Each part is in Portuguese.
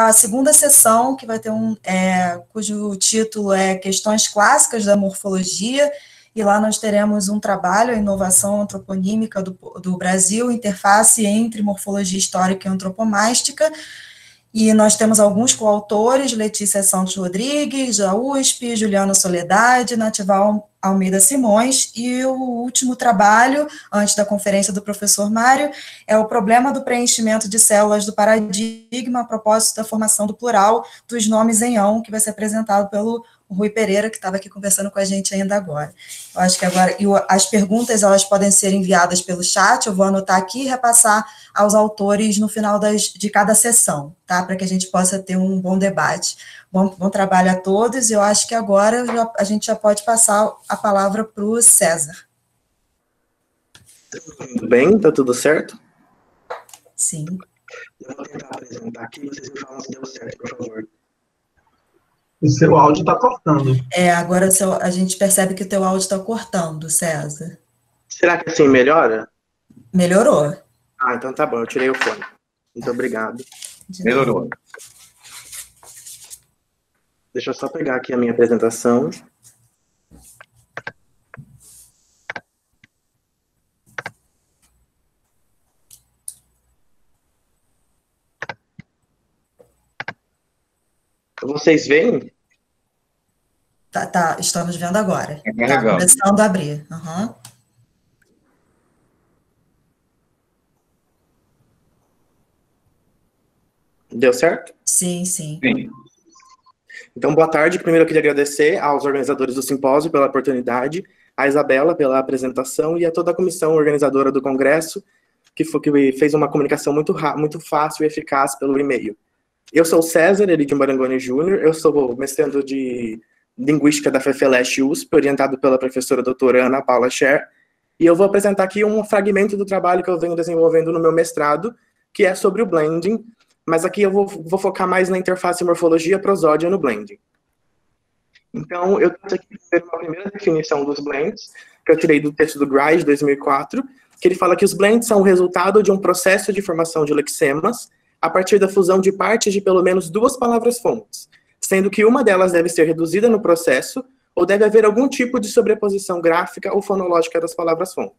A segunda sessão, que vai ter cujo título é Questões Clássicas da Morfologia, e lá nós teremos um trabalho, a inovação antroponímica do Brasil, interface entre morfologia histórica e antropomástica, e nós temos alguns coautores, Letícia Santos Rodrigues, da USP, Juliana Soledade, Natival Almeida Simões, e o último trabalho, antes da conferência do professor Mário, é o problema do preenchimento de células do paradigma a propósito da formação do plural dos nomes em ão, que vai ser apresentado pelo Rui Pereira, que estava aqui conversando com a gente ainda agora. Eu acho que agora, e as perguntas, elas podem ser enviadas pelo chat, eu vou anotar aqui e repassar aos autores no final de cada sessão, tá? Para que a gente possa ter um bom debate. Bom trabalho a todos, e eu acho que agora a gente já pode passar a palavra para o César. Tudo bem? Está tudo certo? Sim. Eu vou tentar apresentar aqui, vocês me falam se deu certo, por favor. O seu áudio está cortando. É, agora a gente percebe que o teu áudio está cortando, César. Será que assim melhora? Melhorou. Ah, então tá bom, eu tirei o fone. Muito obrigado. Melhorou. Deixa eu só pegar aqui a minha apresentação. Vocês veem? Tá, estamos vendo agora. É legal. Tá começando a abrir. Uhum. Deu certo? Sim, sim. Sim. Então, boa tarde. Primeiro, eu queria agradecer aos organizadores do simpósio pela oportunidade, a Isabela pela apresentação e a toda a comissão organizadora do congresso, que fez uma comunicação muito fácil e eficaz pelo e-mail. Eu sou o César Elidio Marangoni Jr., eu sou mestrando de Linguística da FFLH USP, orientado pela professora doutora Ana Paula Scher, e eu vou apresentar aqui um fragmento do trabalho que eu venho desenvolvendo no meu mestrado, que é sobre o blending, mas aqui eu vou focar mais na interface morfologia prosódia no blending. Então, eu trouxe aqui uma primeira definição dos blends, que eu tirei do texto do Gray, de 2004, que ele fala que os blends são o resultado de um processo de formação de lexemas, a partir da fusão de partes de pelo menos duas palavras-fontes, sendo que uma delas deve ser reduzida no processo ou deve haver algum tipo de sobreposição gráfica ou fonológica das palavras-fonte.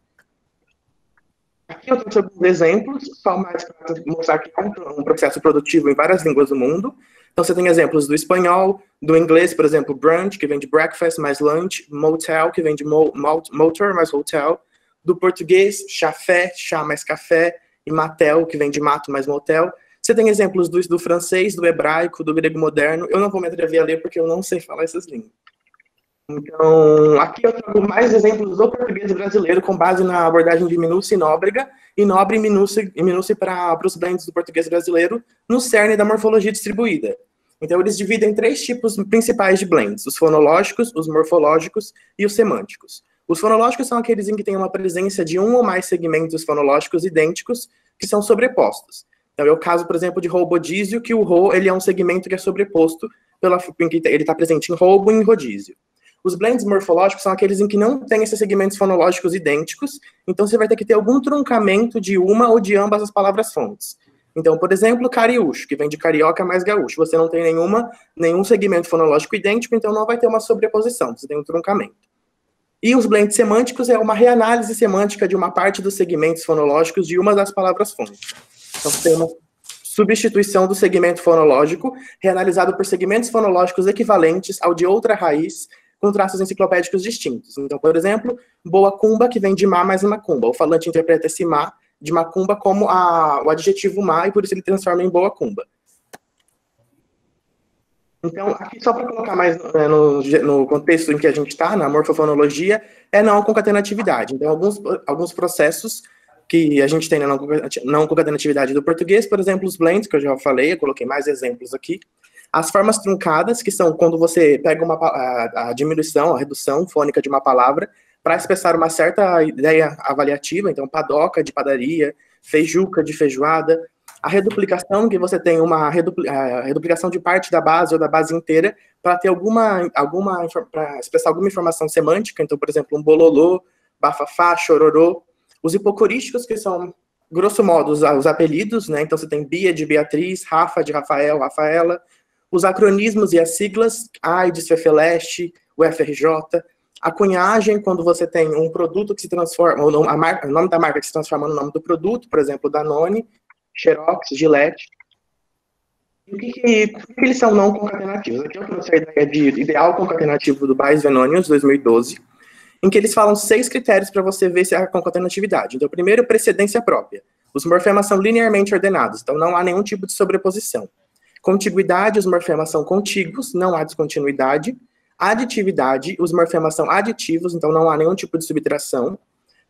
Aqui eu trouxe alguns exemplos, só mais para mostrar que é um processo produtivo em várias línguas do mundo. Então você tem exemplos do espanhol, do inglês, por exemplo, brunch, que vem de breakfast mais lunch, motel, que vem de motor mais hotel, do português, chafé, chá mais café, e matel, que vem de mato mais motel. Você tem exemplos do francês, do hebraico, do grego moderno. Eu não vou me atrever a ler porque eu não sei falar essas línguas. Então, aqui eu trago mais exemplos do português brasileiro com base na abordagem de Minucci e Nóbrega, e Nobre e Minucci para os blends do português brasileiro no cerne da morfologia distribuída. Então, eles dividem três tipos principais de blends: os fonológicos, os morfológicos e os semânticos. Os fonológicos são aqueles em que tem uma presença de um ou mais segmentos fonológicos idênticos que são sobrepostos. Então, é o caso, por exemplo, de roubodísio, que o ro, ele é um segmento que é sobreposto, ele está presente em roubo e em rodízio. Os blends morfológicos são aqueles em que não tem esses segmentos fonológicos idênticos, então você vai ter que ter algum truncamento de uma ou de ambas as palavras-fontes. Então, por exemplo, cariúcho, que vem de carioca mais gaúcho. Você não tem nenhum segmento fonológico idêntico, então não vai ter uma sobreposição, você tem um truncamento. E os blends semânticos é uma reanálise semântica de uma parte dos segmentos fonológicos de uma das palavras-fonte. Então, você tem uma substituição do segmento fonológico, reanalisado por segmentos fonológicos equivalentes ao de outra raiz, com traços enciclopédicos distintos. Então, por exemplo, boa cumba, que vem de má mais macumba. O falante interpreta esse má de macumba como o adjetivo má, e por isso ele transforma em boa cumba. Então, aqui só para colocar mais no contexto em que a gente está, na morfofonologia, é não concatenatividade. Então, alguns processos que a gente tem na não concatenatividade do português, por exemplo, os blends, que eu já falei, eu coloquei mais exemplos aqui. As formas truncadas, que são quando você pega a diminuição, a redução fônica de uma palavra para expressar uma certa ideia avaliativa, então padoca de padaria, feijuca de feijoada. A reduplicação, que você tem uma reduplicação de parte da base ou da base inteira para ter para expressar alguma informação semântica, então, por exemplo, um bololô, bafafá, chororô. Os hipocorísticos, que são grosso modo, os apelidos, né? Então você tem Bia de Beatriz, Rafa de Rafael, Rafaela, os acronismos e as siglas, AIDS, FFLH, UFRJ, a cunhagem, quando você tem um produto que se transforma, ou o nome da marca que se transforma no nome do produto, por exemplo, Danone, Xerox, Gillette. E por que eles são não concatenativos? Aqui eu trouxe a ideia de ideal concatenativo do Bayes Venonius, 2012, em que eles falam 6 critérios para você ver se há concatenatividade. Então, primeiro, precedência própria. Os morfemas são linearmente ordenados, então não há nenhum tipo de sobreposição. Contiguidade, os morfemas são contíguos, não há descontinuidade. Aditividade, os morfemas são aditivos, então não há nenhum tipo de subtração.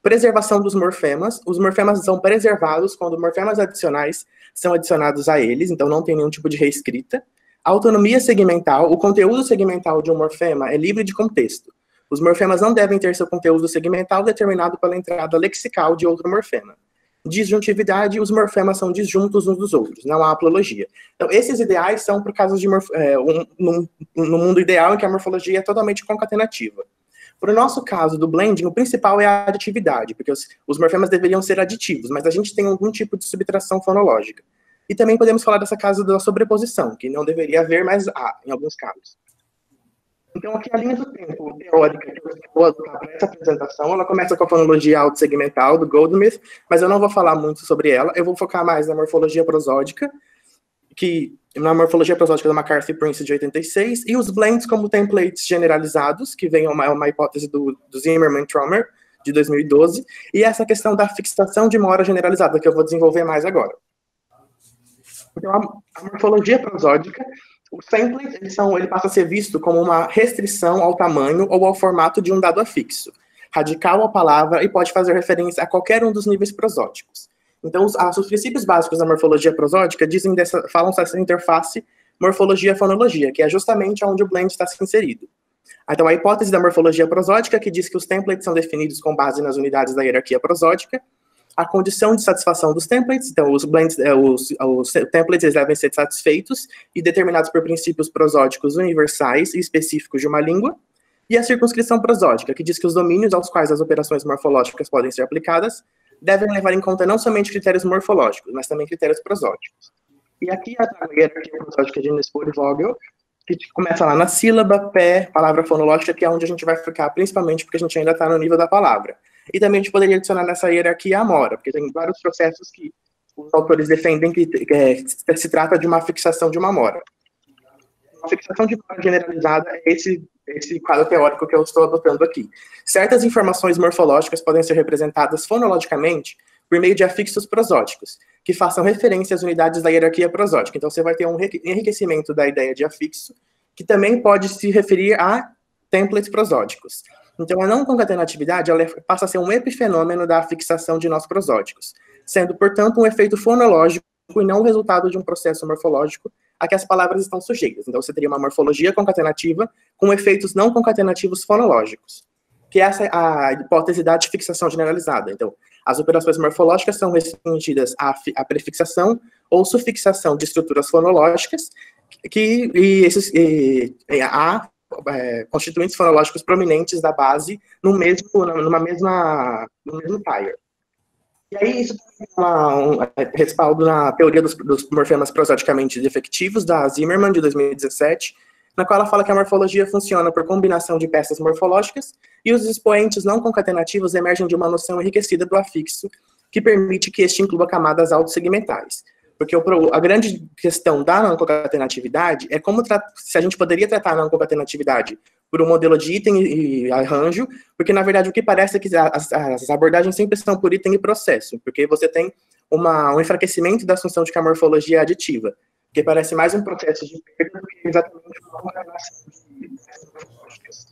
Preservação dos morfemas, os morfemas são preservados quando morfemas adicionais são adicionados a eles, então não tem nenhum tipo de reescrita. Autonomia segmental, o conteúdo segmental de um morfema é livre de contexto. Os morfemas não devem ter seu conteúdo segmental determinado pela entrada lexical de outro morfema. Disjuntividade, os morfemas são disjuntos uns dos outros, não há haplologia. Então, esses ideais são por causa de no mundo ideal em que a morfologia é totalmente concatenativa. Para o nosso caso do blending, o principal é a aditividade, porque os morfemas deveriam ser aditivos, mas a gente tem algum tipo de subtração fonológica. E também podemos falar dessa casa da sobreposição, que não deveria haver, mas há, em alguns casos. Então, aqui a linha do tempo teórica que eu vou adotar para essa apresentação, ela começa com a fonologia autossegmental do Goldsmith, mas eu não vou falar muito sobre ela, eu vou focar mais na morfologia prosódica, na morfologia prosódica da McCarthy Prince de 86, e os blends como templates generalizados, que vem uma hipótese do Zimmermann-Trommer, de 2012, e essa questão da fixação de mora generalizada, que eu vou desenvolver mais agora. Então, a morfologia prosódica, o template, ele passa a ser visto como uma restrição ao tamanho ou ao formato de um dado afixo, radical à palavra, e pode fazer referência a qualquer um dos níveis prosódicos. Então, os princípios básicos da morfologia prosódica falam dessa interface morfologia-fonologia, que é justamente onde o blend está se inserido. Então, a hipótese da morfologia prosódica, que diz que os templates são definidos com base nas unidades da hierarquia prosódica, a condição de satisfação dos templates, então os templates eles devem ser satisfeitos e determinados por princípios prosódicos universais e específicos de uma língua, e a circunscrição prosódica, que diz que os domínios aos quais as operações morfológicas podem ser aplicadas devem levar em conta não somente critérios morfológicos, mas também critérios prosódicos. E aqui a hierarquia prosódica de Nespoli e Vogel, que começa lá na sílaba, pé, palavra fonológica, que é onde a gente vai ficar principalmente porque a gente ainda está no nível da palavra. E também a gente poderia adicionar nessa hierarquia a amora, porque tem vários processos que os autores defendem que se trata de uma fixação de uma amora. Uma fixação de amora generalizada é esse quadro teórico que eu estou adotando aqui. Certas informações morfológicas podem ser representadas fonologicamente por meio de afixos prosódicos, que façam referência às unidades da hierarquia prosódica. Então você vai ter um enriquecimento da ideia de afixo, que também pode se referir a templates prosódicos. Então, a não concatenatividade ela passa a ser um epifenômeno da fixação de nós prosódicos, sendo, portanto, um efeito fonológico e não o resultado de um processo morfológico a que as palavras estão sujeitas. Então, você teria uma morfologia concatenativa com efeitos não concatenativos fonológicos, que é a hipótese da fixação generalizada. Então, as operações morfológicas são restringidas à prefixação ou sufixação de estruturas fonológicas constituintes fonológicos prominentes da base no mesmo pair. E aí isso tem respaldo na teoria dos morfemas prosodicamente defectivos, da Zimmermann, de 2017, na qual ela fala que a morfologia funciona por combinação de peças morfológicas e os expoentes não concatenativos emergem de uma noção enriquecida do afixo, que permite que este inclua camadas autossegmentais. Porque a grande questão da não concatenatividade é como se a gente poderia tratar a não concatenatividade por um modelo de item e arranjo, porque, na verdade, o que parece é que as abordagens sempre são por item e processo, porque você tem um enfraquecimento da assunção de que a morfologia é aditiva, que parece mais um processo de perda do que exatamente uma concatenação de peças morfológicas.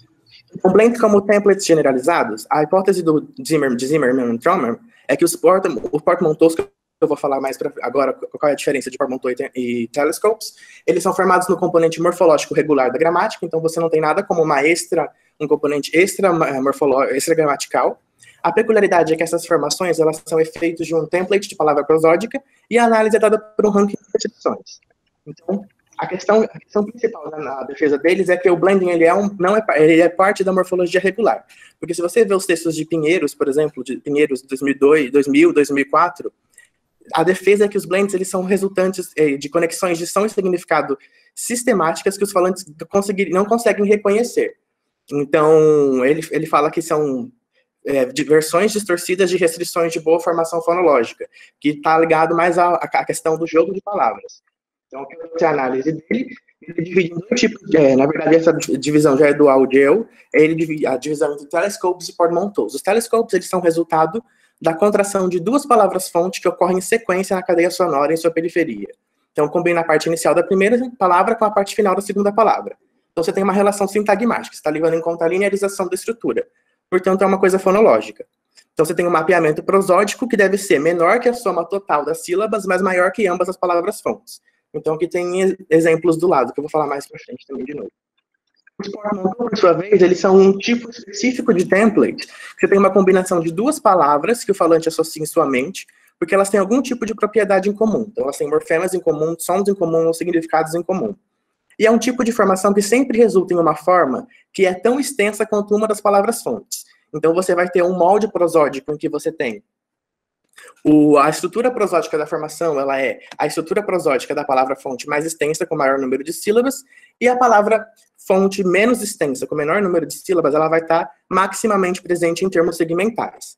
Então, blend como templates generalizados, a hipótese de Zimmermann-Trommer é que os portmanteaus eu vou falar mais agora qual é a diferença de portmanteau e telescopes. Eles são formados no componente morfológico regular da gramática, então você não tem nada como um componente extra gramatical. A peculiaridade é que essas formações elas são efeitos de um template de palavra prosódica e a análise é dada por um ranking de percepções. Então, a questão principal na defesa deles é que o blending ele é parte da morfologia regular. Porque se você vê os textos de Pinheiros, por exemplo, de Pinheiros de 2002, 2000, 2004, a defesa é que os blends eles são resultantes de conexões de som e significado sistemáticas que os falantes não conseguem reconhecer. Então, ele fala que são versões distorcidas de restrições de boa formação fonológica, que está ligado mais à questão do jogo de palavras. Então, aqui é a análise dele. Ele divide em dois tipos, na verdade, essa divisão já é do Audiel, ele divide a divisão entre telescopes e portmanteaus. Os telescopes, eles são resultado da contração de duas palavras-fonte que ocorrem em sequência na cadeia sonora em sua periferia. Então, combina a parte inicial da primeira palavra com a parte final da segunda palavra. Então, você tem uma relação sintagmática, você está levando em conta a linearização da estrutura. Portanto, é uma coisa fonológica. Então, você tem um mapeamento prosódico que deve ser menor que a soma total das sílabas, mas maior que ambas as palavras-fontes. Então, aqui tem exemplos do lado, que eu vou falar mais pra frente também de novo. Os portmanteaus, por sua vez, eles são um tipo específico de template. Você tem uma combinação de duas palavras que o falante associa em sua mente, porque elas têm algum tipo de propriedade em comum. Então, elas têm morfemas em comum, sons em comum ou significados em comum. E é um tipo de formação que sempre resulta em uma forma que é tão extensa quanto uma das palavras-fontes. Então, você vai ter um molde prosódico em que você tem a estrutura prosódica da formação, ela é a estrutura prosódica da palavra-fonte mais extensa, com maior número de sílabas, e a palavra-fonte menos extensa, com menor número de sílabas, ela vai estar maximamente presente em termos segmentares.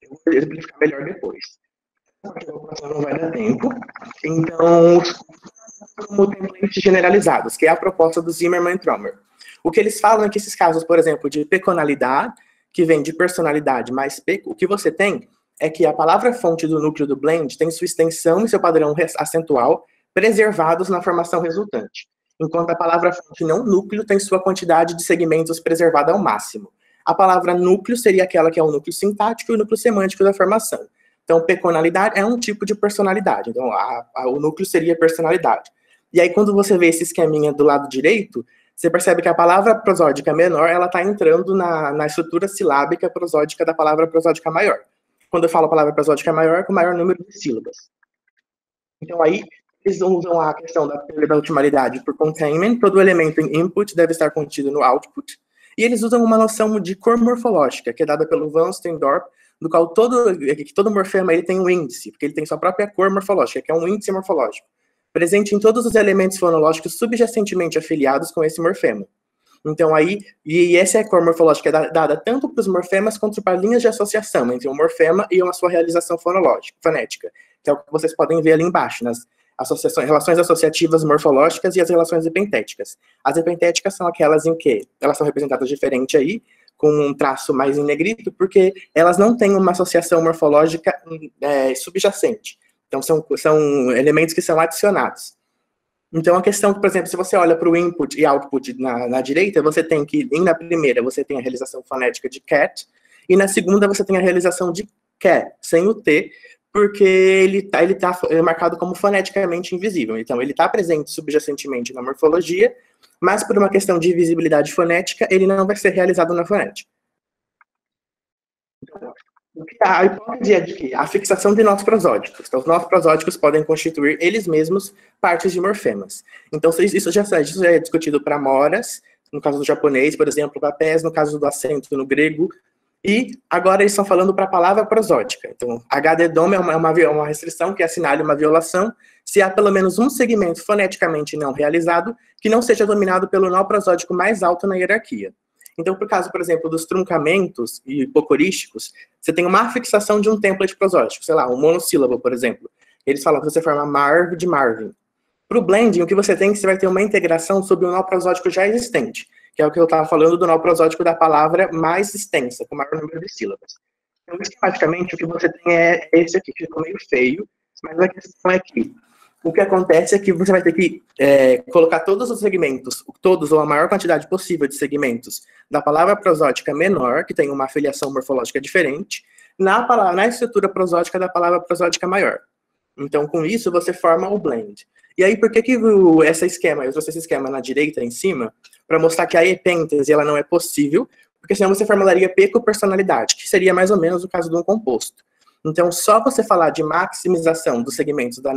Eu vou explicar melhor depois. Não vai dar tempo. Então, como templates generalizados, que é a proposta do Zimmermann-Trommer. O que eles falam é que esses casos, por exemplo, de peconalidade, que vem de personalidade mais peco, o que você tem é que a palavra-fonte do núcleo do blend tem sua extensão e seu padrão acentual preservados na formação resultante, enquanto a palavra-fonte não núcleo tem sua quantidade de segmentos preservada ao máximo. A palavra núcleo seria aquela que é o núcleo sintático e o núcleo semântico da formação. Então, peconalidade é um tipo de personalidade, então o núcleo seria personalidade. E aí, quando você vê esse esqueminha do lado direito, você percebe que a palavra prosódica menor ela está entrando na estrutura silábica prosódica da palavra prosódica maior. Quando eu falo a palavra prosódica maior, é com o maior número de sílabas. Então, aí, eles usam a questão da teoria da ultimalidade por containment, todo elemento em input deve estar contido no output, e eles usam uma noção de cor morfológica, que é dada pelo Van Stendorp, no qual todo morfema ele tem um índice, porque ele tem sua própria cor morfológica, que é um índice morfológico, presente em todos os elementos fonológicos subjacentemente afiliados com esse morfema. Então, aí, e essa é a cor morfológica dada tanto para os morfemas quanto para linhas de associação entre um morfema e uma sua realização fonológica, fonética, que é o que vocês podem ver ali embaixo, nas associações, relações associativas morfológicas e as relações epentéticas. As epentéticas são aquelas em que elas são representadas diferente aí, com um traço mais em negrito, porque elas não têm uma associação morfológica subjacente. Então, são elementos que são adicionados. Então, a questão, por exemplo, se você olha para o input e output na direita, você tem que, na primeira, você tem a realização fonética de cat, e na segunda você tem a realização de cat, sem o T, porque ele tá marcado como foneticamente invisível. Então, ele está presente subjacentemente na morfologia, mas por uma questão de visibilidade fonética, ele não vai ser realizado na fonética. Então, a hipótese é de que a fixação de nós prosódicos. Então, os nós prosódicos podem constituir eles mesmos partes de morfemas. Então, isso já é discutido para moras, no caso do japonês, por exemplo, papéis, no caso do acento no grego. E agora eles estão falando para a palavra prosódica. Então, HDDOM é uma restrição que assinala uma violação se há pelo menos um segmento foneticamente não realizado que não seja dominado pelo nó prosódico mais alto na hierarquia. Então, por causa, por exemplo, dos truncamentos e hipocorísticos, você tem uma fixação de um template prosódico, sei lá, um monossílabo, por exemplo. Eles falam que você forma Marv de Marvin. Para o blending, o que você tem é que você vai ter uma integração sobre um nó prosódico já existente, que é o que eu estava falando do nó prosódico da palavra mais extensa, com maior número de sílabas. Então, esquematicamente, o que você tem é esse aqui, que ficou meio feio, mas a questão é que o que acontece é que você vai ter que colocar todos os segmentos, todos ou a maior quantidade possível de segmentos da palavra prosódica menor, que tem uma afiliação morfológica diferente, na estrutura prosódica da palavra prosódica maior. Então, com isso, você forma o blend. E aí, por que eu trouxe esse esquema na direita, em cima, para mostrar que a epêntese ela não é possível, porque senão você formularia pecopersonalidade, que seria mais ou menos o caso de um composto. Então, só você falar de maximização dos segmentos do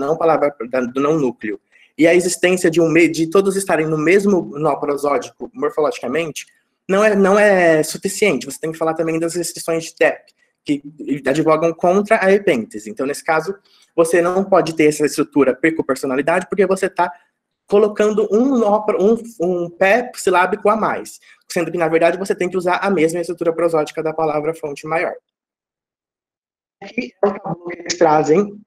não núcleo e a existência de todos estarem no mesmo nó prosódico morfologicamente não é suficiente. Você tem que falar também das restrições de TEP, que advogam contra a epêntese. Então, nesse caso, você não pode ter essa estrutura perco-personalidade, porque você está colocando um pé silábico a mais, sendo que, na verdade, você tem que usar a mesma estrutura prosódica da palavra-fonte maior. Aqui é o tabu que eles trazem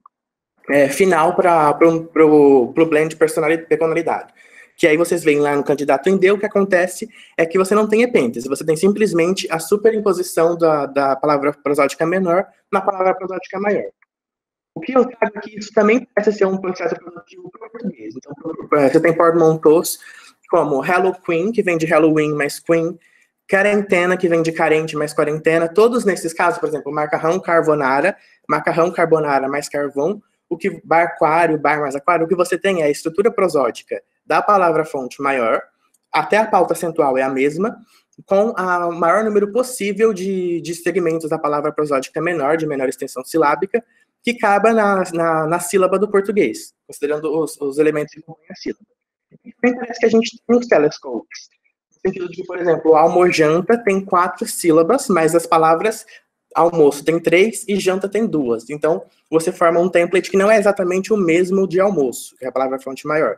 final para o blend de personalidade. Que aí vocês veem lá no candidato em D, o que acontece é que você não tem epêntese, você tem simplesmente a superimposição da palavra prosódica menor na palavra prosódica maior. O que eu trago aqui, isso também parece ser um processo produtivo para o português. Então, você tem portmanteaus como Halloween, que vem de Halloween mais Queen, quarentena, que vem de carente mais quarentena. Todos nesses casos, por exemplo, macarrão carbonara mais carvão, o que barquário, bar mais aquário, o que você tem é a estrutura prosódica da palavra-fonte maior, até a pauta acentual é a mesma, com o maior número possível de segmentos da palavra prosódica menor, de menor extensão silábica, que caba na sílaba do português, considerando os elementos que compõem a sílaba. E também parece que a gente tem os telescopes, no sentido de, por exemplo, almojanta tem 4 sílabas, mas as palavras almoço tem 3 e janta tem 2. Então, você forma um template que não é exatamente o mesmo de almoço, que é a palavra-fonte maior.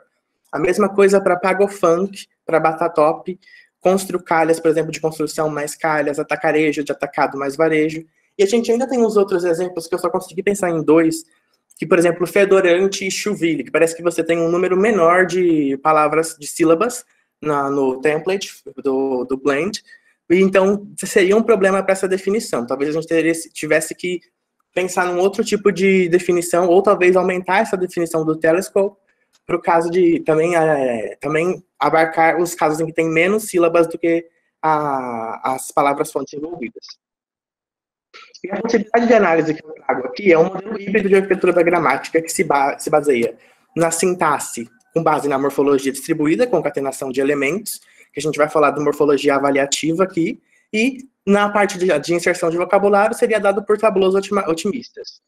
A mesma coisa para pagofunk, para batatop, construcalhas, por exemplo, de construção mais calhas, atacarejo, de atacado mais varejo. E a gente ainda tem uns outros exemplos que eu só consegui pensar em 2, que, por exemplo, fedorante e chuville, que parece que você tem um número menor de palavras, de sílabas no template do blend. E então, seria um problema para essa definição. Talvez a gente tivesse que pensar num outro tipo de definição, ou talvez aumentar essa definição do telescope, para o caso de também abarcar os casos em que tem menos sílabas do que as palavras-fonte envolvidas. E a possibilidade de análise que eu trago aqui é um modelo híbrido de arquitetura da gramática que se baseia na sintaxe, com base na morfologia distribuída, concatenação de elementos, que a gente vai falar de morfologia avaliativa aqui, e na parte de inserção de vocabulário seria dado por tabulôs otimistas.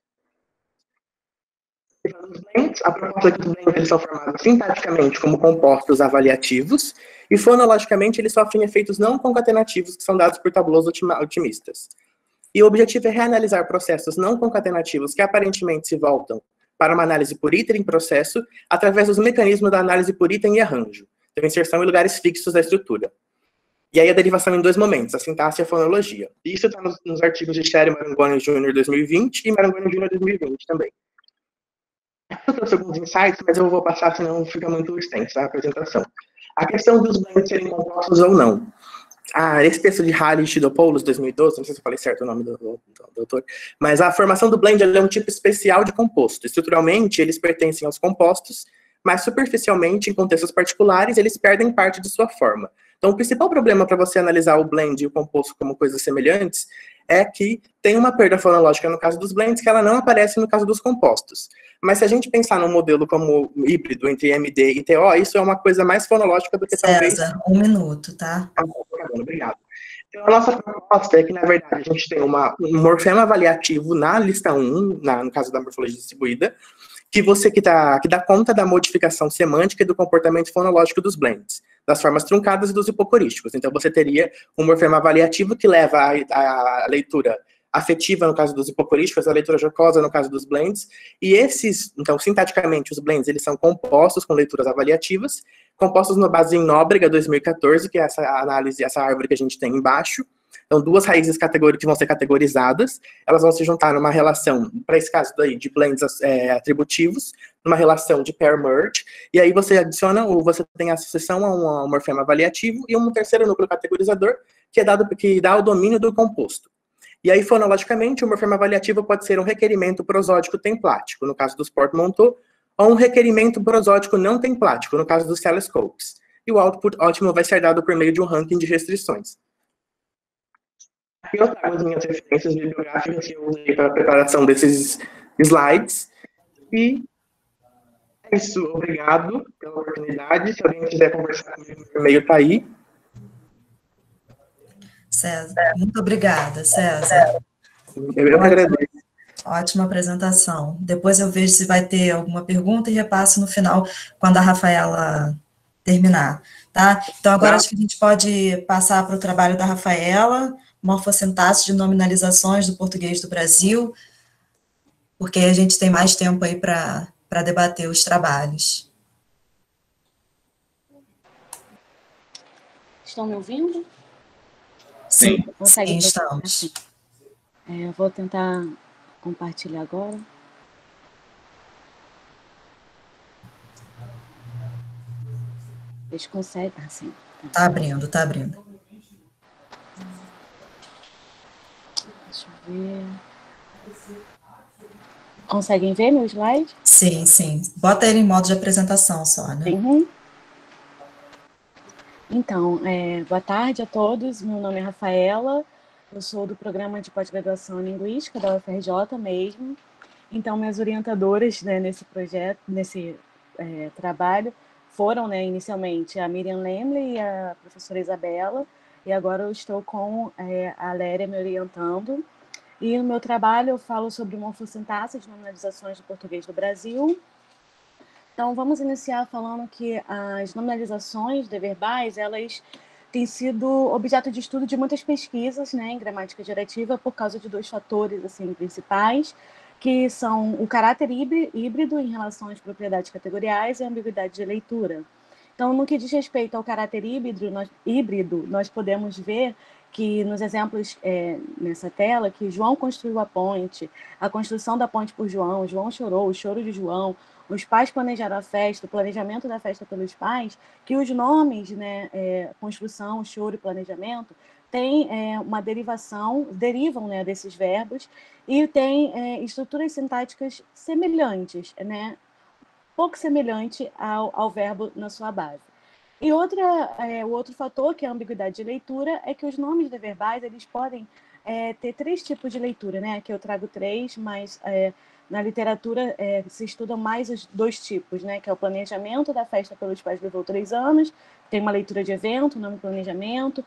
A proposta é que os blends são formados sintaticamente como compostos avaliativos e fonologicamente eles sofrem efeitos não concatenativos que são dados por tabulôs otimistas. E o objetivo é reanalisar processos não concatenativos que aparentemente se voltam para uma análise por item em processo através dos mecanismos da análise por item e arranjo, então inserção em lugares fixos da estrutura. E aí a derivação em 2 momentos, a sintaxe e a fonologia. Isso está nos artigos de Sherry Marangoni Jr. 2020 e Marangoni Jr. 2020 também. Eu trouxe alguns insights, mas eu vou passar, senão fica muito extensa a apresentação. A questão dos blends serem compostos ou não. Esse texto de Harley e Chidopoulos, 2012, não sei se eu falei certo o nome do autor, mas a formação do blend é um tipo especial de composto. Estruturalmente, eles pertencem aos compostos, mas superficialmente, em contextos particulares, eles perdem parte de sua forma. Então, o principal problema para você analisar o blend e o composto como coisas semelhantes é que tem uma perda fonológica no caso dos blends que ela não aparece no caso dos compostos. Mas se a gente pensar num modelo como híbrido entre MD e TO, isso é uma coisa mais fonológica do que talvez... César, um minuto, tá? Ah, obrigado. Então, a nossa proposta é que, na verdade, a gente tem um morfema avaliativo na lista 1, no caso da morfologia distribuída, que dá conta da modificação semântica e do comportamento fonológico dos blends, das formas truncadas e dos hipocorísticos. Então, você teria um morfema avaliativo que leva a leitura afetiva, no caso dos hipocorísticos, a leitura jocosa, no caso dos blends. E então, sintaticamente, os blends, eles são compostos com leituras avaliativas, compostos na base em Nóbrega, 2014, que é essa análise, essa árvore que a gente tem embaixo. Então, 2 raízes que vão ser categorizadas, elas vão se juntar numa relação, para esse caso daí, de blends atributivos, numa relação de pair merge, e aí você adiciona, ou você tem a associação a um morfema avaliativo e um terceiro núcleo categorizador, que dá o domínio do composto. E aí, fonologicamente, o morfema avaliativo pode ser um requerimento prosódico templático, no caso dos portmanteaux, ou um requerimento prosódico não templático, no caso dos telescopes. E o output ótimo vai ser dado por meio de um ranking de restrições. Aqui eu trago as minhas referências bibliográficas que eu usei para a preparação desses slides. E é isso. Obrigado pela oportunidade. Se alguém quiser conversar comigo, o e-mail está aí. César, muito obrigada, César. Eu agradeço. Ótima apresentação. Depois eu vejo se vai ter alguma pergunta e repasso no final, quando a Rafaela terminar. Tá? Então, agora acho que a gente pode passar para o trabalho da Rafaela. Morfossintaxe de nominalizações do português do Brasil. porque a gente tem mais tempo aí para debater os trabalhos. Estão me ouvindo? Sim, sim, estamos. Eu vou tentar compartilhar agora. Eles conseguem? Ah, sim. Tá abrindo, tá abrindo. Deixa eu ver. Conseguem ver meu slide? Sim, sim. Bota ele em modo de apresentação só, né? Uhum. Então, boa tarde a todos. Meu nome é Rafaela. Eu sou do programa de pós-graduação em linguística da UFRJ mesmo. Então, minhas orientadoras, né, nesse projeto, nesse trabalho, foram, né, inicialmente a Miriam Lemley e a professora Isabela, e agora eu estou com a Léria me orientando. E no meu trabalho eu falo sobre morfossintaxe de nominalizações do português do Brasil. Então vamos iniciar falando que as nominalizações deverbais, elas têm sido objeto de estudo de muitas pesquisas, né, em gramática gerativa, por causa de dois fatores assim principais, que são o caráter híbrido em relação às propriedades categoriais e a ambiguidade de leitura. Então, no que diz respeito ao caráter híbrido, nós podemos ver que nos exemplos nessa tela, que João construiu a ponte, a construção da ponte por João, João chorou, o choro de João, os pais planejaram a festa, o planejamento da festa pelos pais, que os nomes, né, construção, choro e planejamento, tem uma derivam, né, desses verbos, e tem estruturas sintáticas semelhantes, né, pouco semelhante ao verbo na sua base. E o outro fator, que é a ambiguidade de leitura, é que os nomes deverbais, eles podem ter três tipos de leitura, né, aqui eu trago três, mas na literatura se estudam mais os dois tipos, né, que é o planejamento da festa pelos pais levou 3 anos, tem uma leitura de evento, o nome planejamento,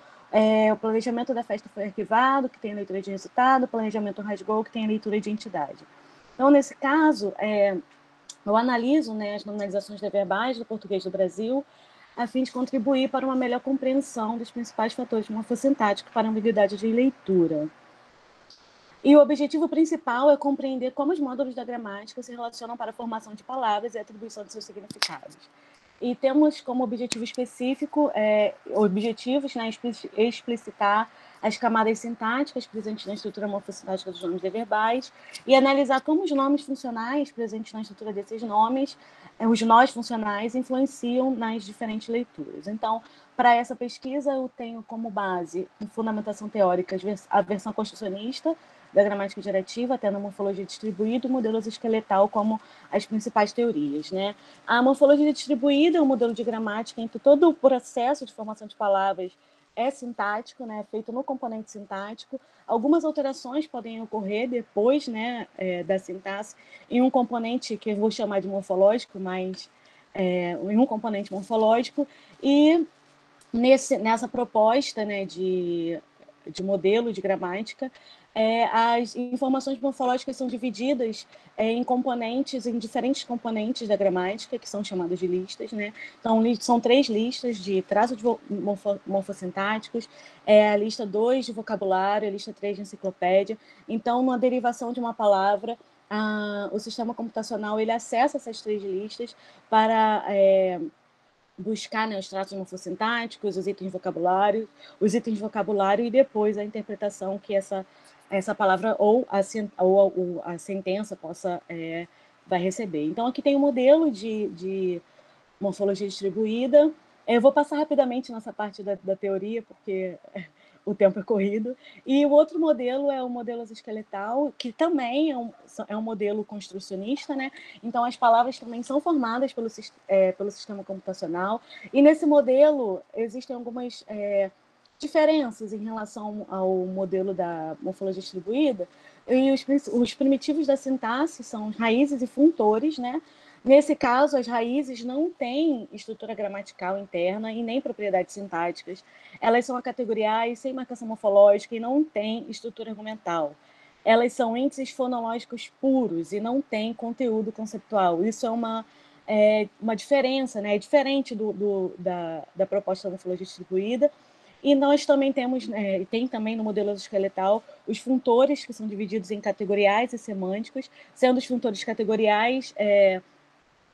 o planejamento da festa foi arquivado, que tem a leitura de resultado, o planejamento rasgou, que tem a leitura de entidade. Então, nesse caso, eu analiso, né, as nominalizações deverbais do português do Brasil a fim de contribuir para uma melhor compreensão dos principais fatores morfossintáticos para a ambiguidade de leitura. E o objetivo principal é compreender como os módulos da gramática se relacionam para a formação de palavras e atribuição de seus significados. E temos como objetivo específico, né, explicitar as camadas sintáticas presentes na estrutura morfossintática dos nomes deverbais e analisar como os nomes funcionais presentes na estrutura desses nomes, os nós funcionais, influenciam nas diferentes leituras. Então, para essa pesquisa, eu tenho como base em fundamentação teórica a versão construcionista da gramática gerativa, tendo a morfologia distribuída e o modelo esqueletal como as principais teorias, né? A morfologia distribuída é um modelo de gramática em que todo o processo de formação de palavras é sintático, né? Feito no componente sintático. Algumas alterações podem ocorrer depois, né, da sintaxe, em um componente que eu vou chamar de morfológico, mas em um componente morfológico. E nessa proposta, né, de modelo de gramática, as informações morfológicas são divididas em diferentes componentes da gramática, que são chamadas de listas, né? Então, são 3 listas de traços morfossintáticos, a lista 2 de vocabulário, a lista 3 de enciclopédia. Então, uma derivação de uma palavra, o sistema computacional ele acessa essas 3 listas para buscar, né, os traços morfossintáticos, os itens de vocabulário e depois a interpretação que essa palavra ou a sentença possa vai receber. Então, aqui tem um modelo de morfologia distribuída. Eu vou passar rapidamente nessa parte da teoria, porque o tempo é corrido. E o outro modelo é o modelo esqueletal, que também é um modelo construcionista, né? Então, as palavras também são formadas pelo sistema computacional. E nesse modelo, existem algumas diferenças em relação ao modelo da morfologia distribuída. E os primitivos da sintaxe são raízes e funtores, né? Nesse caso, as raízes não têm estrutura gramatical interna e nem propriedades sintáticas. Elas são acategoriais, sem marcação morfológica e não têm estrutura argumental. Elas são índices fonológicos puros e não têm conteúdo conceptual. Isso é uma diferença, né? É diferente da proposta da morfologia distribuída. E nós também temos, tem também no modelo esqueletal os funtores, que são divididos em categoriais e semânticos, sendo os funtores categoriais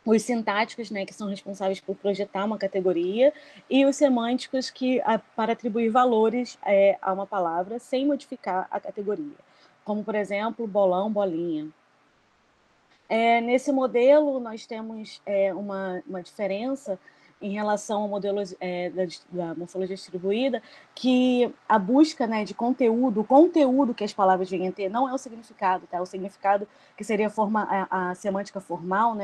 os sintáticos, que são responsáveis por projetar uma categoria, e os semânticos, que para atribuir valores a uma palavra sem modificar a categoria, como, por exemplo, bolão, bolinha. Nesse modelo, nós temos uma diferença em relação ao modelo da morfologia distribuída, que a busca de conteúdo, o conteúdo que as palavras vêm a ter não é o significado, tá? O significado que seria a semântica formal,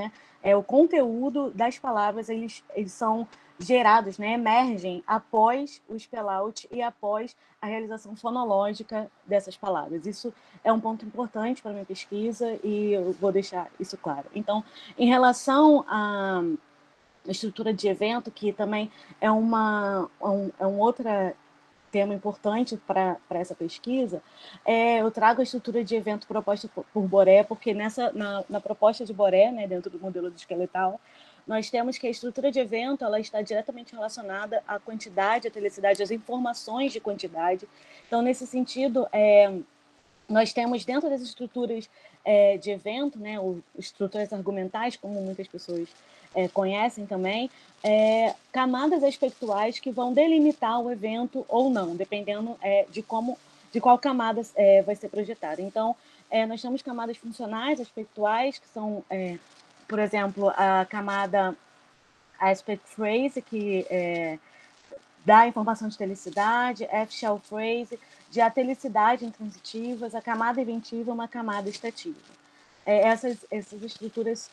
é o conteúdo das palavras, eles são gerados, emergem após o spell-out e após a realização fonológica dessas palavras. Isso é um ponto importante para a minha pesquisa e eu vou deixar isso claro. Então, em relação a estrutura de evento, que também é um outro tema importante para essa pesquisa, eu trago a estrutura de evento proposta por Borer, porque na proposta de Borer, dentro do modelo esqueletal, nós temos que a estrutura de evento ela está diretamente relacionada à quantidade, à telecidade, às informações de quantidade. Então, nesse sentido, nós temos dentro das estruturas de evento, estruturas argumentais, como muitas pessoas conhecem também, camadas aspectuais que vão delimitar o evento ou não, dependendo de qual camada vai ser projetada. Então, nós temos camadas funcionais, aspectuais, que são, por exemplo, a camada aspect phrase, que dá informação de telicidade, F-shell phrase, de atelicidade intransitivas, a camada inventiva e uma camada estativa. Essas estruturas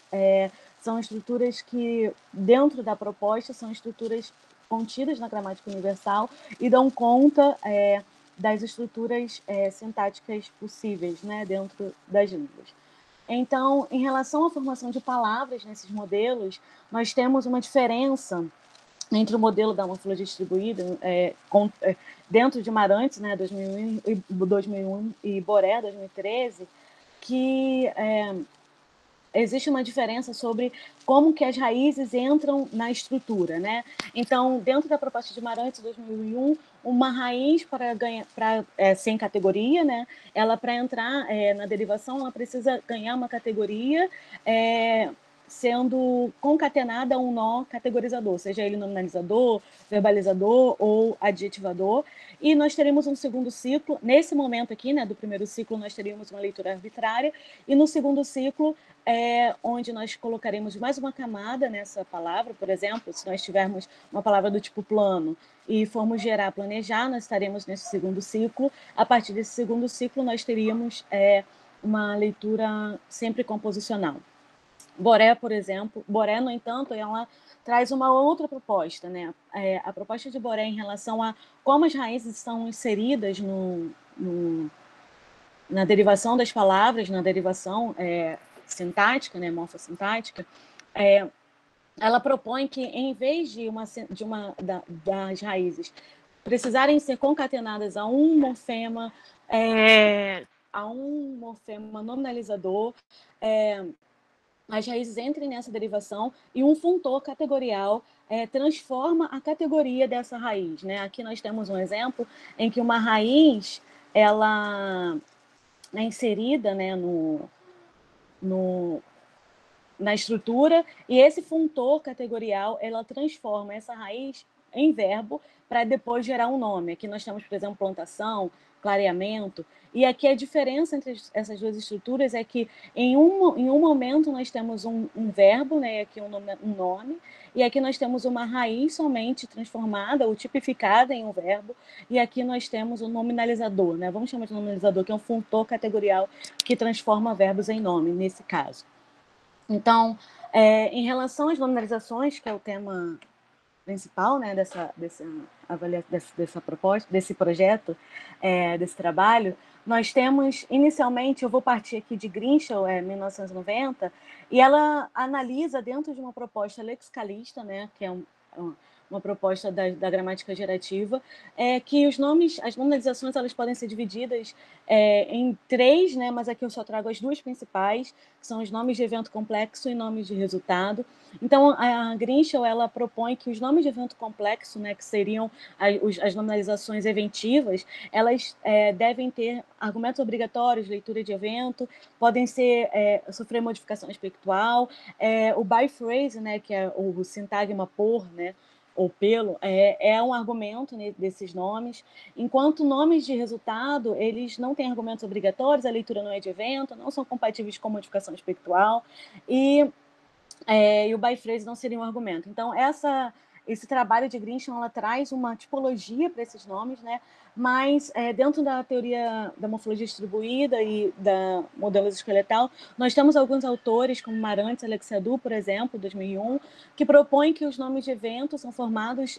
são estruturas que, dentro da proposta, são estruturas contidas na gramática universal e dão conta das estruturas sintáticas possíveis dentro das línguas. Então, em relação à formação de palavras nesses modelos, nós temos uma diferença entre o modelo da morfologia distribuída, dentro de Marantz, 2001, e Borer, 2013, que existe uma diferença sobre como que as raízes entram na estrutura, Então, dentro da proposta de Marantz, 2001, uma raiz sem categoria, Ela, para entrar na derivação, ela precisa ganhar uma categoria, sendo concatenada a um nó categorizador, seja ele nominalizador, verbalizador ou adjetivador. E nós teremos um segundo ciclo, nesse momento aqui, do primeiro ciclo nós teríamos uma leitura arbitrária, e no segundo ciclo, onde nós colocaremos mais uma camada nessa palavra, por exemplo, se nós tivermos uma palavra do tipo plano e formos gerar planejar, nós estaremos nesse segundo ciclo. A partir desse segundo ciclo nós teríamos uma leitura sempre composicional. Borer, por exemplo, Borer, no entanto, ela traz uma outra proposta, A proposta de Borer em relação a como as raízes são inseridas na derivação das palavras, na derivação sintática, morfossintática, ela propõe que, em vez das raízes precisarem ser concatenadas a um morfema, nominalizador, as raízes entrem nessa derivação e um funtor categorial transforma a categoria dessa raiz, Aqui nós temos um exemplo em que uma raiz ela é inserida na estrutura e esse funtor categorial ela transforma essa raiz em verbo para depois gerar um nome. Aqui nós temos, por exemplo, plantação, clareamento. E aqui a diferença entre essas duas estruturas é que em um momento nós temos um verbo, e aqui um nome, e aqui nós temos uma raiz somente transformada ou tipificada em um verbo, e aqui nós temos um nominalizador, Vamos chamar de nominalizador, que é um funtor categorial que transforma verbos em nome, nesse caso. Então, em relação às nominalizações, que é o tema principal, dessa proposta, desse projeto, desse trabalho, nós temos, inicialmente, eu vou partir aqui de Grimshaw, 1990, e ela analisa dentro de uma proposta lexicalista, que é uma proposta da gramática gerativa, é que os nomes, as nominalizações, elas podem ser divididas em três, né, mas aqui eu só trago as duas principais, que são os nomes de evento complexo e nomes de resultado. Então, a Grimshaw, ela propõe que os nomes de evento complexo, né, que seriam as nominalizações eventivas, elas devem ter argumentos obrigatórios, leitura de evento, podem ser, sofrer modificação aspectual, o by phrase, né, que é o sintagma por, né, ou pelo, é um argumento, né, desses nomes, enquanto nomes de resultado, eles não têm argumentos obrigatórios, a leitura não é de evento, não são compatíveis com modificação aspectual, e o by phrase não seria um argumento. Então, esse trabalho de Grimshaw, ela traz uma tipologia para esses nomes, né? Mas dentro da teoria da morfologia distribuída e da modelagem esqueletal, nós temos alguns autores, como Marantz, Alexiadou, por exemplo, 2001, que propõem que os nomes de eventos são formados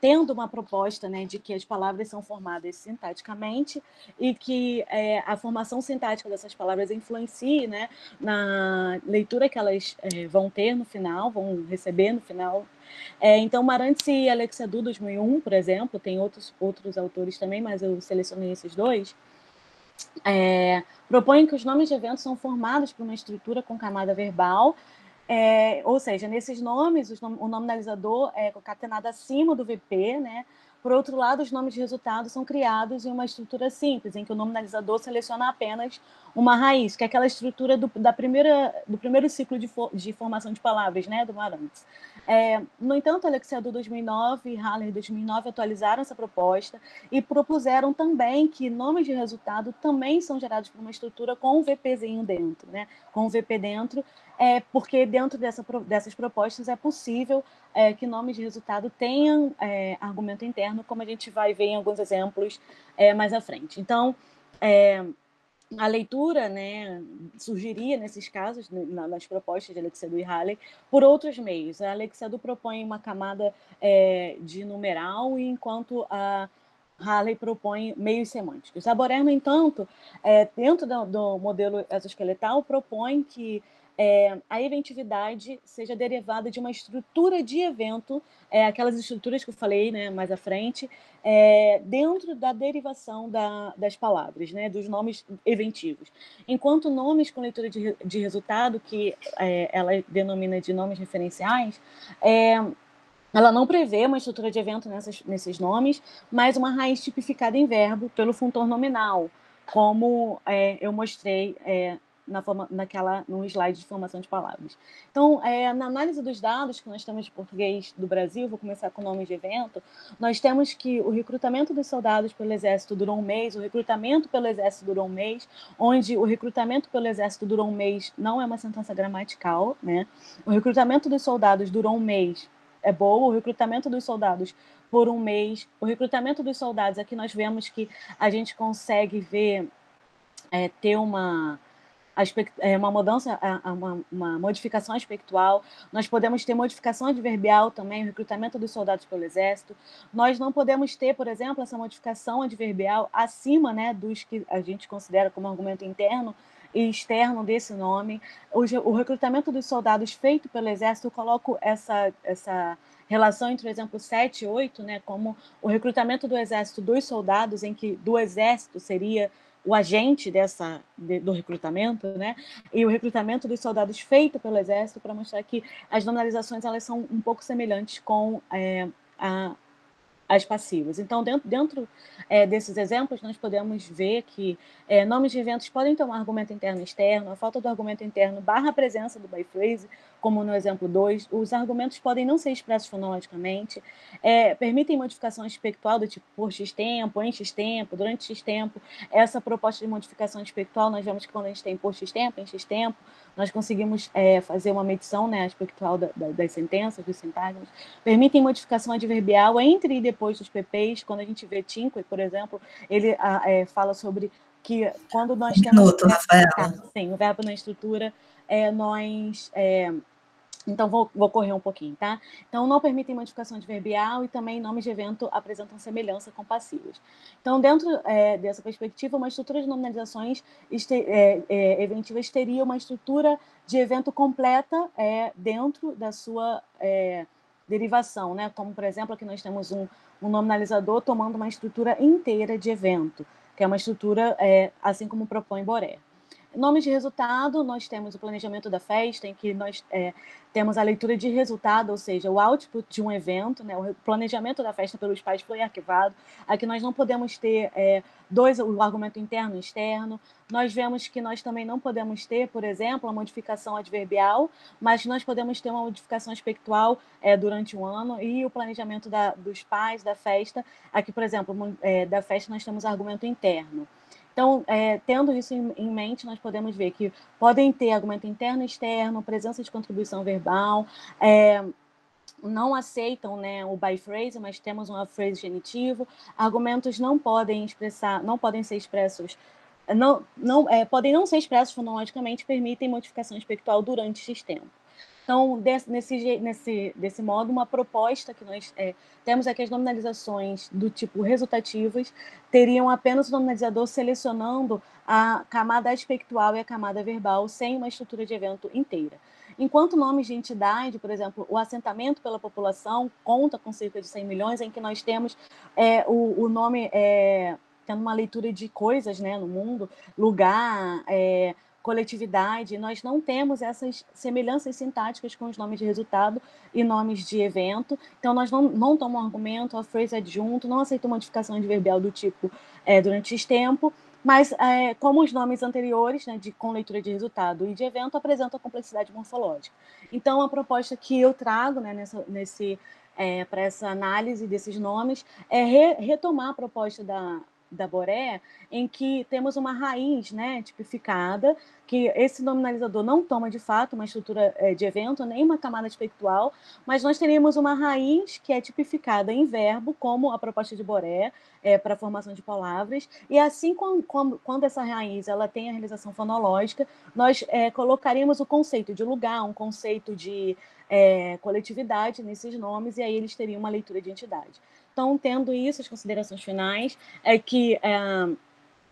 tendo uma proposta, né, de que as palavras são formadas sintaticamente e que a formação sintática dessas palavras influencie, né, na leitura que elas vão ter no final, vão receber no final. Então, Marantz e Alexiadou, 2001, por exemplo, tem outros autores também, mas eu selecionei esses dois, propõem que os nomes de eventos são formados por uma estrutura com camada verbal. Ou seja, nesses nomes, o nominalizador é concatenado acima do VP, né? Por outro lado, os nomes de resultado são criados em uma estrutura simples, em que o nominalizador seleciona apenas uma raiz, que é aquela estrutura do primeiro ciclo de formação de palavras, né, do Marantz. No entanto, Alexiadou 2009 e Harley 2009 atualizaram essa proposta e propuseram também que nomes de resultado também são gerados por uma estrutura com um VPzinho dentro, né, com um VP dentro, porque dentro dessas propostas é possível que nomes de resultado tenham argumento interno, como a gente vai ver em alguns exemplos mais à frente. Então, a leitura, né, surgiria nesses casos, nas propostas de Alexiadou e Harley, por outros meios. A Alexiadou propõe uma camada de numeral, enquanto a Harley propõe meios semânticos. A Borer, no entanto, dentro do modelo exoesqueletal, propõe que a eventividade seja derivada de uma estrutura de evento, aquelas estruturas que eu falei, né, mais à frente, dentro da derivação das palavras, né, dos nomes eventivos. Enquanto nomes com leitura de resultado, que ela denomina de nomes referenciais, ela não prevê uma estrutura de evento nesses nomes, mas uma raiz tipificada em verbo pelo funtor nominal, como eu mostrei no slide de formação de palavras. Então, na análise dos dados que nós temos de português do Brasil, vou começar com nomes de evento, nós temos que o recrutamento dos soldados pelo Exército durou um mês, o recrutamento pelo Exército durou um mês, onde o recrutamento pelo Exército durou um mês não é uma sentença gramatical, né? O recrutamento dos soldados durou um mês é boa, o recrutamento dos soldados por um mês, o recrutamento dos soldados, aqui nós vemos que a gente consegue ver, ter uma mudança, uma modificação aspectual, nós podemos ter modificação adverbial também, o recrutamento dos soldados pelo Exército, nós não podemos ter, por exemplo, essa modificação adverbial acima, né, dos que a gente considera como argumento interno e externo desse nome. O recrutamento dos soldados feito pelo Exército, eu coloco essa relação entre o exemplo 7 e 8, né, como o recrutamento do Exército dos soldados, em que do Exército seria o agente do recrutamento, né? E o recrutamento dos soldados feito pelo Exército, para mostrar que as nominalizações, elas são um pouco semelhantes com as passivas. Então, dentro desses exemplos, nós podemos ver que nomes de eventos podem tomar argumento interno e externo, a falta do argumento interno barra a presença do by phrase, como no exemplo 2, os argumentos podem não ser expressos fonologicamente, permitem modificação aspectual do tipo por x tempo, em x tempo, durante x tempo. Essa proposta de modificação aspectual, nós vemos que quando a gente tem por x tempo, em x tempo, nós conseguimos fazer uma medição, né, aspectual das sentenças, dos sintagmas. Permitem modificação adverbial entre e depois dos PPs. Quando a gente vê Cinque, por exemplo, ele fala sobre que quando nós temos... o verbo na estrutura, então, vou correr um pouquinho, tá? Então, não permitem modificação adverbial e também nomes de evento apresentam semelhança com passivos. Então, dentro dessa perspectiva, uma estrutura de nominalizações eventivas teria uma estrutura de evento completa dentro da sua derivação, né? Como, por exemplo, aqui nós temos um nominalizador tomando uma estrutura inteira de evento, que é uma estrutura, assim como propõe Borer. Nomes de resultado, nós temos o planejamento da festa, em que nós temos a leitura de resultado, ou seja, o output de um evento, né? O planejamento da festa pelos pais foi arquivado. Aqui nós não podemos ter o argumento interno e externo. Nós vemos que nós também não podemos ter, por exemplo, a modificação adverbial, mas nós podemos ter uma modificação aspectual durante o ano, e o planejamento dos pais, da festa. Aqui, por exemplo, da festa nós temos argumento interno. Então, tendo isso em mente, nós podemos ver que podem ter argumento interno e externo, presença de contribuição verbal, não aceitam, né, o by phrase, mas temos uma phrase genitivo, argumentos podem não ser expressos fonologicamente, permitem modificação aspectual durante X tempo. Então, desse modo, uma proposta que nós temos é que as nominalizações do tipo resultativas teriam apenas o nominalizador selecionando a camada aspectual e a camada verbal, sem uma estrutura de evento inteira. Enquanto nomes de entidade, por exemplo, o assentamento pela população conta com cerca de 100 milhões, em que nós temos o nome tendo uma leitura de coisas, né, no mundo, lugar, coletividade. Nós não temos essas semelhanças sintáticas com os nomes de resultado e nomes de evento. Então, nós não tomamos argumento, a phrase adjunto, não aceitamos modificação adverbial do tipo durante esse tempo, mas como os nomes anteriores, né, com leitura de resultado e de evento, apresentam a complexidade morfológica. Então, a proposta que eu trago, né, para essa análise desses nomes é retomar a proposta da Borer, em que temos uma raiz, né, tipificada, que esse nominalizador não toma de fato uma estrutura de evento, nem uma camada aspectual, mas nós teríamos uma raiz que é tipificada em verbo, como a proposta de Borer, para a formação de palavras, e assim quando essa raiz ela tem a realização fonológica, nós colocaríamos o conceito de lugar, um conceito de coletividade nesses nomes, e aí eles teriam uma leitura de entidade. Então, tendo isso, as considerações finais é que a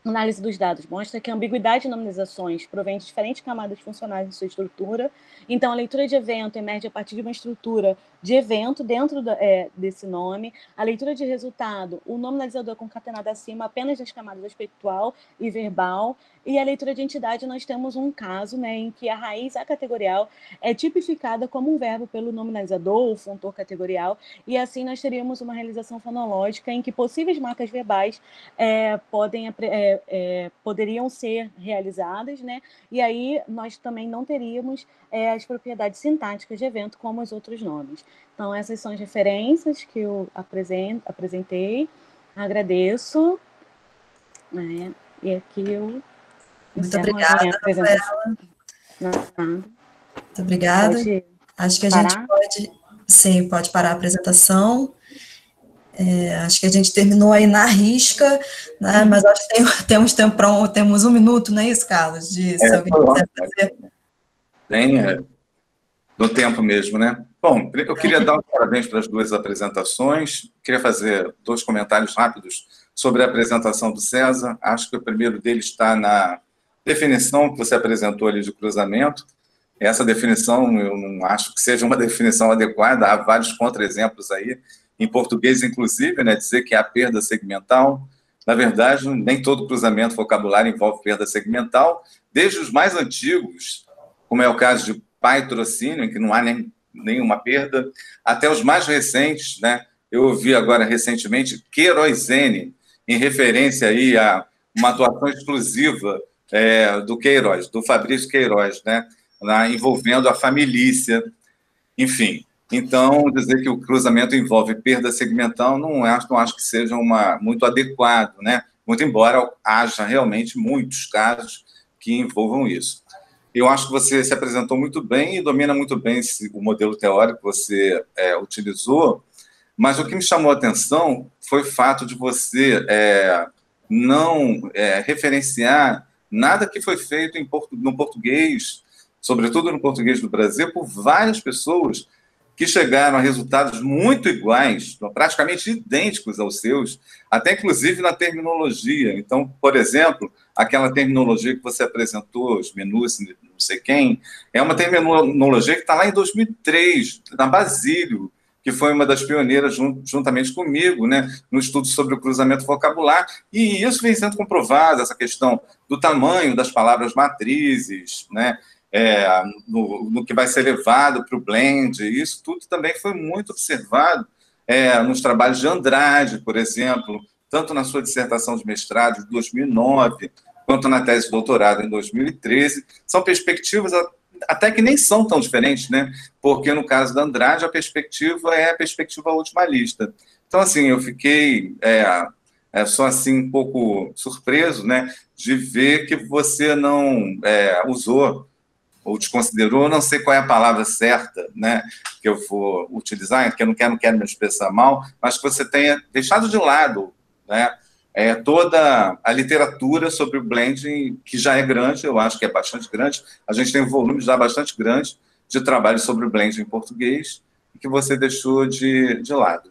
análise dos dados mostra que a ambiguidade de nominalizações provém de diferentes camadas funcionais em sua estrutura. Então, a leitura de evento emerge a partir de uma estrutura de evento dentro desse nome. A leitura de resultado, o nominalizador é concatenado acima apenas das camadas aspectual e verbal. E a leitura de entidade, nós temos um caso, né, em que a raiz acategorial é tipificada como um verbo pelo nominalizador ou funtor categorial, e assim nós teríamos uma realização fonológica em que possíveis marcas verbais poderiam ser realizadas, né, e aí nós também não teríamos as propriedades sintáticas de evento como os outros nomes. Então, essas são as referências que eu apresentei. Agradeço. E aqui eu... Muito obrigada, Rafaela. Muito obrigada. Acho que a gente pode parar a apresentação. Acho que a gente terminou aí na risca, né? Mas acho que temos tempo para temos um minuto, não é isso, Carlos? Se alguém quiser fazer. No tempo mesmo, né? Bom, eu queria dar os parabéns para as duas apresentações, queria fazer dois comentários rápidos sobre a apresentação do César. Acho que o primeiro dele está na definição que você apresentou ali de cruzamento. Essa definição, eu não acho que seja uma definição adequada, há vários contra-exemplos aí, em português, inclusive, né, dizer que há perda segmental. Na verdade, nem todo cruzamento vocabulário envolve perda segmental, desde os mais antigos, como é o caso de patrocínio, em que não há nenhuma perda, até os mais recentes, né? Eu ouvi agora recentemente querosene, em referência aí a uma atuação exclusiva do Queiroz, do Fabrício Queiroz, né, envolvendo a família, enfim. Então, dizer que o cruzamento envolve perda segmental não acho que seja muito adequado, né, muito embora haja realmente muitos casos que envolvam isso. Eu acho que você se apresentou muito bem e domina muito bem o modelo teórico que você utilizou, mas o que me chamou a atenção foi o fato de você não referenciar nada que foi feito no português, sobretudo no português do Brasil, por várias pessoas que chegaram a resultados muito iguais, praticamente idênticos aos seus, até inclusive na terminologia. Então, por exemplo, aquela terminologia que você apresentou, os Minucci, não sei quem, é uma terminologia que está lá em 2003, na Basílio, que foi uma das pioneiras, juntamente comigo, né, no estudo sobre o cruzamento vocabular, e isso vem sendo comprovado, essa questão do tamanho das palavras matrizes, né, no que vai ser levado para o blend, isso tudo também foi muito observado nos trabalhos de Andrade, por exemplo, tanto na sua dissertação de mestrado de 2009, quanto na tese de doutorado em 2013, são perspectivas até que nem são tão diferentes, né? Porque no caso da Andrade, a perspectiva é a perspectiva ultimalista. Então, assim, eu fiquei só assim um pouco surpreso, né, de ver que você não usou ou desconsiderou, não sei qual é a palavra certa, né, que eu vou utilizar, porque eu não quero me expressar mal, mas que você tenha deixado de lado, né, toda a literatura sobre o blending, que já é grande, eu acho que é bastante grande, a gente tem um volume já bastante grande de trabalho sobre o blending em português, que você deixou de lado.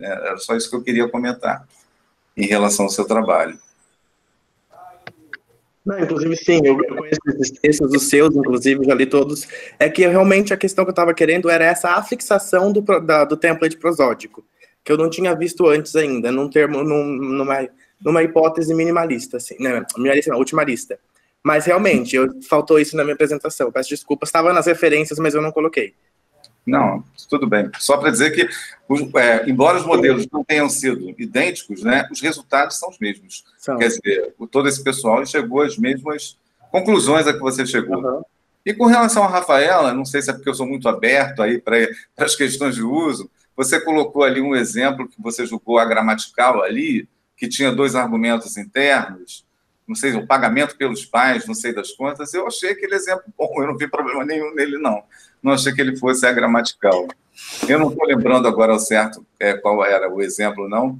Era só isso que eu queria comentar em relação ao seu trabalho. Não, inclusive, sim, eu conheço esses textos, os seus, inclusive, já li todos. É que realmente a questão que eu estava querendo era essa afixação do template prosódico, que eu não tinha visto antes ainda, numa hipótese minimalista, assim, né? Minimalista não, ultimalista. Mas realmente, faltou isso na minha apresentação. Peço desculpas, estava nas referências, mas eu não coloquei. Não, tudo bem. Só para dizer que, embora os modelos não tenham sido idênticos, né, os resultados são os mesmos. São. Quer dizer, todo esse pessoal chegou às mesmas conclusões a que você chegou. Uhum. E com relação a Rafaela, não sei se é porque eu sou muito aberto aí para as questões de uso, você colocou ali um exemplo que você julgou a gramatical ali, que tinha dois argumentos internos, não sei, o pagamento pelos pais, não sei das contas, eu achei aquele exemplo bom, eu não vi problema nenhum nele, não. Não achei que ele fosse a gramatical. Eu não estou lembrando agora ao certo qual era o exemplo, não,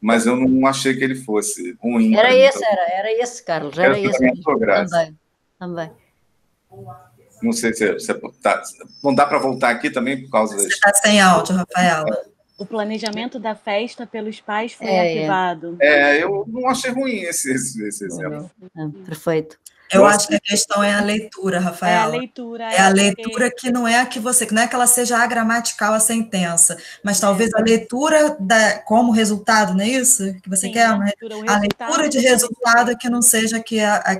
mas eu não achei que ele fosse ruim. Era esse, Carlos, era esse. Também. Não sei se tá, não dá para voltar aqui também por causa disso. Você está sem áudio, Rafaela. O planejamento da festa pelos pais foi arquivado. Eu não achei ruim esse exemplo. Perfeito. Eu acho que a questão é a leitura, Rafaela. É a leitura que não é a que você... Não é que ela seja a gramatical, a sentença, mas talvez a leitura como resultado, não é isso que você quer? A leitura de resultado que não seja a que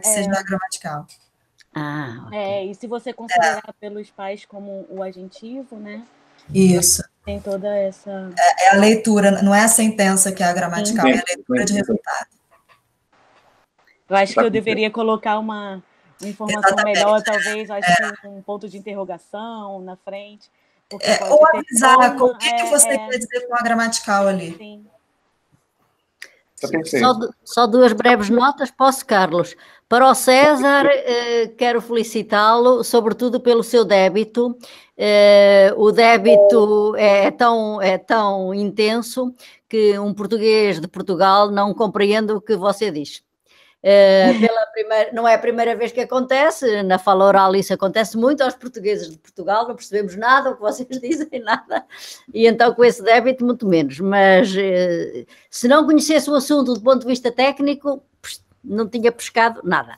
seja a gramatical. Ah, okay. E se você considerar pelos pais como o adjetivo, né? Isso. Tem toda essa... É a leitura, não é a sentença que é a gramatical, é a leitura de resultado. Eu acho que eu deveria colocar uma informação melhor, talvez, acho que um ponto de interrogação na frente. Ou avisar, o que você quer dizer com a gramatical ali? Sim. Só duas breves notas, posso, Carlos? Para o César, quero felicitá-lo, sobretudo pelo seu débito. O débito é tão intenso que um português de Portugal não compreende o que você diz. Não é a primeira vez que acontece, na fala oral isso acontece muito aos portugueses de Portugal, não percebemos nada, o que vocês dizem, nada, e então com esse débito muito menos, mas se não conhecesse o assunto do ponto de vista técnico, não tinha pescado nada,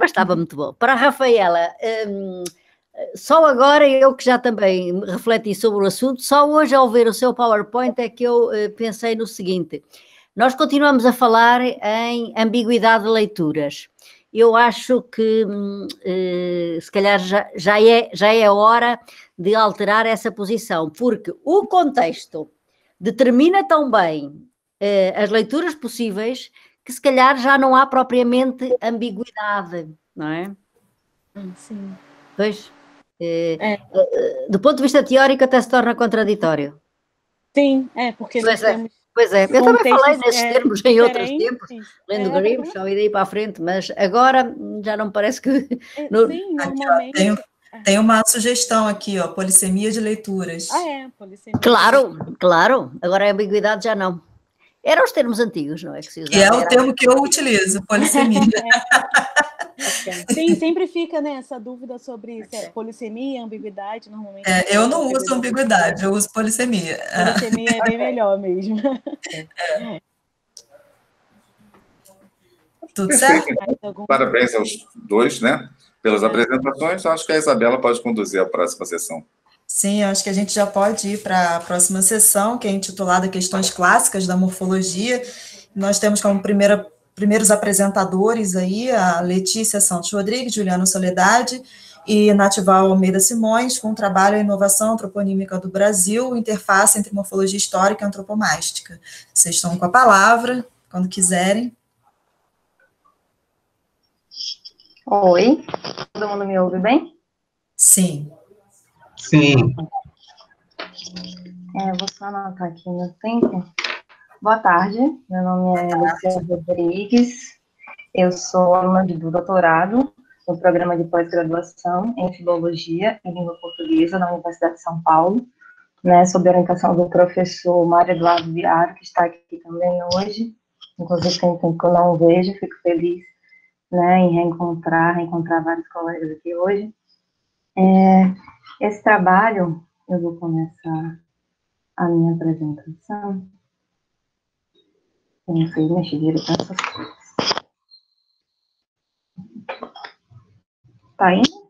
mas estava muito bom. Para a Rafaela, só agora eu que já também refleti sobre o assunto, só hoje ao ver o seu PowerPoint é que eu pensei no seguinte... Nós continuamos a falar em ambiguidade de leituras. Eu acho que, se calhar, já é hora de alterar essa posição, porque o contexto determina tão bem as leituras possíveis que, se calhar, já não há propriamente ambiguidade, não é? Sim. Pois, do ponto de vista teórico, até se torna contraditório. Sim, porque nós temos... Pois é, eu também falei nesses termos em outros tempos, lendo Grimshaw e daí para a frente, mas agora já não me parece que... Sim, normalmente... Tem uma sugestão aqui, ó, polissemia de leituras. Polissemia. Claro, agora a ambiguidade já não. Eram os termos antigos, não é? É o termo que eu utilizo, polissemia. Sim, sempre fica, né, essa dúvida sobre polissemia, ambiguidade, normalmente... eu não uso ambiguidade, eu uso polissemia. Polissemia é bem melhor mesmo. Tudo certo? Parabéns aos dois, né, pelas apresentações. Acho que a Isabela pode conduzir a próxima sessão. Sim, acho que a gente já pode ir para a próxima sessão, que é intitulada Questões Clássicas da Morfologia. Nós temos como primeiros apresentadores aí a Letícia Santos Rodrigues, Juliana Soledade e Natival Almeida Simões, com o trabalho A Inovação Antroponímica do Brasil, Interface entre Morfologia Histórica e Antropomástica. Vocês estão com a palavra, quando quiserem. Oi, todo mundo me ouve bem? Sim. Sim. Vou só anotar aqui no tempo. Boa tarde, meu nome é Letícia Rodrigues, eu sou aluna do doutorado no programa de pós-graduação em Filologia e Língua Portuguesa da Universidade de São Paulo, né, sob orientação do professor Mário Eduardo Viaro, que está aqui também hoje. Inclusive, tem tempo que eu não o vejo, fico feliz, né, em reencontrar vários colegas aqui hoje. Esse trabalho, eu vou começar a minha apresentação. Eu não sei mexer direito nessas coisas. Tá indo?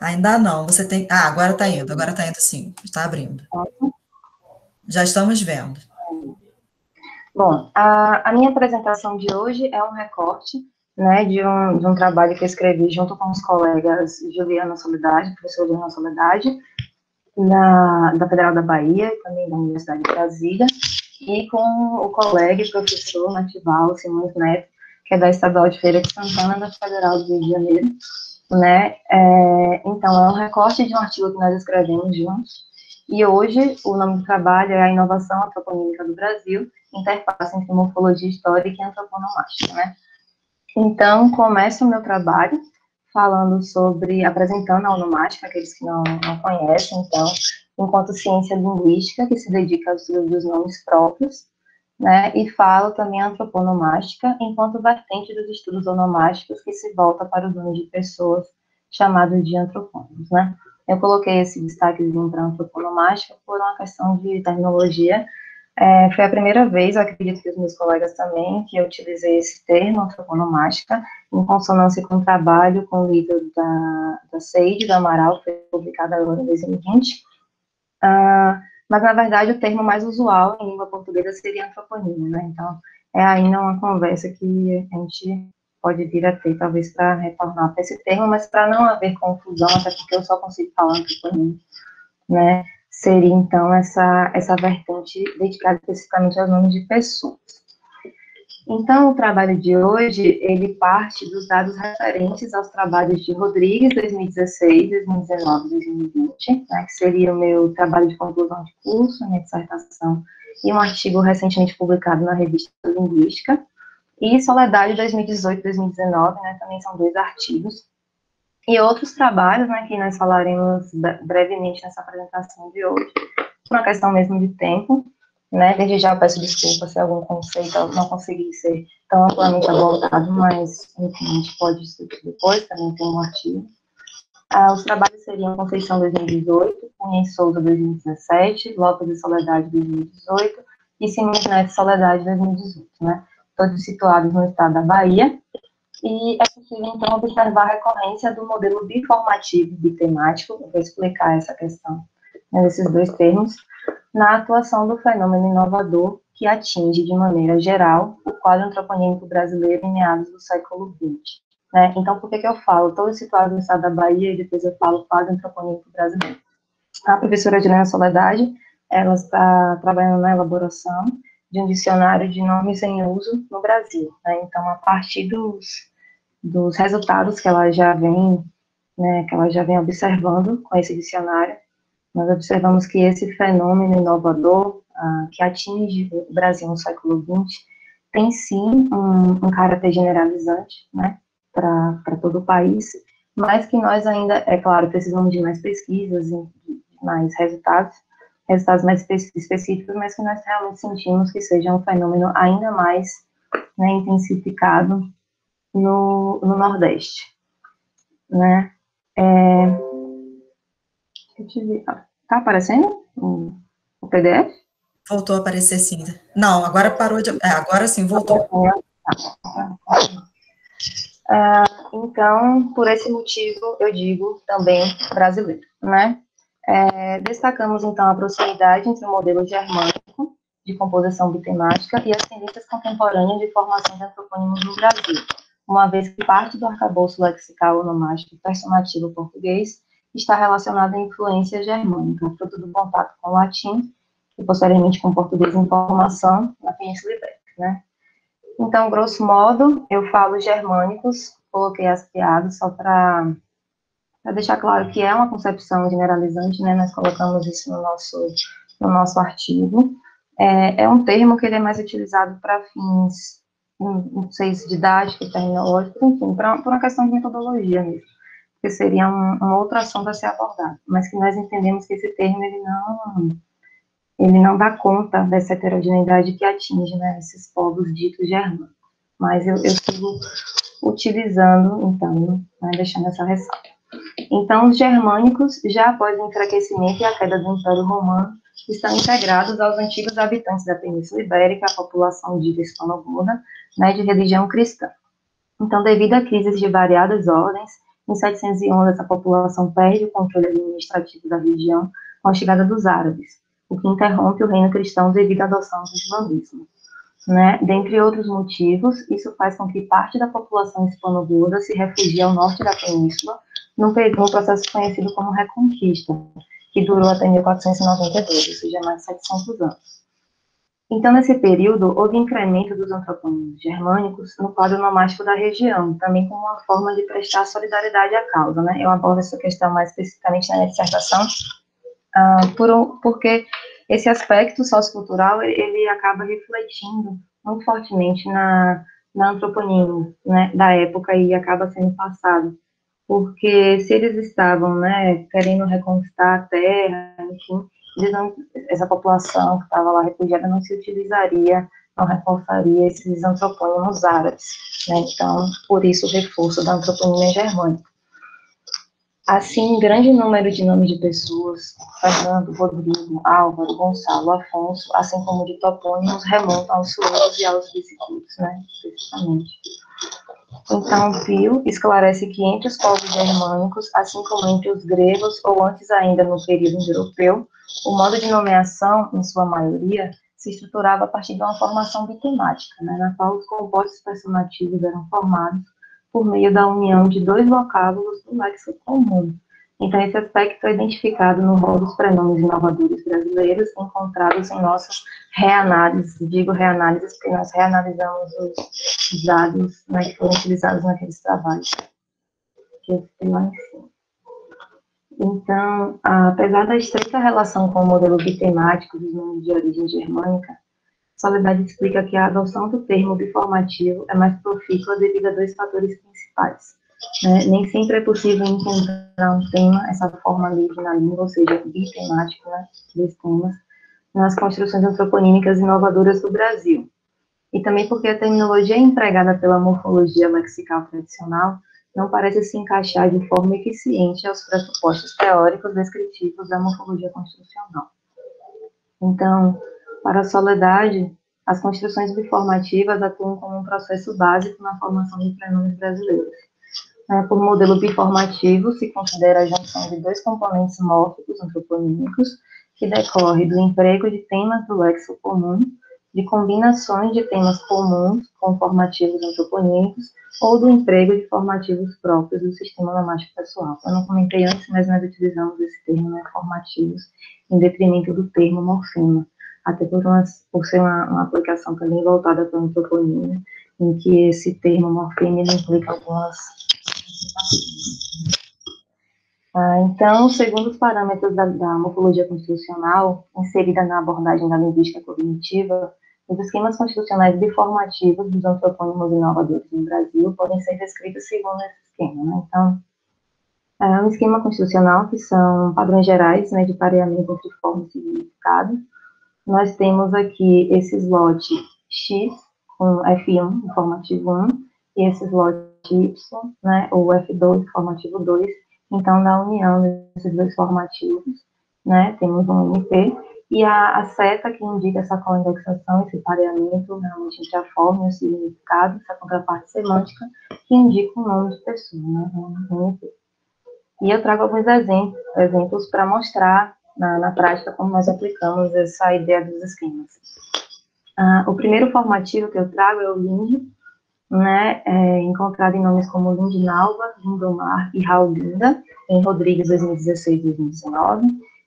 Ainda não, você tem... Ah, agora tá indo sim, está abrindo. Já estamos vendo. Bom, a minha apresentação de hoje é um recorte, né, de um trabalho que eu escrevi junto com os colegas Juliana Soledade, professor Juliana Soledade, da Federal da Bahia, e também da Universidade de Brasília, e com o colega e professor Natival Simões Neto, que é da Estadual de Feira de Santana, da Federal do Rio de Janeiro, né, então é um recorte de um artigo que nós escrevemos juntos, e hoje o nome do trabalho é A Inovação Antroponímica do Brasil, Interface entre Morfologia Histórica e Antroponomástica, né. Então, começo o meu trabalho falando sobre, apresentando a onomástica, aqueles que não conhecem, então, enquanto ciência linguística, que se dedica ao estudo dos nomes próprios, né, e falo também a antroponomástica, enquanto vertente dos estudos onomásticos que se volta para os nomes de pessoas, chamados de antropônimos, né. Eu coloquei esse destaquezinho para a antroponomástica por uma questão de terminologia. Foi a primeira vez, eu acredito que os meus colegas também, que eu utilizei esse termo, antroponomástica, em consonância com o trabalho com o livro da Seide, da Amaral, que foi publicado agora em 2020. Mas, na verdade, o termo mais usual em língua portuguesa seria antroponímia, né? Então, é ainda uma conversa que a gente pode vir a ter, talvez, para retornar para esse termo, mas para não haver confusão, até porque eu só consigo falar antroponímia, né? Seria, então, essa vertente dedicada especificamente aos nomes de pessoas. Então, o trabalho de hoje, ele parte dos dados referentes aos trabalhos de Rodrigues, 2016, 2019, 2020, né, que seria o meu trabalho de conclusão de curso, minha dissertação, e um artigo recentemente publicado na Revista Linguística, e Soledade, 2018, 2019, né, também são dois artigos. E outros trabalhos, né, que nós falaremos brevemente nessa apresentação de hoje, por uma questão mesmo de tempo, né, desde já eu peço desculpa se algum conceito não consegui ser tão amplamente abordado, mas, enfim, a gente pode discutir depois, também tem um artigo. Os trabalhos seriam Conceição 2018, Souza 2017, Lopes e Soledade 2018, e Simões Neto e Soledade 2018, né, todos situados no estado da Bahia. E é possível, então, observar a recorrência do modelo biformativo e bitemático, eu vou explicar essa questão, né, desses dois termos, na atuação do fenômeno inovador que atinge, de maneira geral, o quadro antroponímico brasileiro em meados do século XX. Né? Então, por que eu falo todo situado no estado da Bahia e depois eu falo quadro antroponímico brasileiro? A professora Juliana Soledade, ela está trabalhando na elaboração de um dicionário de nomes em uso no Brasil. Né? Então, a partir dos resultados que ela já vem, né, que ela já vem observando com esse dicionário, nós observamos que esse fenômeno inovador que atinge o Brasil no século XX tem sim um caráter generalizante, né, para todo o país, mas que nós ainda, é claro, precisamos de mais pesquisas e mais resultados mais específicos, mas que nós realmente sentimos que seja um fenômeno ainda mais, né, intensificado no Nordeste, né? Tá aparecendo o PDF? Voltou a aparecer, sim. Não, agora parou de... agora sim, voltou. Então, por esse motivo, eu digo também brasileiro, né? Destacamos, então, a proximidade entre o modelo germânico de composição bitemática e as tendências contemporâneas de formação de antropônimos no Brasil, uma vez que parte do arcabouço lexical, onomástico e personativo português está relacionada à influência germânica, fruto do contato com o latim e, posteriormente, com o português em formação na Península Ibérica, né? Então, grosso modo, eu falo germânicos, coloquei as piadas só para deixar claro que é uma concepção generalizante, né? Nós colocamos isso no nosso artigo. É um termo que ele é mais utilizado para fins, não sei se didático, terminológico, enfim, por uma questão de metodologia mesmo, que seria uma outra ação a ser abordada, mas que nós entendemos que esse termo, ele não dá conta dessa heterogeneidade que atinge, né, esses povos ditos germânicos. Mas eu sigo utilizando, então, né, deixando essa ressalva. Então, os germânicos, já após o enfraquecimento e a queda do Império Romano, estão integrados aos antigos habitantes da Península Ibérica, a população dita hispano-gorda, né, de religião cristã. Então, devido a crises de variadas ordens, em 711, essa população perde o controle administrativo da região com a chegada dos árabes, o que interrompe o reino cristão devido à adoção do islamismo, né? Dentre outros motivos, isso faz com que parte da população hispano-gorda se refugie ao norte da península, num processo conhecido como Reconquista, que durou até 1492, ou seja, mais de 700 anos. Então, nesse período, houve incremento dos antropônimos germânicos no quadro nomástico da região, também como uma forma de prestar solidariedade à causa, né? Eu abordo essa questão mais especificamente na minha dissertação, porque esse aspecto sociocultural, ele acaba refletindo muito fortemente na antroponímia, né, da época, e acaba sendo passado, porque se eles estavam, né, querendo reconquistar a terra, enfim, essa população que estava lá refugiada não se utilizaria, não reforçaria esses antropônimos árabes, né? Então, por isso o reforço da antroponímia germânica. Assim, grande número de nomes de pessoas, Fernando, Rodrigo, Álvaro, Gonçalo, Afonso, assim como de topônimos, remontam aos suevos e aos visicudos, né, especificamente. Então, Pio esclarece que entre os povos germânicos, assim como entre os gregos, ou antes ainda no período europeu, o modo de nomeação, em sua maioria, se estruturava a partir de uma formação bitemática, né, na qual os compostos personativos eram formados por meio da união de dois vocábulos do léxico comum. Então, esse aspecto é identificado no rol dos prenomes inovadores brasileiros encontrados em nossas reanálises. Digo reanálises porque nós reanalisamos os dados, né, que foram utilizados naqueles trabalhos que eu fiquei lá em cima. Então, apesar da estreita relação com o modelo bitemático dos nomes de origem germânica, Soledade explica que a adoção do termo biformativo é mais profícua devido a dois fatores principais, né? Nem sempre é possível encontrar um tema, essa forma livre na língua, ou seja, bitemática, né, dos temas, nas construções antroponímicas inovadoras do Brasil. E também porque a terminologia empregada pela morfologia lexical tradicional não parece se encaixar de forma eficiente aos pressupostos teóricos descritivos da morfologia construcional. Então, para a Soledade, as construções biformativas atuam como um processo básico na formação de prenomes brasileiros. Por modelo biformativo, se considera a junção de dois componentes mórficos antroponímicos, que decorre do emprego de temas do léxico comum, de combinações de temas comuns com formativos antroponímicos, ou do emprego de formativos próprios do sistema nomástico pessoal. Eu não comentei antes, mas nós utilizamos esse termo, né, formativos, em detrimento do termo morfema, até por ser uma aplicação também voltada para a antroponímia, em que esse termo morfema implica algumas... Então, segundo os parâmetros da morfologia constitucional, inserida na abordagem da linguística cognitiva, os esquemas constitucionais biformativos dos antropônimos inovadores no Brasil podem ser descritos segundo esse esquema, né? Então, é um esquema constitucional que são padrões gerais, né, de pareamento entre forma e significado. Nós temos aqui esse slot X, com F1, informativo 1, e esse slot Y, né, ou F2, informativo 2. Então, na união desses dois formativos, né, temos um MP, E a seta que indica essa coindexação, esse pareamento, realmente a gente já forma o significado, essa contraparte semântica, que indica o nome de pessoa, né? E eu trago alguns exemplos para mostrar na prática como nós aplicamos essa ideia dos esquemas. O primeiro formativo que eu trago é o Linde, né, encontrado em nomes como Lindinalva, Lindomar e Raulina, em Rodrigues 2016 e 2019.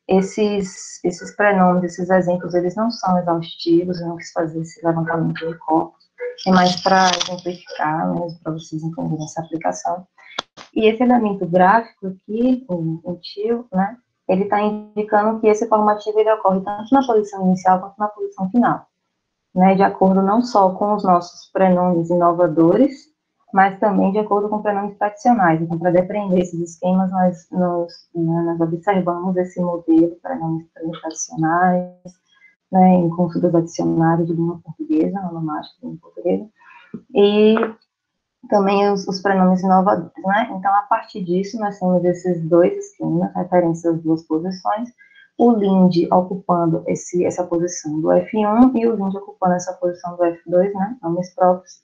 Esses prenomes, esses exemplos, eles não são exaustivos, eu não quis fazer esse levantamento de corpos, é mais para exemplificar, né, para vocês entenderem essa aplicação. E esse elemento gráfico aqui, o tio, né, ele está indicando que esse formativo ele ocorre tanto na posição inicial quanto na posição final, né, de acordo não só com os nossos prenomes inovadores, mas também de acordo com prenomes tradicionais. Então, para depreender esses esquemas, nós observamos esse modelo para prenomes tradicionais, né, em consultas a dicionário de língua portuguesa, onomástica de língua portuguesa, e também os prenomes inovadores, né? Então, a partir disso, nós temos esses dois esquemas, referentes às duas posições, o Linde ocupando essa posição do F1 e o Linde ocupando essa posição do F2, né, nomes próprios,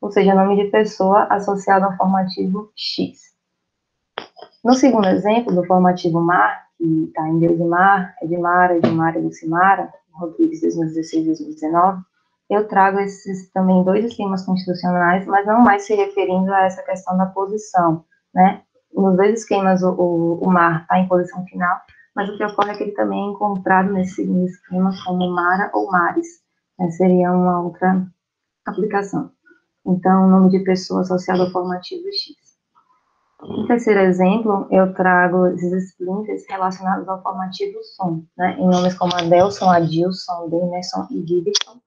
ou seja, nome de pessoa associado ao formativo X. No segundo exemplo, do formativo Mar, que está em Deusimar, Edmara e Lucimara, Rodrigues 2016 e 2019, eu trago esses também dois esquemas constitucionais, mas não mais se referindo a essa questão da posição, né? Nos dois esquemas, o Mar está em posição final, mas o que ocorre é que ele também é encontrado nesse segundo esquema como Mara ou Mares, né? Seria uma outra aplicação. Então, nome de pessoa associado ao formativo X. Em terceiro exemplo, eu trago esses splinters relacionados ao formativo som, né? Em nomes como Adelson, Adilson, Demerson e Gibson,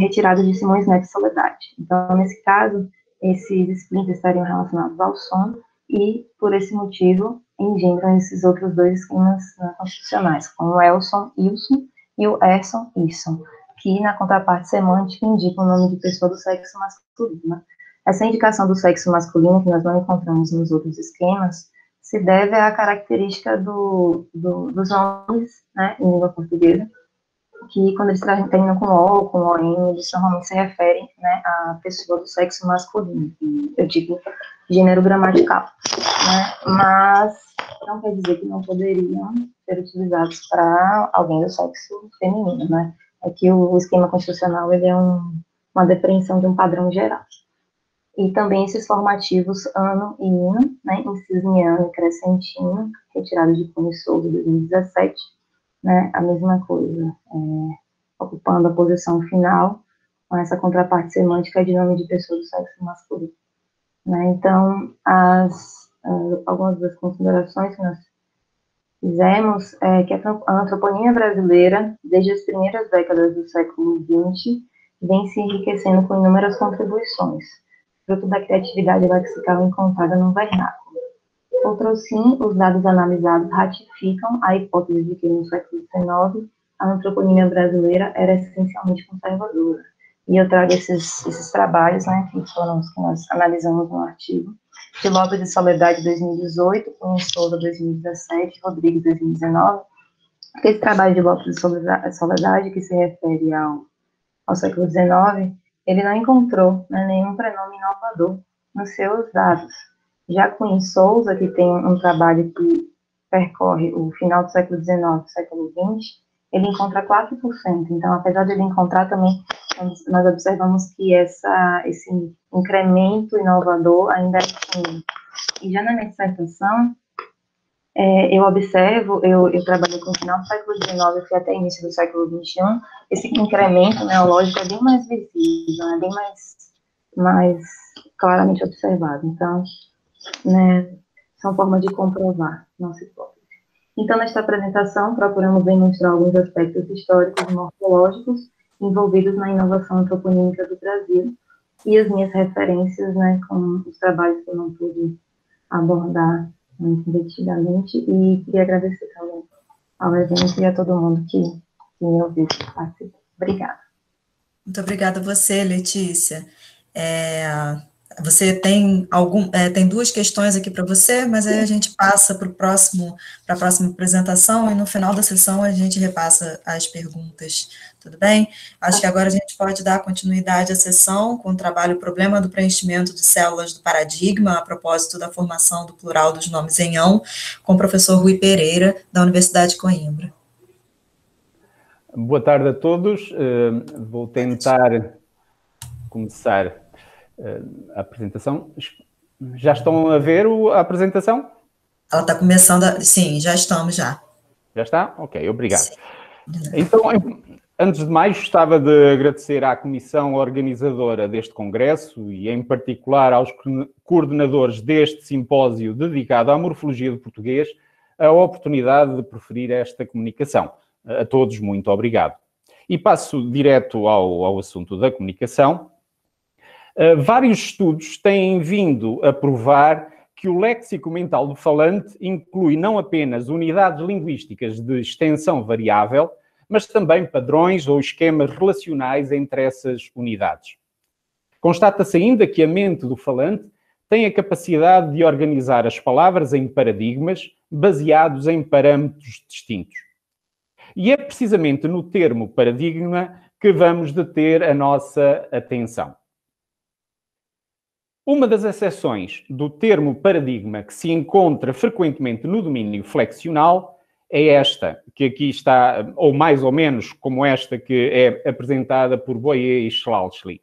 retirados de Simões Neto e Soledade. Então, nesse caso, esses splinters estariam relacionados ao som e, por esse motivo, engendram esses outros dois esquemas constitucionais, como o Elson, Ilson e o Erson, Irson, que na contraparte semântica indica o nome de pessoa do sexo masculino. Essa indicação do sexo masculino, que nós não encontramos nos outros esquemas, se deve à característica dos nomes, né, em língua portuguesa, que quando eles terminam com O ou com ON, eles normalmente se referem, né, à pessoa do sexo masculino, que eu digo gênero gramatical, né, mas não quer dizer que não poderiam ser utilizados para alguém do sexo feminino, né. É que o esquema constitucional ele é uma depreensão de um padrão geral. E também esses formativos ano e hino, né, incisniano e crescentino, retirado de Cunha e Souza, 2017, né, a mesma coisa, ocupando a posição final, com essa contraparte semântica de nome de pessoa do sexo masculino. Né, então, algumas das considerações que nós fizemos que a antroponímia brasileira, desde as primeiras décadas do século XX, vem se enriquecendo com inúmeras contribuições, fruto da criatividade lexical encontrada no vernáculo. Outrossim, os dados analisados ratificam a hipótese de que, no século XIX, a antroponímia brasileira era essencialmente conservadora. E eu trago esses trabalhos, né, que foram os que nós analisamos no artigo, de Lopes e Soledade 2018, com Souza 2017, Rodrigues 2019. Esse trabalho de Lopes e Soledade, que se refere ao século XIX, ele não encontrou, né, nenhum prenome inovador nos seus dados. Já com Souza, que tem um trabalho que percorre o final do século XIX e século XX, ele encontra 4%. Então, apesar de ele encontrar também, nós observamos que esse incremento inovador ainda é pequeno. E já na minha dissertação, eu trabalhei com o final do século XIX e até o início do século XXI, esse incremento neológico é bem mais visível, é bem mais claramente observado. Então, né, são formas de comprovar nossa hipótese. Então, nesta apresentação, procuramos demonstrar alguns aspectos históricos e morfológicos envolvidos na inovação antroponímica do Brasil, e as minhas referências, né, com os trabalhos que eu não pude abordar muito detalhadamente, e queria agradecer também ao evento e a todo mundo que me ouviu. Obrigada. Muito obrigada a você, Letícia. Você tem algum, tem duas questões aqui para você, mas aí a gente passa para a próxima apresentação e no final da sessão a gente repassa as perguntas, tudo bem? Acho que agora a gente pode dar continuidade à sessão com o trabalho Problema do Preenchimento de Células do Paradigma, a propósito da formação do plural dos nomes em ão, com o professor Rui Pereira, da Universidade de Coimbra. Boa tarde a todos, vou tentar começar a apresentação. Já estão a ver a apresentação? Ela está começando, sim, já estamos já. Já está? Ok, obrigado. Sim. Então, antes de mais, gostava de agradecer à comissão organizadora deste congresso e, em particular, aos coordenadores deste simpósio dedicado à morfologia do português, a oportunidade de proferir esta comunicação. A todos, muito obrigado. E passo direto ao assunto da comunicação. Vários estudos têm vindo a provar que o léxico mental do falante inclui não apenas unidades linguísticas de extensão variável, mas também padrões ou esquemas relacionais entre essas unidades. Constata-se ainda que a mente do falante tem a capacidade de organizar as palavras em paradigmas baseados em parâmetros distintos. E é precisamente no termo paradigma que vamos deter a nossa atenção. Uma das acessões do termo paradigma que se encontra frequentemente no domínio flexional é esta, que aqui está, ou mais ou menos como esta que é apresentada por Boyer e Schlauschli.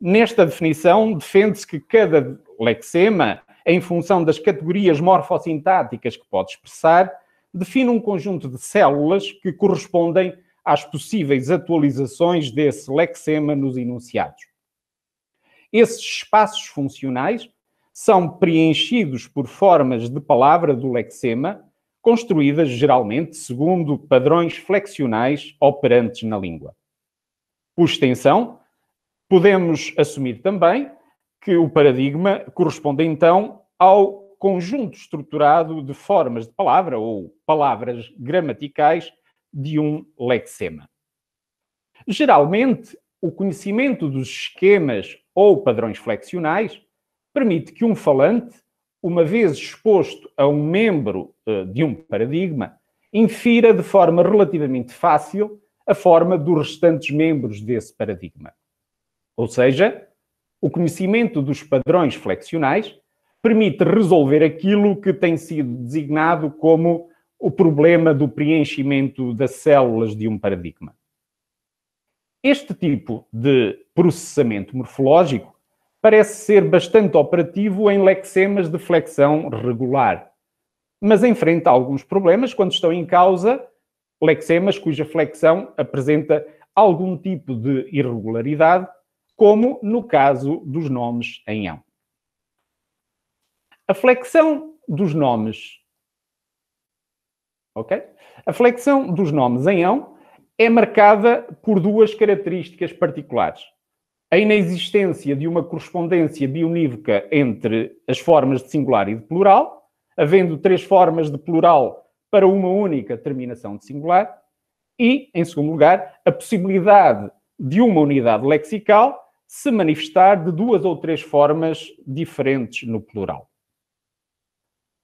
Nesta definição, defende-se que cada lexema, em função das categorias morfossintáticas que pode expressar, define um conjunto de células que correspondem às possíveis atualizações desse lexema nos enunciados. Esses espaços funcionais são preenchidos por formas de palavra do lexema, construídas geralmente segundo padrões flexionais operantes na língua. Por extensão, podemos assumir também que o paradigma corresponde então ao conjunto estruturado de formas de palavra ou palavras gramaticais de um lexema. Geralmente, o conhecimento dos esquemas ou padrões flexionais permite que um falante, uma vez exposto a um membro de um paradigma, infira de forma relativamente fácil a forma dos restantes membros desse paradigma. Ou seja, o conhecimento dos padrões flexionais permite resolver aquilo que tem sido designado como o problema do preenchimento das células de um paradigma. Este tipo de processamento morfológico parece ser bastante operativo em lexemas de flexão regular, mas enfrenta alguns problemas quando estão em causa lexemas cuja flexão apresenta algum tipo de irregularidade, como no caso dos nomes em ão. A flexão dos nomes, ok? A flexão dos nomes em ão é marcada por duas características particulares. A inexistência de uma correspondência bionívoca entre as formas de singular e de plural, havendo três formas de plural para uma única terminação de singular. E, em segundo lugar, a possibilidade de uma unidade lexical se manifestar de duas ou três formas diferentes no plural.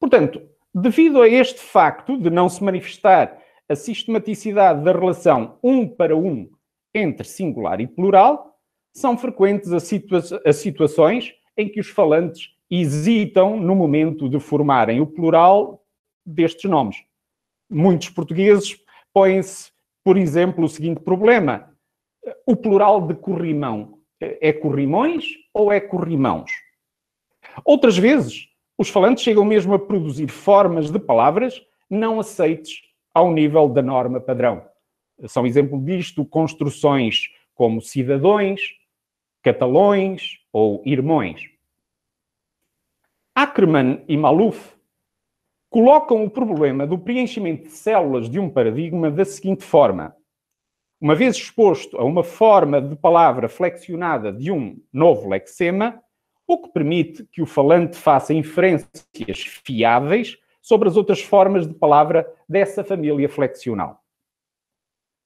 Portanto, devido a este facto de não se manifestar a sistematicidade da relação um para um entre singular e plural, são frequentes as situações em que os falantes hesitam no momento de formarem o plural destes nomes. Muitos portugueses põem-se, por exemplo, o seguinte problema. O plural de corrimão é corrimões ou é corrimãos? Outras vezes, os falantes chegam mesmo a produzir formas de palavras não aceites ao nível da norma padrão. São exemplo disto construções como cidadões, catalões ou irmões. Ackerman e Maluf colocam o problema do preenchimento de células de um paradigma da seguinte forma. Uma vez exposto a uma forma de palavra flexionada de um novo lexema, o que permite que o falante faça inferências fiáveis sobre as outras formas de palavra dessa família flexional.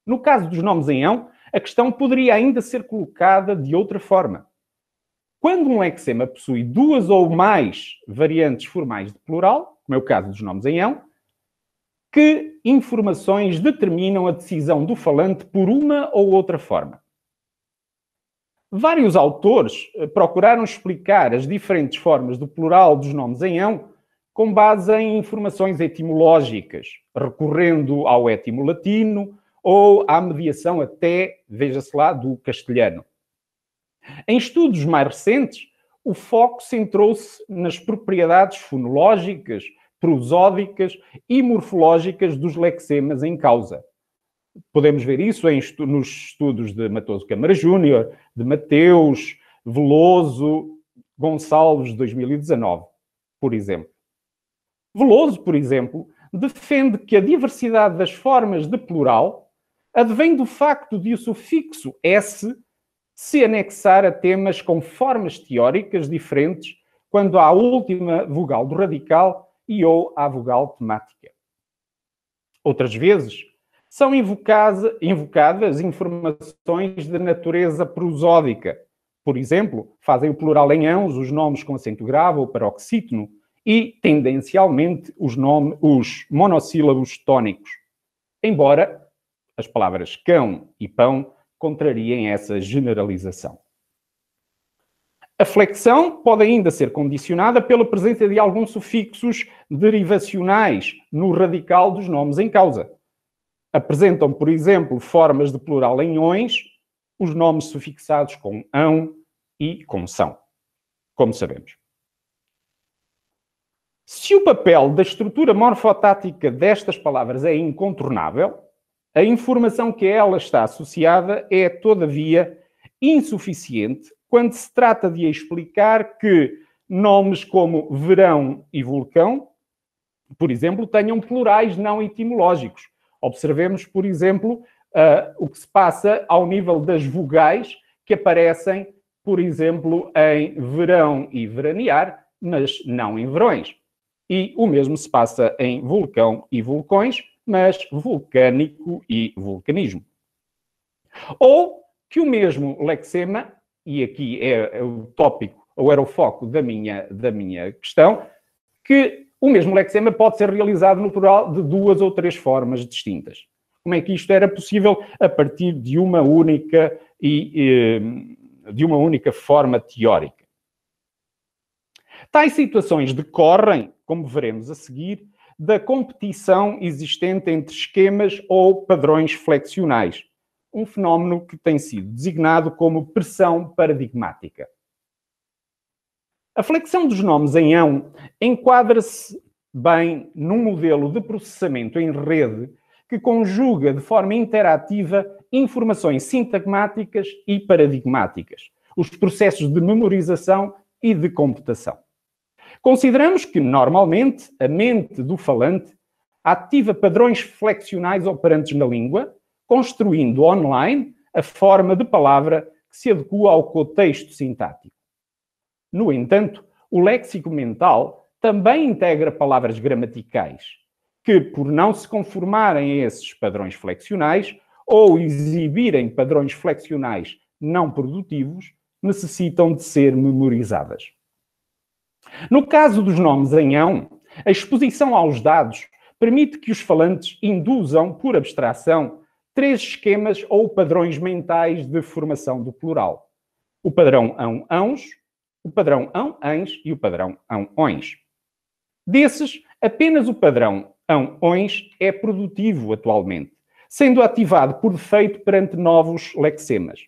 No caso dos nomes em ão, a questão poderia ainda ser colocada de outra forma. Quando um lexema possui duas ou mais variantes formais de plural, como é o caso dos nomes em ão, que informações determinam a decisão do falante por uma ou outra forma. Vários autores procuraram explicar as diferentes formas do plural dos nomes em ão com base em informações etimológicas, recorrendo ao etimo latino ou à mediação até, veja-se lá, do castelhano. Em estudos mais recentes, o foco centrou-se nas propriedades fonológicas, prosódicas e morfológicas dos lexemas em causa. Podemos ver isso nos estudos de Mattoso Câmara Júnior, de Mateus, Veloso, Gonçalves, 2019, por exemplo. Veloso, por exemplo, defende que a diversidade das formas de plural advém do facto de o sufixo -s se anexar a temas com formas teóricas diferentes quando há a última vogal do radical e ou à vogal temática. Outras vezes, são invocadas informações de natureza prosódica. Por exemplo, fazem o plural em ãos os nomes com acento grave ou paroxítono e, tendencialmente, os monossílabos tónicos. Embora as palavras cão e pão contrariem essa generalização. A flexão pode ainda ser condicionada pela presença de alguns sufixos derivacionais no radical dos nomes em causa. Apresentam, por exemplo, formas de plural em ões, os nomes sufixados com ão e com são, como sabemos. Se o papel da estrutura morfotática destas palavras é incontornável, a informação que a ela está associada é, todavia, insuficiente quando se trata de explicar que nomes como verão e vulcão, por exemplo, tenham plurais não etimológicos. Observemos, por exemplo, o que se passa ao nível das vogais que aparecem, por exemplo, em verão e veranear, mas não em verões. E o mesmo se passa em vulcão e vulcões, mas vulcânico e vulcanismo. Ou que o mesmo lexema, e aqui é o tópico, ou era o foco da minha questão, que o mesmo lexema pode ser realizado no plural de duas ou três formas distintas. Como é que isto era possível? A partir de uma única forma teórica. Tais situações decorrem, como veremos a seguir, da competição existente entre esquemas ou padrões flexionais, um fenómeno que tem sido designado como pressão paradigmática. A flexão dos nomes em ão enquadra-se bem num modelo de processamento em rede que conjuga de forma interativa informações sintagmáticas e paradigmáticas, os processos de memorização e de computação. Consideramos que, normalmente, a mente do falante ativa padrões flexionais operantes na língua, construindo online a forma de palavra que se adequa ao contexto sintático. No entanto, o léxico mental também integra palavras gramaticais, que, por não se conformarem a esses padrões flexionais ou exibirem padrões flexionais não produtivos, necessitam de ser memorizadas. No caso dos nomes em ão, a exposição aos dados permite que os falantes induzam, por abstração, três esquemas ou padrões mentais de formação do plural. O padrão ão-ãos, o padrão ão-ães e o padrão ão-ões. Desses, apenas o padrão ão-ões é produtivo atualmente, sendo ativado por defeito perante novos lexemas.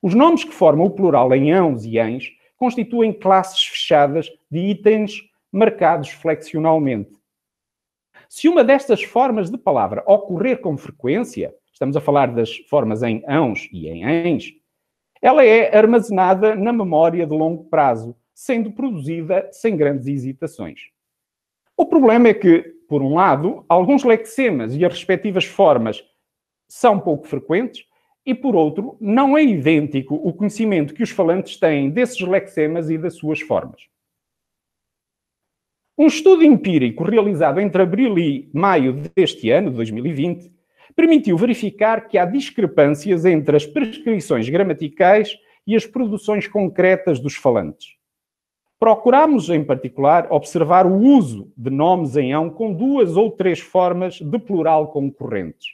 Os nomes que formam o plural em ãos e ães constituem classes fechadas de itens marcados flexionalmente. Se uma destas formas de palavra ocorrer com frequência, estamos a falar das formas em ãos e em ães, ela é armazenada na memória de longo prazo, sendo produzida sem grandes hesitações. O problema é que, por um lado, alguns lexemas e as respectivas formas são pouco frequentes, e, por outro, não é idêntico o conhecimento que os falantes têm desses lexemas e das suas formas. Um estudo empírico realizado entre abril e maio deste ano, 2020, permitiu verificar que há discrepâncias entre as prescrições gramaticais e as produções concretas dos falantes. Procuramos, em particular, observar o uso de nomes em ão com duas ou três formas de plural concorrentes.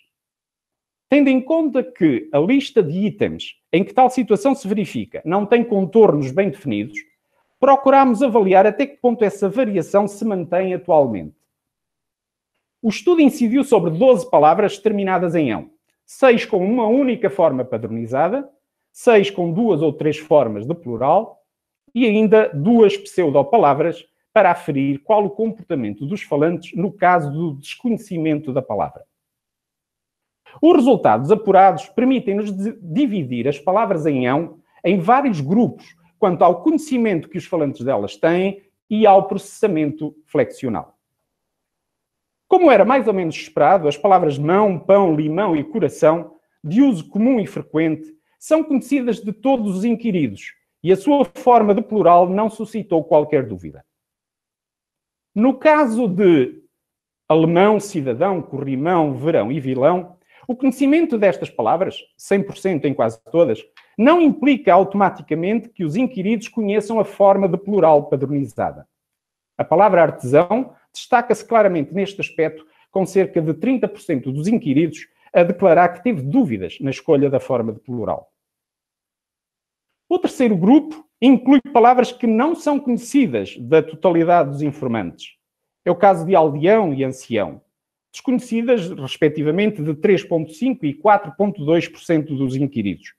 Tendo em conta que a lista de itens em que tal situação se verifica não tem contornos bem definidos, procuramos avaliar até que ponto essa variação se mantém atualmente. O estudo incidiu sobre 12 palavras terminadas em ão, 6 com uma única forma padronizada, 6 com duas ou três formas de plural, e ainda 2 pseudopalavras para aferir qual o comportamento dos falantes no caso do desconhecimento da palavra. Os resultados apurados permitem-nos dividir as palavras em ão em vários grupos quanto ao conhecimento que os falantes delas têm e ao processamento flexional. Como era mais ou menos esperado, as palavras mão, pão, limão e coração, de uso comum e frequente, são conhecidas de todos os inquiridos, e a sua forma de plural não suscitou qualquer dúvida. No caso de alemão, cidadão, corrimão, verão e vilão, o conhecimento destas palavras, 100% em quase todas, não implica automaticamente que os inquiridos conheçam a forma de plural padronizada. A palavra artesão destaca-se claramente neste aspecto, com cerca de 30% dos inquiridos a declarar que teve dúvidas na escolha da forma de plural. O terceiro grupo inclui palavras que não são conhecidas da totalidade dos informantes. É o caso de aldeão e ancião, desconhecidas, respectivamente, de 3,5% e 4,2% dos inquiridos.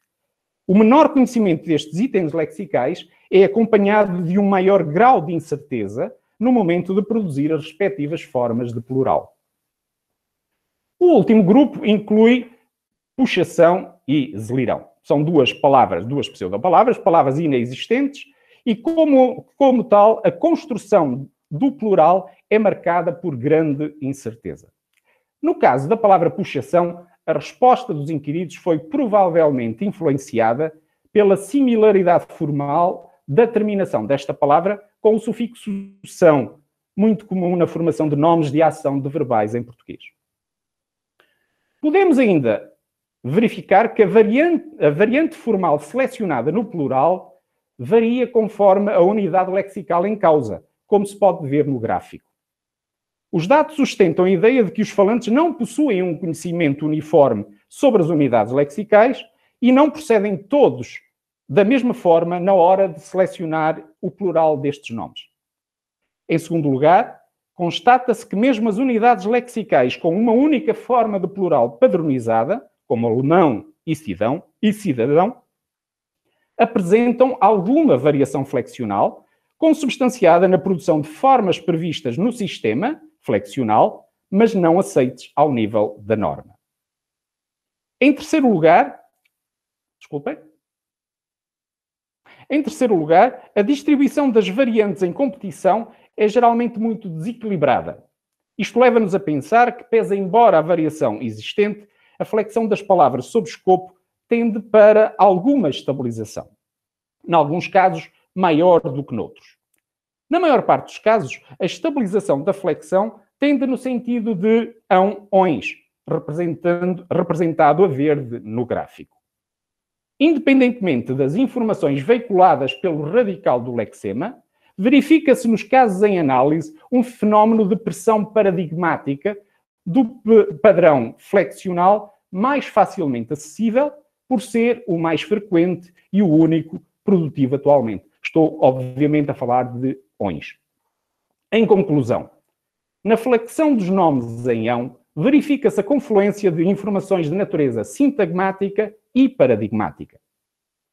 O menor conhecimento destes itens lexicais é acompanhado de um maior grau de incerteza no momento de produzir as respectivas formas de plural. O último grupo inclui puxação e zelirão. São duas palavras, duas pseudopalavras, palavras inexistentes, e como tal, a construção do plural é marcada por grande incerteza. No caso da palavra puxação, a resposta dos inquiridos foi provavelmente influenciada pela similaridade formal da terminação desta palavra com o sufixo -ção, muito comum na formação de nomes de ação de verbais em português. Podemos ainda verificar que a variante formal selecionada no plural varia conforme a unidade lexical em causa, como se pode ver no gráfico. Os dados sustentam a ideia de que os falantes não possuem um conhecimento uniforme sobre as unidades lexicais e não procedem todos da mesma forma na hora de selecionar o plural destes nomes. Em segundo lugar, constata-se que mesmo as unidades lexicais com uma única forma de plural padronizada, como alemão e cidadão, apresentam alguma variação flexional, consubstanciada na produção de formas previstas no sistema flexional, mas não aceites ao nível da norma. Em terceiro lugar, a distribuição das variantes em competição é geralmente muito desequilibrada. Isto leva-nos a pensar que, pese embora a variação existente, a flexão das palavras sob escopo tende para alguma estabilização, em alguns casos maior do que noutros. Na maior parte dos casos, a estabilização da flexão tende no sentido de ão, ões, representado a verde no gráfico. Independentemente das informações veiculadas pelo radical do lexema, verifica-se nos casos em análise um fenómeno de pressão paradigmática do padrão flexional mais facilmente acessível, por ser o mais frequente e o único produtivo atualmente. Estou, obviamente, a falar de ões. Em conclusão, na flexão dos nomes em ão, verifica-se a confluência de informações de natureza sintagmática e paradigmática.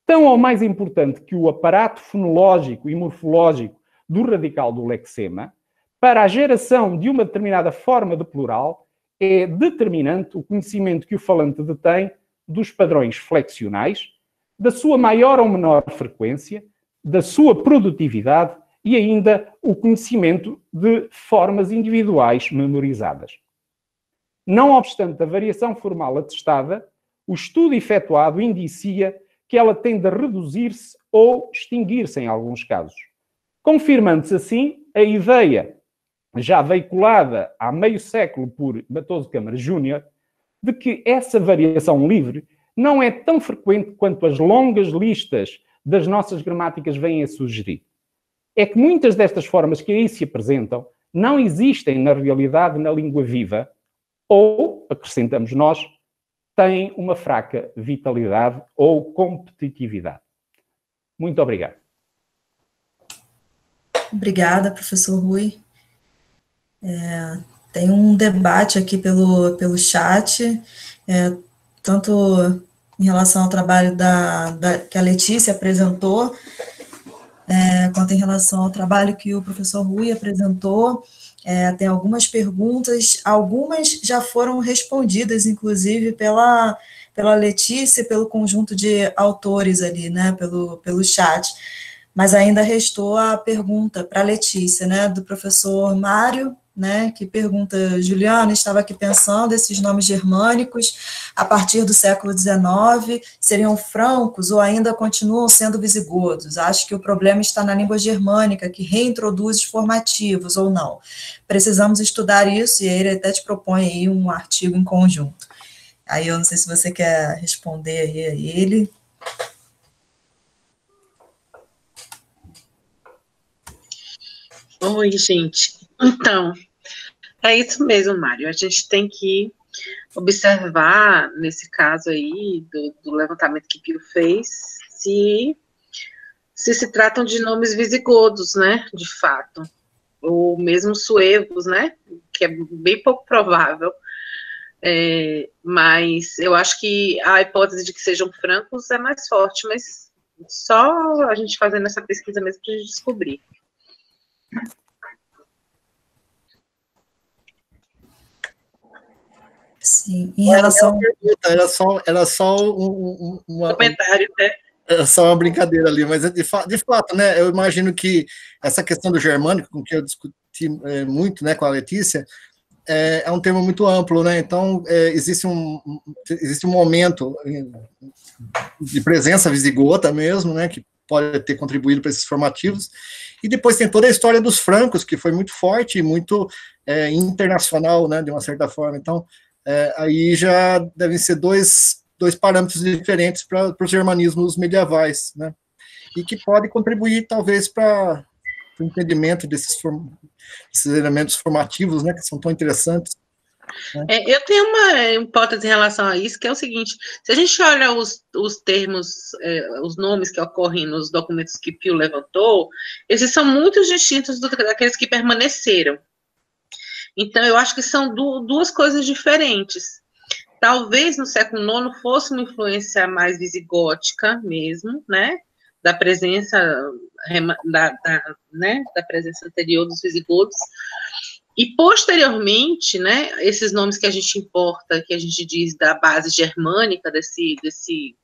Tão ou mais importante que o aparato fonológico e morfológico do radical do lexema, para a geração de uma determinada forma de plural, é determinante o conhecimento que o falante detém dos padrões flexionais, da sua maior ou menor frequência, da sua produtividade e ainda o conhecimento de formas individuais memorizadas. Não obstante a variação formal atestada, o estudo efetuado indicia que ela tende a reduzir-se ou extinguir-se em alguns casos, confirmando-se assim a ideia já veiculada há meio século por Mattoso Câmara Júnior, de que essa variação livre não é tão frequente quanto as longas listas das nossas gramáticas vêm a sugerir, é que muitas destas formas que aí se apresentam não existem na realidade na língua viva ou, acrescentamos nós, têm uma fraca vitalidade ou competitividade. Muito obrigado. Obrigada, professor Rui. Tem um debate aqui pelo chat, tanto em relação ao trabalho que a Letícia apresentou, quanto em relação ao trabalho que o professor Rui apresentou. Tem algumas perguntas, algumas já foram respondidas, inclusive, pela Letícia e pelo conjunto de autores ali, né, pelo chat. Mas ainda restou a pergunta para a Letícia, né, do professor Mário, né, que pergunta: Juliana, estava aqui pensando, esses nomes germânicos, a partir do século XIX, seriam francos ou ainda continuam sendo visigodos? Acho que o problema está na língua germânica, que reintroduz os formativos ou não. Precisamos estudar isso, e ele até te propõe aí um artigo em conjunto. Aí eu não sei se você quer responder aí a ele. Oi, gente. Então, é isso mesmo, Mário. A gente tem que observar, nesse caso aí, do levantamento que Pio fez, se tratam de nomes visigodos, né, de fato, ou mesmo suevos, né, que é bem pouco provável, mas eu acho que a hipótese de que sejam francos é mais forte, mas só a gente fazendo essa pesquisa mesmo para a gente descobrir. Sim, em relação... Era só um comentário, né? Era só uma brincadeira ali, mas de fato, né, eu imagino que essa questão do germânico, com que eu discuti muito, né, com a Letícia, é um tema muito amplo, né, então existe um momento de presença visigota mesmo, né, que pode ter contribuído para esses formativos, e depois tem toda a história dos francos, que foi muito forte e muito internacional, né, de uma certa forma, então aí já devem ser dois parâmetros diferentes para os germanismos medievais, né? E que pode contribuir, talvez, para o entendimento desses elementos formativos, né, que são tão interessantes. Né? Eu tenho uma hipótese em relação a isso, que é o seguinte: se a gente olha os termos, os nomes que ocorrem nos documentos que Pio levantou, esses são muito distintos daqueles que permaneceram. Então, eu acho que são duas coisas diferentes. Talvez no século IX fosse uma influência mais visigótica mesmo, né? Da presença, né? Da presença anterior dos visigodos. E, posteriormente, né? Esses nomes que a gente importa, que a gente diz da base germânica, desse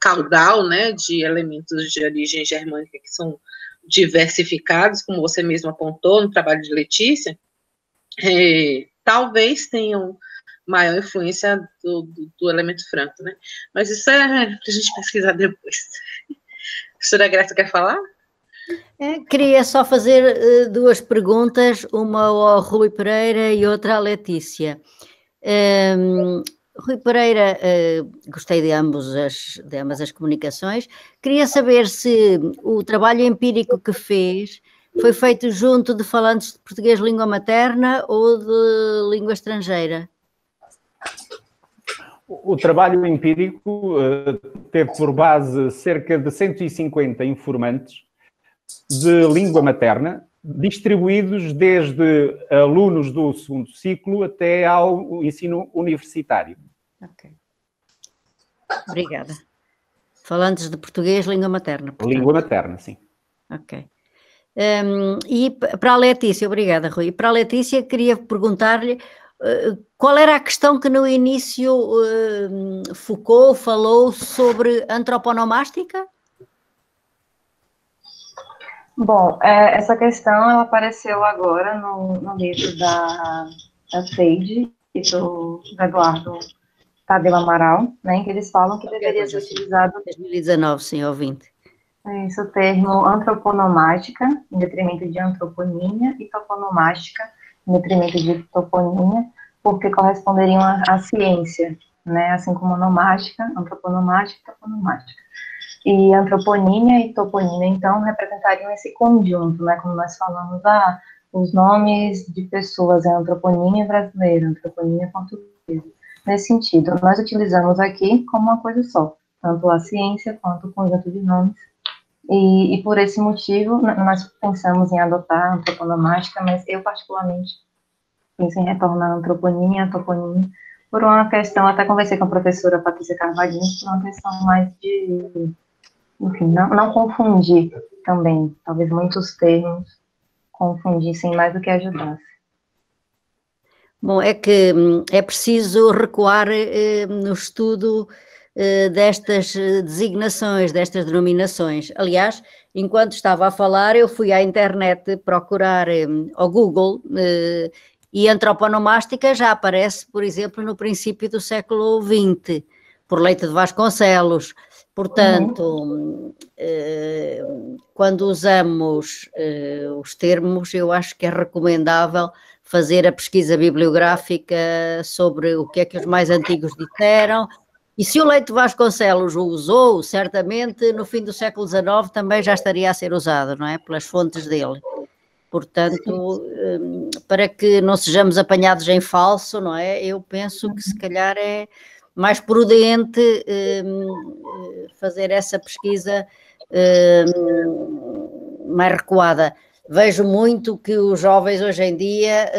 caudal, né? De elementos de origem germânica que são diversificados, como você mesmo apontou no trabalho de Letícia, talvez tenham maior influência do elemento franco, né? Mas isso é para a gente pesquisar depois. A professora Graça quer falar? Queria só fazer duas perguntas, uma ao Rui Pereira e outra à Letícia. Rui Pereira, gostei de ambas as comunicações. Queria saber se o trabalho empírico que fez foi feito junto de falantes de português de língua materna ou de língua estrangeira? O trabalho empírico teve por base cerca de 150 informantes de língua materna, distribuídos desde alunos do segundo ciclo até ao ensino universitário. Ok. Obrigada. Falantes de português de língua materna. Portanto. Língua materna, sim. Ok. E para a Letícia, obrigada, Rui. Para a Letícia, queria perguntar-lhe qual era a questão que no início Foucault falou sobre antroponomástica? Bom, essa questão ela apareceu agora no livro da Sage e do Eduardo Tadeu Amaral, né, em que eles falam que deveria ser utilizado... 2019, sim, ouvinte. Isso, o termo antroponomática, em detrimento de antroponímia, e toponomástica, em detrimento de toponímia, porque corresponderiam à ciência, né, assim como nomástica, antroponomática e toponomástica. E antroponímia e toponímia, então, representariam esse conjunto, né? Como nós falamos, os nomes de pessoas, é antroponímia brasileira, antroponímia portuguesa. Nesse sentido, nós utilizamos aqui como uma coisa só, tanto a ciência quanto o conjunto de nomes. E por esse motivo, nós pensamos em adotar a antroponomática, mas eu, particularmente, penso em retornar a antroponímia e a toponímia, por uma questão, até conversei com a professora Patrícia Carvalhinho, por uma questão mais de... Enfim, não confundir também. Talvez muitos termos confundissem mais do que ajudasse. Bom, é que é preciso recuar no estudo destas designações, destas denominações. Aliás, enquanto estava a falar, eu fui à internet procurar ao Google e antroponomástica já aparece, por exemplo, no princípio do século XX, por Leite de Vasconcelos. Portanto, quando usamos os termos, eu acho que é recomendável fazer a pesquisa bibliográfica sobre o que é que os mais antigos disseram. E se o Leite de Vasconcelos o usou, certamente no fim do século XIX também já estaria a ser usado, não é? Pelas fontes dele. Portanto, para que não sejamos apanhados em falso, não é? Eu penso que se calhar é mais prudente fazer essa pesquisa mais recuada. Vejo muito que os jovens hoje em dia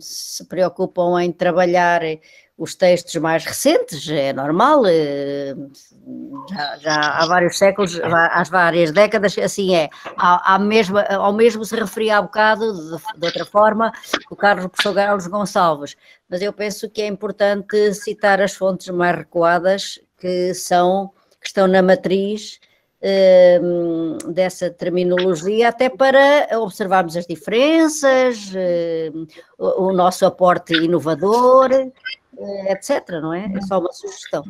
se preocupam em trabalhar os textos mais recentes, é normal, já há vários séculos, há várias décadas, assim é. Ao mesmo se referia há bocado, de outra forma, o professor Carlos Gonçalves, mas eu penso que é importante citar as fontes mais recuadas que estão na matriz dessa terminologia, até para observarmos as diferenças, o nosso aporte inovador, etc, não é? É só uma sugestão.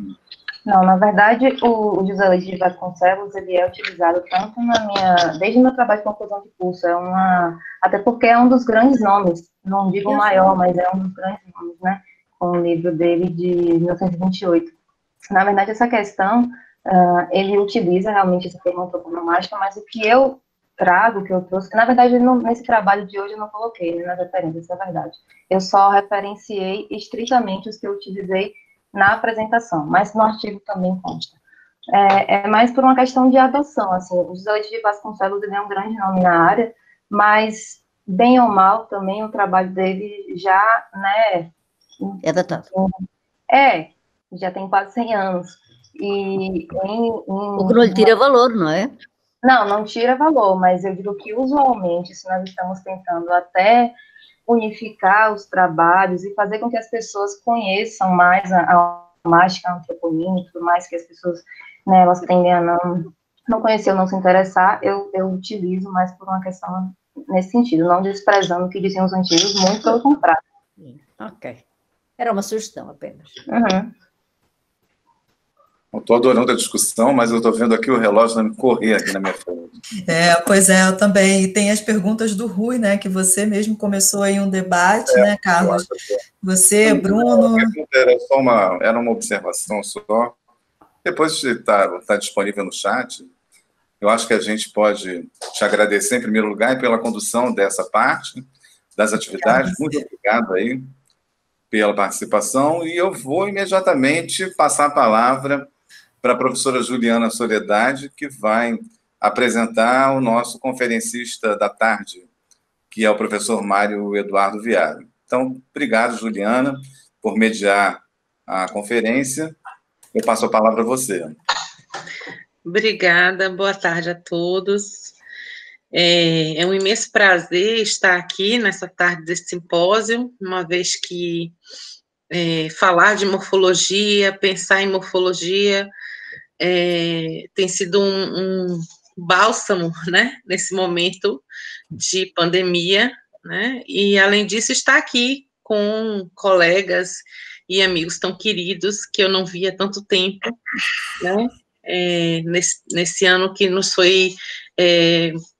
Não, na verdade, o José Leite de Vasconcelos, ele é utilizado tanto desde o meu trabalho de conclusão de curso, até porque é um dos grandes nomes, não digo o maior, mas é um dos grandes nomes, né? Com o livro dele de 1928. Na verdade, essa questão... ele utiliza realmente esse termo antroponomática, mas o que eu trago, que eu trouxe, na verdade, nesse trabalho de hoje eu não coloquei, né, nas referências, é verdade. Eu só referenciei estritamente os que eu utilizei na apresentação, mas no artigo também consta. É mais por uma questão de adoção, assim, o José Elidio Vasconcelos, ele é um grande nome na área, mas, bem ou mal, também o trabalho dele já, né... É datado. Já tem quase 100 anos. O que não lhe tira valor, não é? Não tira valor, mas eu digo que usualmente, se nós estamos tentando até unificar os trabalhos e fazer com que as pessoas conheçam mais a mágica, a antroponímia e tudo mais, que as pessoas, né, elas tendem a não conhecer ou não se interessar, eu utilizo mais por uma questão nesse sentido, não desprezando o que diziam os antigos, muito pelo contrário. Ok. Era uma sugestão apenas. Uhum. Estou adorando a discussão, mas eu estou vendo aqui o relógio correr aqui na minha frente. Pois é, eu também. E tem as perguntas do Rui, né, que você mesmo começou aí um debate, né, Carlos? Você, então, Bruno... Era uma observação só. Depois de estar disponível no chat, eu acho que a gente pode te agradecer, em primeiro lugar, pela condução dessa parte, das atividades. Muito obrigado aí pela participação. E eu vou imediatamente passar a palavra para a professora Juliana Soledade, que vai apresentar o nosso conferencista da tarde, que é o professor Mário Eduardo Viaro. Então, obrigado, Juliana, por mediar a conferência. Eu passo a palavra a você. Obrigada, boa tarde a todos. É um imenso prazer estar aqui nessa tarde desse simpósio, uma vez que falar de morfologia, pensar em morfologia, tem sido um bálsamo, né, nesse momento de pandemia, né, e além disso estar aqui com colegas e amigos tão queridos que eu não via há tanto tempo, né, nesse ano que nos foi...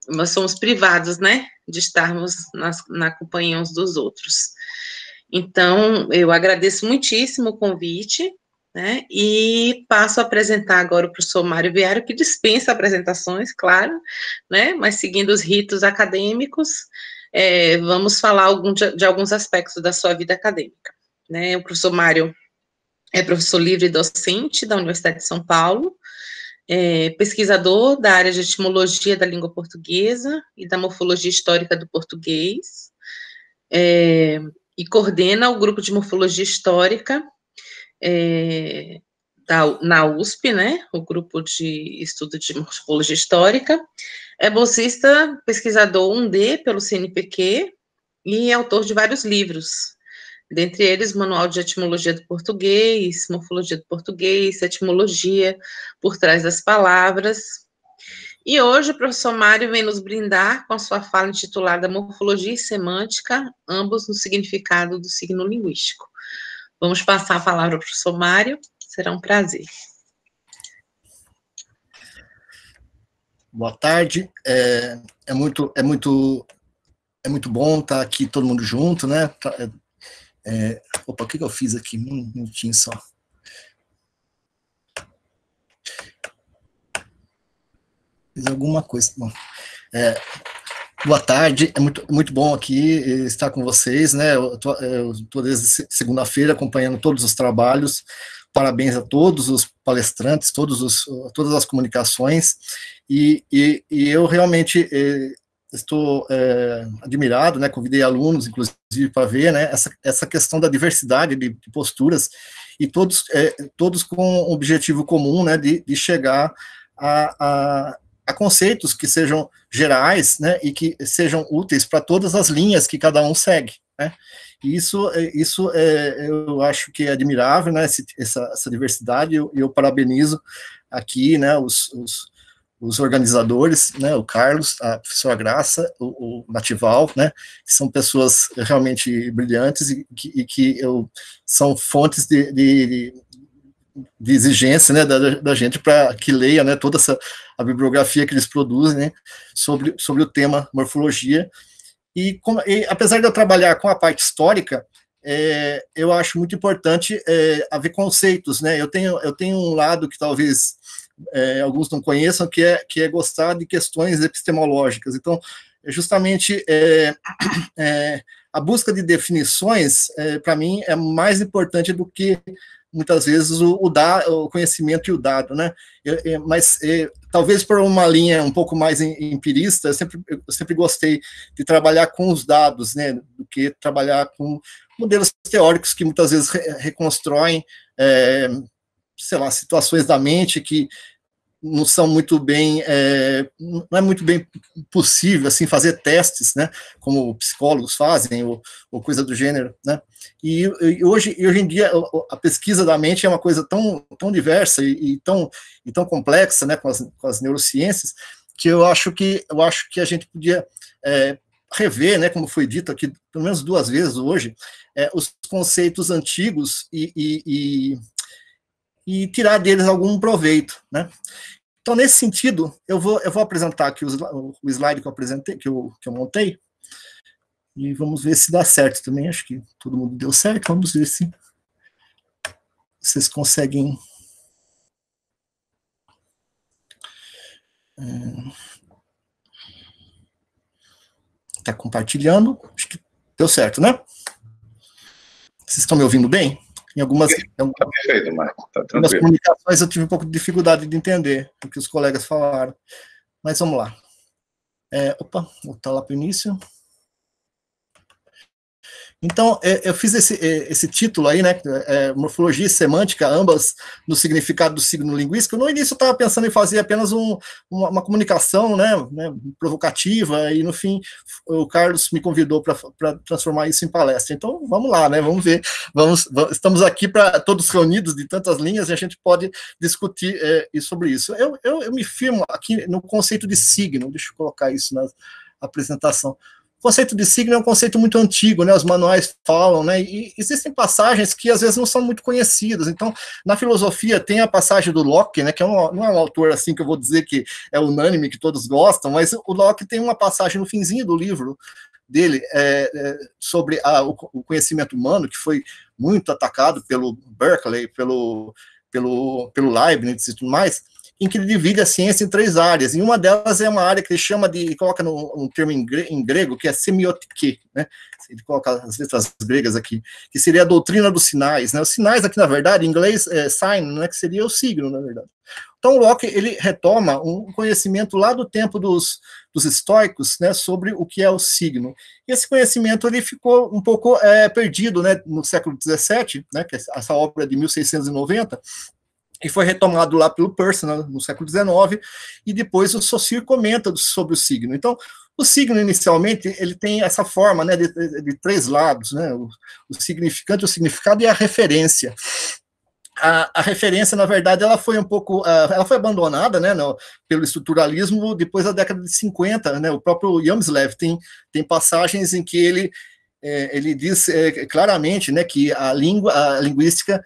nós somos privados, né, de estarmos na companhia uns dos outros. Então, eu agradeço muitíssimo o convite, né? E passo a apresentar agora o professor Mário Viaro, que dispensa apresentações, claro, né? Mas seguindo os ritos acadêmicos, vamos falar de alguns aspectos da sua vida acadêmica, né? O professor Mário é professor livre e docente da Universidade de São Paulo, pesquisador da área de etimologia da língua portuguesa e da morfologia histórica do português, e coordena o grupo de morfologia histórica na USP, né, o grupo de estudo de morfologia histórica. É bolsista pesquisador 1D pelo CNPq e é autor de vários livros, dentre eles Manual de Etimologia do Português, Morfologia do Português, Etimologia por Trás das Palavras. E hoje o professor Mário vem nos brindar com a sua fala intitulada Morfologia e Semântica, ambos no significado do signo linguístico. Vamos passar a palavra ao professor Mário, será um prazer. Boa tarde, é muito bom estar aqui todo mundo junto, né? Opa, o que eu fiz aqui? Um minutinho só. Fiz alguma coisa. Bom, boa tarde, é muito bom aqui estar com vocês, né? Eu estou desde segunda-feira acompanhando todos os trabalhos. Parabéns a todos os palestrantes, todas as comunicações. E eu realmente... estou admirado, né, convidei alunos, inclusive, para ver, né, essa questão da diversidade de posturas, e todos com um objetivo comum, né, de chegar a conceitos que sejam gerais, né, e que sejam úteis para todas as linhas que cada um segue, né. E isso eu acho que é admirável, né, essa diversidade, eu parabenizo aqui, né, os organizadores, né, o Carlos, a professora Graça, o Natival, né, que são pessoas realmente brilhantes e que são fontes de exigência, né, da gente para que leia, né, toda a bibliografia que eles produzem, né, sobre o tema morfologia. E apesar de eu trabalhar com a parte histórica, eu acho muito importante haver conceitos, né, eu tenho um lado que talvez... alguns não conheçam, que é gostar de questões epistemológicas. Então, justamente a busca de definições, para mim, é mais importante do que, muitas vezes, o conhecimento e o dado, né? Mas talvez por uma linha um pouco mais empirista, eu sempre gostei de trabalhar com os dados, né, do que trabalhar com modelos teóricos que muitas vezes reconstroem sei lá, situações da mente que não são muito bem, não é muito bem possível, assim, fazer testes, né, como psicólogos fazem, ou coisa do gênero, né, e hoje em dia a pesquisa da mente é uma coisa tão diversa e tão complexa, né, com as neurociências, que eu acho que a gente podia rever, né, como foi dito aqui, pelo menos duas vezes hoje, os conceitos antigos e tirar deles algum proveito, né? Então, nesse sentido, eu vou apresentar aqui o slide que eu apresentei, que eu montei, e vamos ver se dá certo também. Acho que todo mundo deu certo, vamos ver se vocês conseguem... Tá compartilhando, acho que deu certo, né? Vocês estão me ouvindo bem? Tá perfeito, Marco. Tá tranquilo. Nas comunicações eu tive um pouco de dificuldade de entender o que os colegas falaram. Mas vamos lá. Opa, voltar lá para o início. Então, eu fiz esse título aí, né, Morfologia e Semântica, ambas no significado do signo linguístico. No início eu estava pensando em fazer apenas uma comunicação, né, provocativa, e no fim o Carlos me convidou para transformar isso em palestra. Então, vamos lá, né, vamos ver. Estamos aqui para todos reunidos de tantas linhas, e a gente pode discutir sobre isso. Eu me firmo aqui no conceito de signo, deixa eu colocar isso na apresentação. O conceito de signo é um conceito muito antigo, né, os manuais falam, né, e existem passagens que às vezes não são muito conhecidas. Então, na filosofia tem a passagem do Locke, né, que não é um autor assim que eu vou dizer que é unânime, que todos gostam, mas o Locke tem uma passagem no finzinho do livro dele sobre o conhecimento humano, que foi muito atacado pelo Berkeley, pelo Leibniz e tudo mais, em que ele divide a ciência em três áreas, e uma delas é uma área que ele chama de, coloca um termo em grego, que é semiotique, né, ele coloca as letras gregas aqui, que seria a doutrina dos sinais, né, os sinais aqui, na verdade, em inglês, é sign, né, que seria o signo, na verdade. Então, Locke, ele retoma um conhecimento lá do tempo dos estoicos, né, sobre o que é o signo. E esse conhecimento, ele ficou um pouco perdido, né, no século XVII, né, que é essa obra de 1690, e foi retomado lá pelo Peirce, né, no século XIX, e depois o Saussure comenta sobre o signo. Então, o signo, inicialmente, ele tem essa forma, né, de três lados, né, o significante, o significado e a referência. A referência, na verdade, ela foi um pouco, ela foi abandonada, né, pelo estruturalismo depois da década de 50, né, o próprio Yamslev tem passagens em que ele diz claramente, né, que a linguística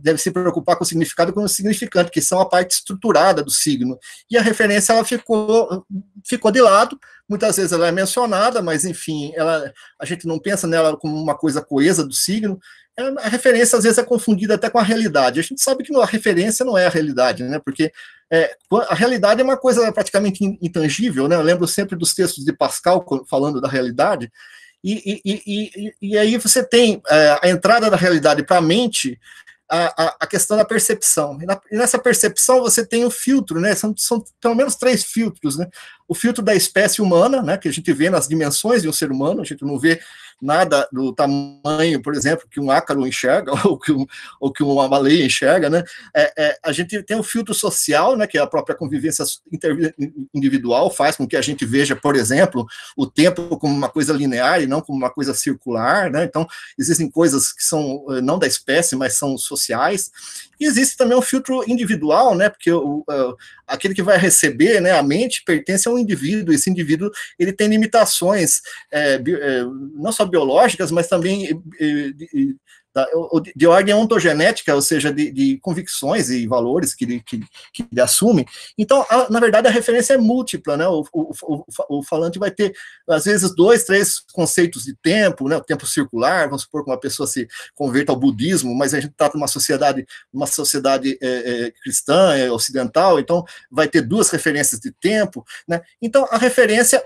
deve se preocupar com o significado e com o significante, que são a parte estruturada do signo. E a referência, ela ficou de lado, muitas vezes ela é mencionada, mas, enfim, a gente não pensa nela como uma coisa coesa do signo. A referência, às vezes, é confundida até com a realidade. A gente sabe que a referência não é a realidade, né, porque a realidade é uma coisa praticamente intangível, né, eu lembro sempre dos textos de Pascal falando da realidade. E aí você tem a entrada da realidade para a mente, a questão da percepção. E nessa percepção você tem o filtro, né? São pelo menos três filtros, né? O filtro da espécie humana, né, que a gente vê nas dimensões de um ser humano, a gente não vê nada do tamanho, por exemplo, que um ácaro enxerga, ou que uma baleia enxerga, né? A gente tem o filtro social, né, que a própria convivência individual faz com que a gente veja, por exemplo, o tempo como uma coisa linear e não como uma coisa circular, né? Então, existem coisas que são não da espécie, mas são sociais. E existe também um filtro individual, né, porque aquele que vai receber, né, a mente pertence a um indivíduo, esse indivíduo ele tem limitações, não só biológicas, mas também de ordem ontogenética, ou seja, de convicções e valores que ele assume. Então, na verdade, a referência é múltipla, né? O falante vai ter, às vezes, dois, três conceitos de tempo, né? O tempo circular, vamos supor que uma pessoa se converta ao budismo, mas a gente trata de uma sociedade cristã, ocidental, então vai ter duas referências de tempo, né? Então, a referência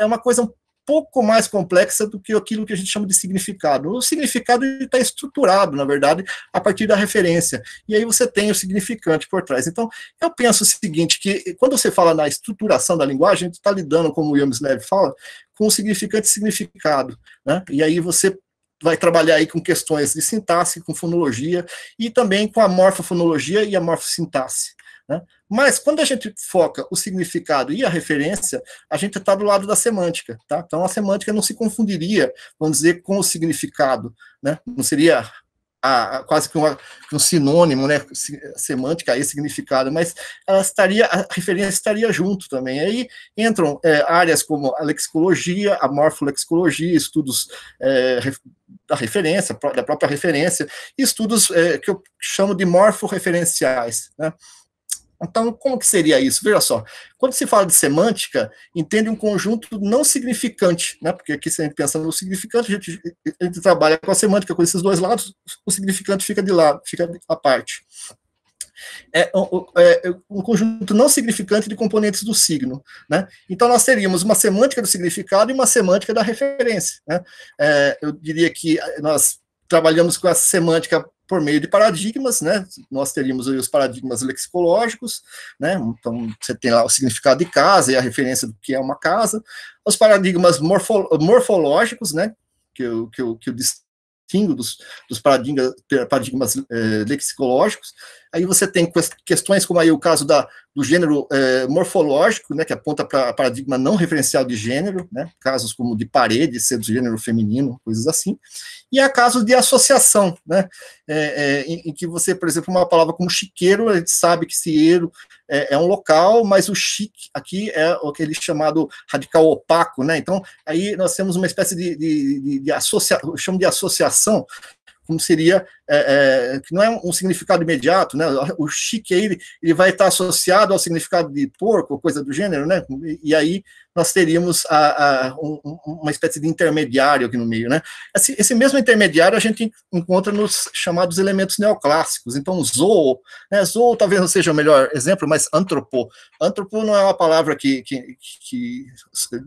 é uma coisa pouco mais complexa do que aquilo que a gente chama de significado. O significado está estruturado, na verdade, a partir da referência. E aí você tem o significante por trás. Então, eu penso o seguinte, que quando você fala na estruturação da linguagem, a gente está lidando, como o Yamslev fala, com o significante e significado, né? E aí você vai trabalhar aí com questões de sintaxe, com fonologia, e também com a morfofonologia e a morfossintaxe, né? Mas, quando a gente foca o significado e a referência, a gente está do lado da semântica, tá? Então, a semântica não se confundiria, vamos dizer, com o significado, né? Não seria quase que um sinônimo, né? Semântica e significado, mas a referência estaria junto também. Aí entram áreas como a lexicologia, a morfolexicologia, estudos da referência, da própria referência, estudos que eu chamo de morforreferenciais, né? Então, como que seria isso? Veja só, quando se fala de semântica, entende um conjunto não significante, né? Porque aqui, se a gente pensa no significante, a gente trabalha com a semântica, com esses dois lados, o significante fica de lado, fica à parte. É um conjunto não significante de componentes do signo, né? Então, nós teríamos uma semântica do significado e uma semântica da referência, né? Eu diria que nós trabalhamos com a semântica por meio de paradigmas, né? Nós teríamos aí os paradigmas lexicológicos, né? Então, você tem lá o significado de casa e a referência do que é uma casa. Os paradigmas morfológicos, né? Que eu distingo dos paradigmas lexicológicos. Aí você tem questões como aí o caso do gênero morfológico, né, que aponta para paradigma não referencial de gênero, né, casos como de parede, ser do gênero feminino, coisas assim. E há casos de associação, né, em que você, por exemplo, uma palavra como chiqueiro, a gente sabe que cieiro é um local, mas o chique aqui é aquele chamado radical opaco, né. Então, aí nós temos uma espécie de associação, eu chamo de associação, como seria, que não é um significado imediato, né? O chique, ele vai estar associado ao significado de porco, coisa do gênero, né? E aí nós teríamos uma espécie de intermediário aqui no meio, né? Esse mesmo intermediário a gente encontra nos chamados elementos neoclássicos. Então, zoo, né? Zoo talvez não seja o melhor exemplo, mas antropô. Antropô não é uma palavra que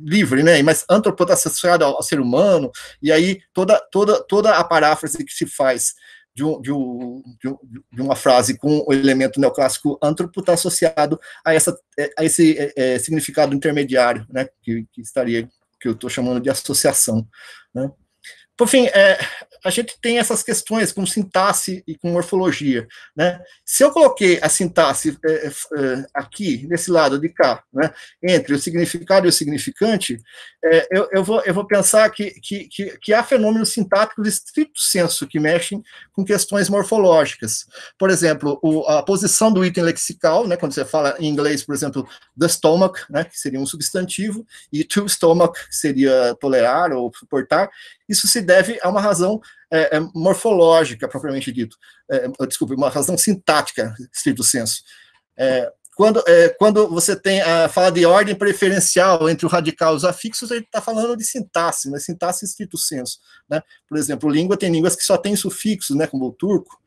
livre, né? Mas antropô está associado ao ser humano, e aí toda a paráfrase que se faz de uma frase com o elemento neoclássico antropo está associado a esse significado intermediário, né, que eu estou chamando de associação, né. Por fim, a gente tem essas questões com sintaxe e com morfologia, né. Se eu coloquei a sintaxe aqui, nesse lado de cá, né, entre o significado e o significante, eu vou pensar que há fenômenos sintáticos de estrito senso que mexem com questões morfológicas. Por exemplo, a posição do item lexical, né, quando você fala em inglês, por exemplo, the stomach, né, que seria um substantivo, e to stomach, que seria tolerar ou suportar, isso se deve a uma razão morfológica, propriamente dito. Desculpe, uma razão sintática, estrito senso. Quando você tem a fala de ordem preferencial entre o radical e os afixos, ele está falando de sintaxe, mas sintaxe estrito senso, né? Por exemplo, língua tem línguas que só tem sufixos, né, como o turco,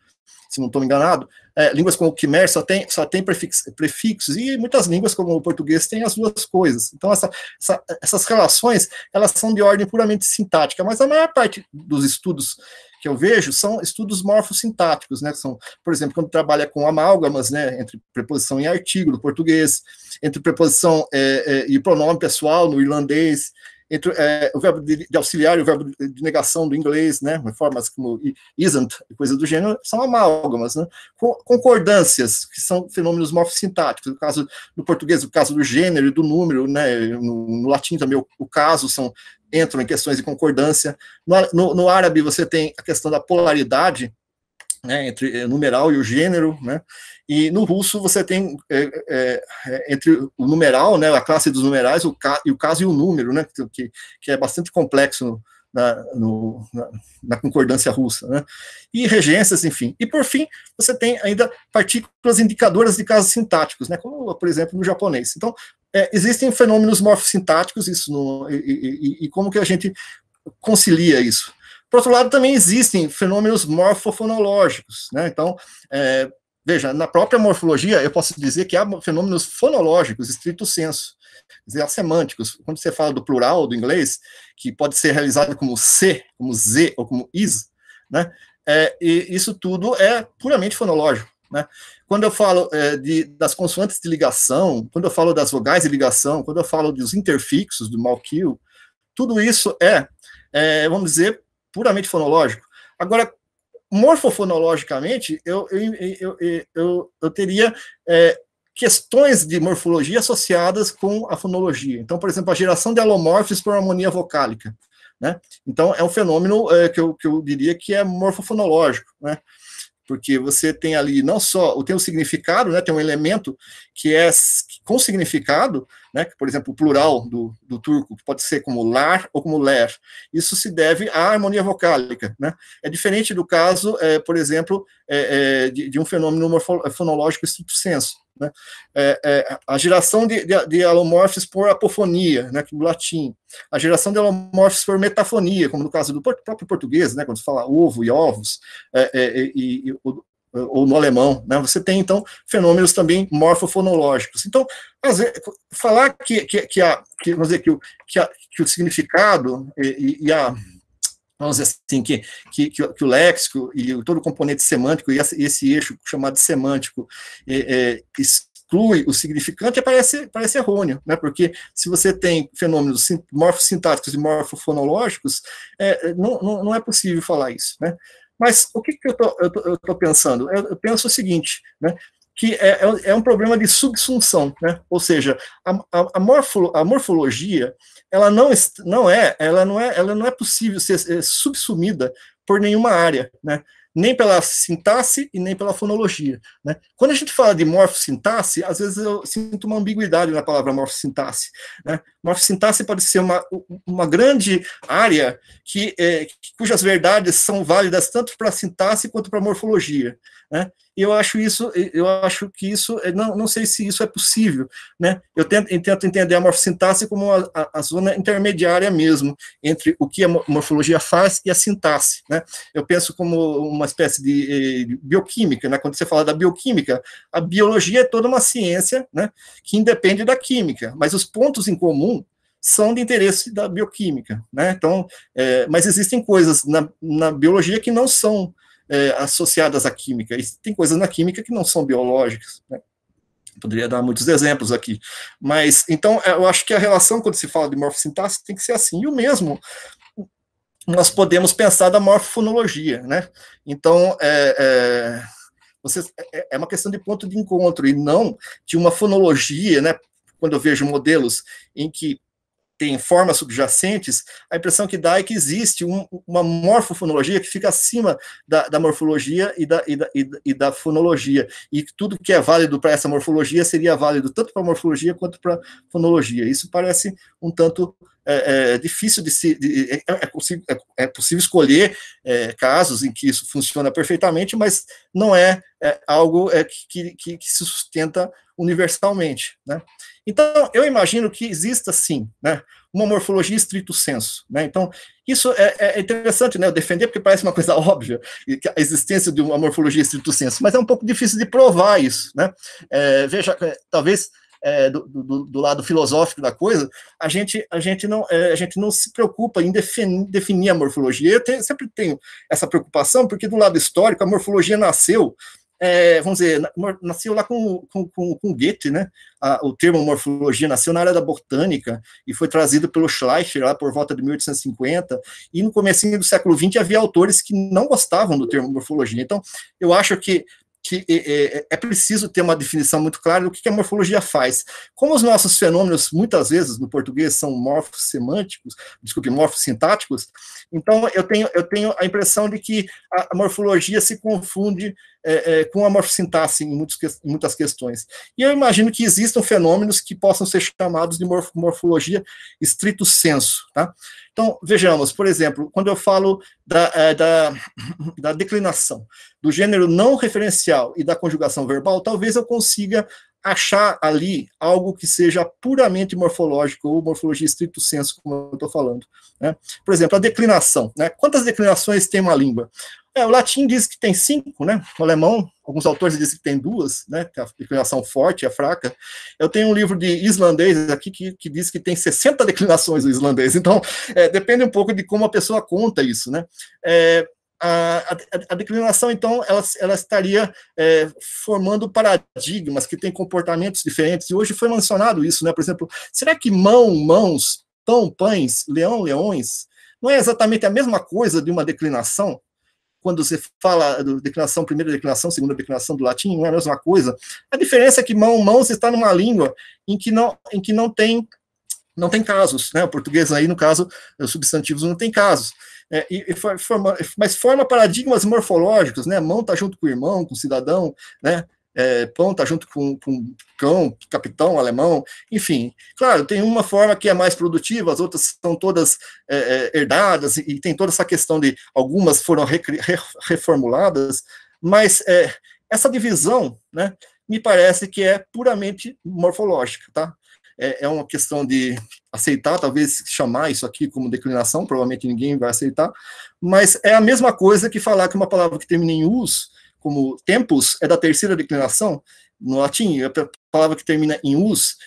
se não estou enganado. Línguas como o Khmer só tem prefixos, e muitas línguas como o português têm as duas coisas. Então essas relações, elas são de ordem puramente sintática, mas a maior parte dos estudos que eu vejo são estudos morfossintáticos, né? São, por exemplo, quando trabalha com amálgamas, né, entre preposição e artigo no português, entre preposição e pronome pessoal no irlandês, entre o verbo de auxiliar e o verbo de negação do inglês, né, formas como isn't e coisas do gênero, são amálgamas, né, concordâncias, que são fenômenos morfossintáticos, no caso do português, o caso do gênero e do número, né, no latim também o caso entram em questões de concordância, no árabe você tem a questão da polaridade, né, entre o numeral e o gênero, né, e no russo você tem entre o numeral, né, a classe dos numerais, o caso e o número, né, que é bastante complexo na concordância russa, né, e regências, enfim. E por fim, você tem ainda partículas indicadoras de casos sintáticos, né, como, por exemplo, no japonês. Então, existem fenômenos morfossintáticos, e como que a gente concilia isso? Por outro lado, também existem fenômenos morfofonológicos, né? Então, veja, na própria morfologia, eu posso dizer que há fenômenos fonológicos, estrito senso, semânticos. Quando você fala do plural do inglês, que pode ser realizado como se, como z ou como is, né? E isso tudo é puramente fonológico, né? Quando eu falo das consoantes de ligação, quando eu falo das vogais de ligação, quando eu falo dos interfixos, do malquio, tudo isso vamos dizer, puramente fonológico. Agora, morfofonologicamente, eu teria questões de morfologia associadas com a fonologia. Então, por exemplo, a geração de alomorfos por harmonia vocálica, né? Então, é um fenômeno que eu diria que é morfofonológico, né? Porque você tem ali não só o significado, né, tem um elemento que é com significado, né, por exemplo, o plural do turco pode ser como lar ou como ler. Isso se deve à harmonia vocálica, né? É diferente do caso, por exemplo, de um fenômeno fonológico estrito senso, né? A geração de alomorfos por apofonia, né, no latim. A geração de alomorfos por metafonia, como no caso do próprio português, né, quando se fala ovo e ovos, ou no alemão, né? Você tem, então, fenômenos também morfofonológicos. Então, falar que o significado e a... vamos dizer assim, que o léxico e todo o componente semântico e esse eixo chamado semântico exclui o significante parece errôneo, né? Porque se você tem fenômenos morfossintáticos e morfofonológicos, não é possível falar isso, né? Mas o que eu tô pensando? Eu penso o seguinte, né? Que é um problema de subsunção, né? Ou seja, a morfologia, ela não é possível ser subsumida por nenhuma área, né? Nem pela sintaxe e nem pela fonologia, né? Quando a gente fala de morfossintaxe, às vezes eu sinto uma ambiguidade na palavra morfossintaxe, né? Morfossintaxe pode ser uma grande área cujas verdades são válidas tanto para a sintaxe quanto para a morfologia. né? E eu acho que isso, não sei se isso é possível, né? Eu tento entender a morfossintaxe como a zona intermediária mesmo, entre o que a morfologia faz e a sintaxe, né? Eu penso como uma espécie de bioquímica, né? Quando você fala da bioquímica, a biologia é toda uma ciência, né, que independe da química, mas os pontos em comum são de interesse da bioquímica, né? Então, mas existem coisas na biologia que não são associadas à química, e tem coisas na química que não são biológicas, né? Poderia dar muitos exemplos aqui, mas, então, eu acho que a relação, quando se fala de morfossintaxe, tem que ser assim, e o mesmo nós podemos pensar da morfofonologia, né? Então, é uma questão de ponto de encontro, e não de uma fonologia, né? Quando eu vejo modelos em que tem formas subjacentes, a impressão que dá é que existe uma morfofonologia que fica acima da morfologia e da fonologia, e tudo que é válido para essa morfologia seria válido tanto para a morfologia quanto para a fonologia. Isso parece um tanto difícil de se... É possível escolher casos em que isso funciona perfeitamente, mas não é algo que se sustenta universalmente, né? Então, eu imagino que exista, sim, né, uma morfologia estrito senso, né? Então, isso é interessante, né, eu defender, porque parece uma coisa óbvia, a existência de uma morfologia estrito senso, mas é um pouco difícil de provar isso, né? Veja, talvez, do lado filosófico da coisa, a gente não se preocupa em definir a morfologia. Sempre tenho essa preocupação, porque do lado histórico, a morfologia nasceu... vamos dizer, nasceu lá com Goethe, né? O termo morfologia nasceu na área da botânica e foi trazido pelo Schleicher lá por volta de 1850, e no comecinho do século XX havia autores que não gostavam do termo morfologia. Então, eu acho que é preciso ter uma definição muito clara do que a morfologia faz. Como os nossos fenômenos, muitas vezes, no português, são morfossemânticos, desculpe, morfossintáticos, então eu tenho a impressão de que a morfologia se confunde com a morfossintaxe em muitas questões. E eu imagino que existam fenômenos que possam ser chamados de morfologia estrito senso, tá? Então, vejamos, por exemplo, quando eu falo da declinação, do gênero não referencial e da conjugação verbal, talvez eu consiga achar ali algo que seja puramente morfológico, ou morfologia estrito senso, como eu estou falando, né? Por exemplo, a declinação, né? Quantas declinações tem uma língua? O latim diz que tem 5, né? O alemão, alguns autores dizem que tem 2, né? A declinação forte e a fraca. Eu tenho um livro de islandês aqui que diz que tem 60 declinações o islandês. Então, depende um pouco de como a pessoa conta isso, né? A declinação, então, ela estaria formando paradigmas que têm comportamentos diferentes. E hoje foi mencionado isso, né? Por exemplo, será que mão, mãos, pão, pães, leão, leões, não é exatamente a mesma coisa de uma declinação? Quando você fala de declinação, primeira declinação, segunda declinação do latim, não é a mesma coisa. A diferença é que mão, mãos está numa língua em que não tem casos, né? O português aí, no caso, os substantivos não tem casos. Mas forma paradigmas morfológicos, né? Mão está junto com o irmão, com o cidadão, né? Pão está junto com cão, capitão, alemão, enfim. Claro, tem uma forma que é mais produtiva, as outras são todas herdadas, e tem toda essa questão de algumas foram reformuladas, mas essa divisão, né, me parece que é puramente morfológica, tá? É uma questão de aceitar, talvez chamar isso aqui como declinação, provavelmente ninguém vai aceitar, mas é a mesma coisa que falar que uma palavra que termina em us, como tempus, é da terceira declinação, no latim, a palavra que termina em us,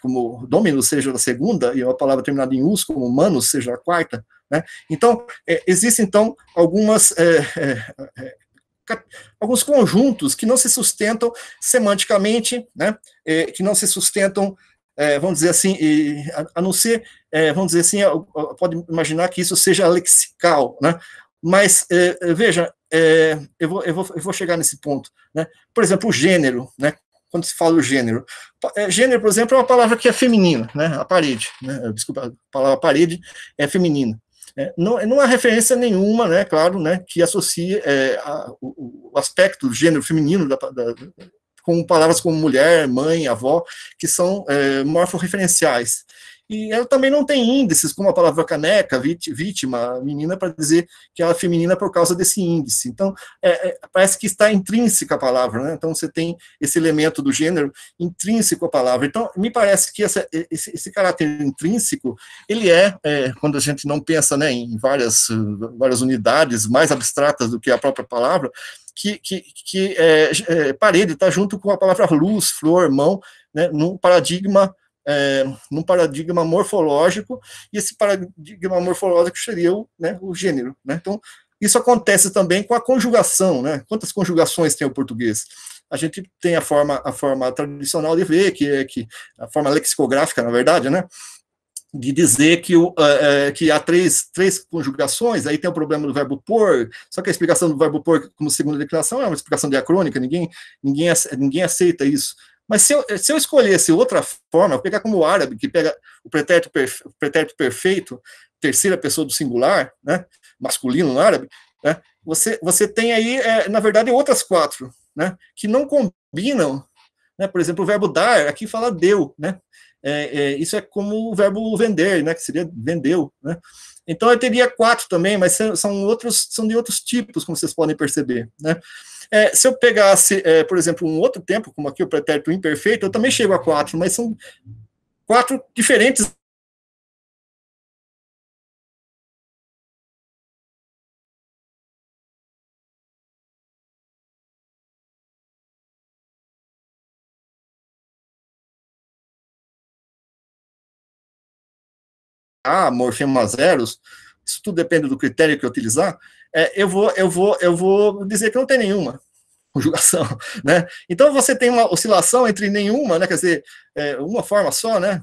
como dominus, seja da segunda, e a palavra terminada em us, como manus, seja a quarta, né? Então, existem, então, alguns conjuntos que não se sustentam semanticamente, né? Que não se sustentam, vamos dizer assim, a não ser, vamos dizer assim, pode imaginar que isso seja lexical, né? Mas, veja, eu vou chegar nesse ponto, né? Por exemplo, o gênero, né? Quando se fala o gênero. Gênero, por exemplo, é uma palavra que é feminina, né? A parede, né? Desculpa, a palavra parede é feminina. Não há referência nenhuma, né? Claro, né? Que associe o aspecto do gênero feminino com palavras como mulher, mãe, avó, que são morforreferenciais. E ela também não tem índices, como a palavra caneca, vítima, menina, para dizer que ela é feminina por causa desse índice. Então, parece que está intrínseca a palavra, né? Então, você tem esse elemento do gênero intrínseco à palavra. Então, me parece que esse caráter intrínseco, ele quando a gente não pensa, né, em várias unidades mais abstratas do que a própria palavra, parede está junto com a palavra luz, flor, mão, né, num paradigma morfológico, e esse paradigma morfológico seria o gênero. Né? Então, isso acontece também com a conjugação. Né? Quantas conjugações tem o português? A gente tem a forma tradicional de ver, que a forma lexicográfica, na verdade, né? De dizer que há três conjugações, aí tem o problema do verbo pôr, só que a explicação do verbo pôr como segunda declinação é uma explicação diacrônica, ninguém aceita isso. Mas se eu escolhesse outra forma, pegar como o árabe, que pega o pretérito perfeito, terceira pessoa do singular, né, masculino no árabe, né, você tem aí, na verdade, outras quatro, né, que não combinam, né, por exemplo, o verbo dar, aqui fala deu, né, isso é como o verbo vender, né, que seria vendeu, né? Então eu teria quatro também, mas são de outros tipos, como vocês podem perceber, né? Se eu pegasse, por exemplo, um outro tempo, como aqui o pretérito imperfeito, eu também chego a quatro, mas são quatro diferentes. Morfemas zeros, isso tudo depende do critério que eu utilizar, eu vou dizer que não tem nenhuma conjugação, né? Então você tem uma oscilação entre nenhuma, né, quer dizer, uma forma só, né,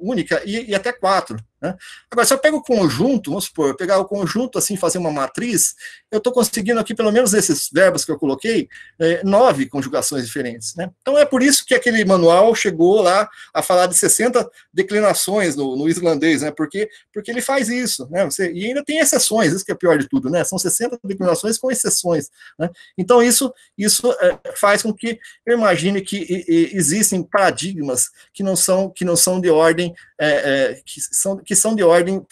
única, e até quatro, né? Agora, se eu pego o conjunto, vamos supor, pegar o conjunto assim, fazer uma matriz, eu estou conseguindo aqui, pelo menos esses verbos que eu coloquei, 9 conjugações diferentes, né? Então é por isso que aquele manual chegou lá a falar de 60 declinações no islandês, né? Porque ele faz isso, né? E ainda tem exceções, isso que é pior de tudo, né? São 60 declinações com exceções, né? Então isso faz com que eu imagine que existem paradigmas que não são de ordem, que são de ordem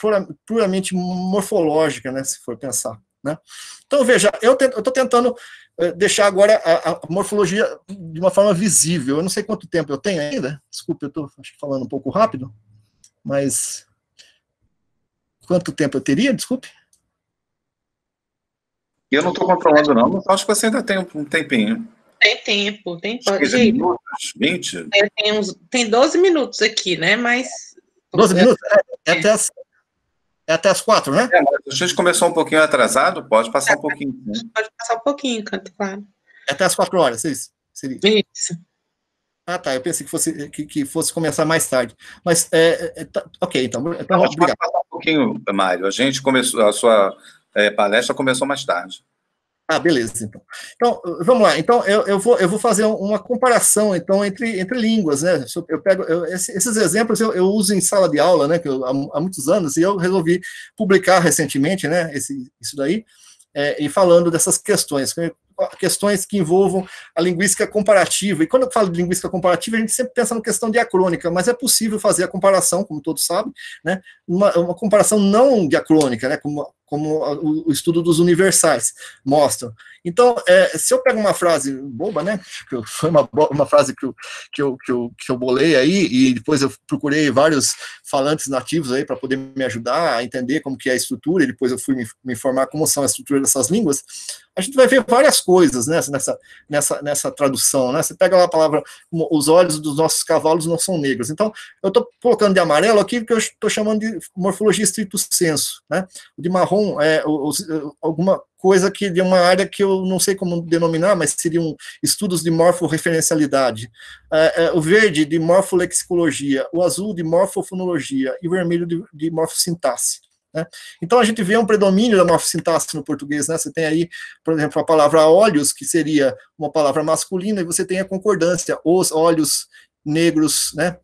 puramente morfológica, né, se for pensar, né? Então, veja, eu estou tentando deixar agora a morfologia de uma forma visível. Eu não sei quanto tempo eu tenho ainda, desculpe, eu estou falando um pouco rápido, mas quanto tempo eu teria, desculpe? Eu não estou controlando, não, mas acho que você ainda tem um tempinho. Tem tempo. 15 minutos, 20? Tem 12 minutos aqui, né, mas... 12 minutos? É até as 4, né? A gente começou um pouquinho atrasado, pode passar um pouquinho. Né? Pode passar um pouquinho, claro. É até as 4 horas, é isso? Seria. Isso. Ah, tá, eu pensei que fosse começar mais tarde. Mas, tá, ok, então. Não, obrigado. Pode passar um pouquinho, Mário. A gente começou, a sua palestra começou mais tarde. Ah, beleza, então. Então, vamos lá. Então, eu vou fazer uma comparação, então, entre línguas, né? Eu pego esses exemplos, eu uso em sala de aula, né? Que há muitos anos, e eu resolvi publicar recentemente, né? Isso daí, e falando dessas questões que envolvam a linguística comparativa. E quando eu falo de linguística comparativa, a gente sempre pensa na questão diacrônica, mas é possível fazer a comparação, como todos sabem, né? Uma comparação não diacrônica, né? Como o estudo dos universais mostra. Então, se eu pego uma frase boba, né, foi uma frase que eu bolei aí, e depois eu procurei vários falantes nativos aí para poder me ajudar a entender como que é a estrutura, e depois eu fui me informar como são a estrutura dessas línguas, a gente vai ver várias coisas, né, nessa tradução, né, você pega lá a palavra, os olhos dos nossos cavalos não são negros. Então, eu estou colocando de amarelo aqui, que eu estou chamando de morfologia estrito senso, né, de marrom é alguma coisa que de uma área que eu não sei como denominar, mas seriam estudos de morforreferencialidade, o verde de morfolexicologia, o azul de morfofonologia e o vermelho de morfossintaxe, né? Então a gente vê um predomínio da morfossintaxe no português, né? Você tem aí, por exemplo, a palavra olhos, que seria uma palavra masculina, e você tem a concordância, os olhos negros, né?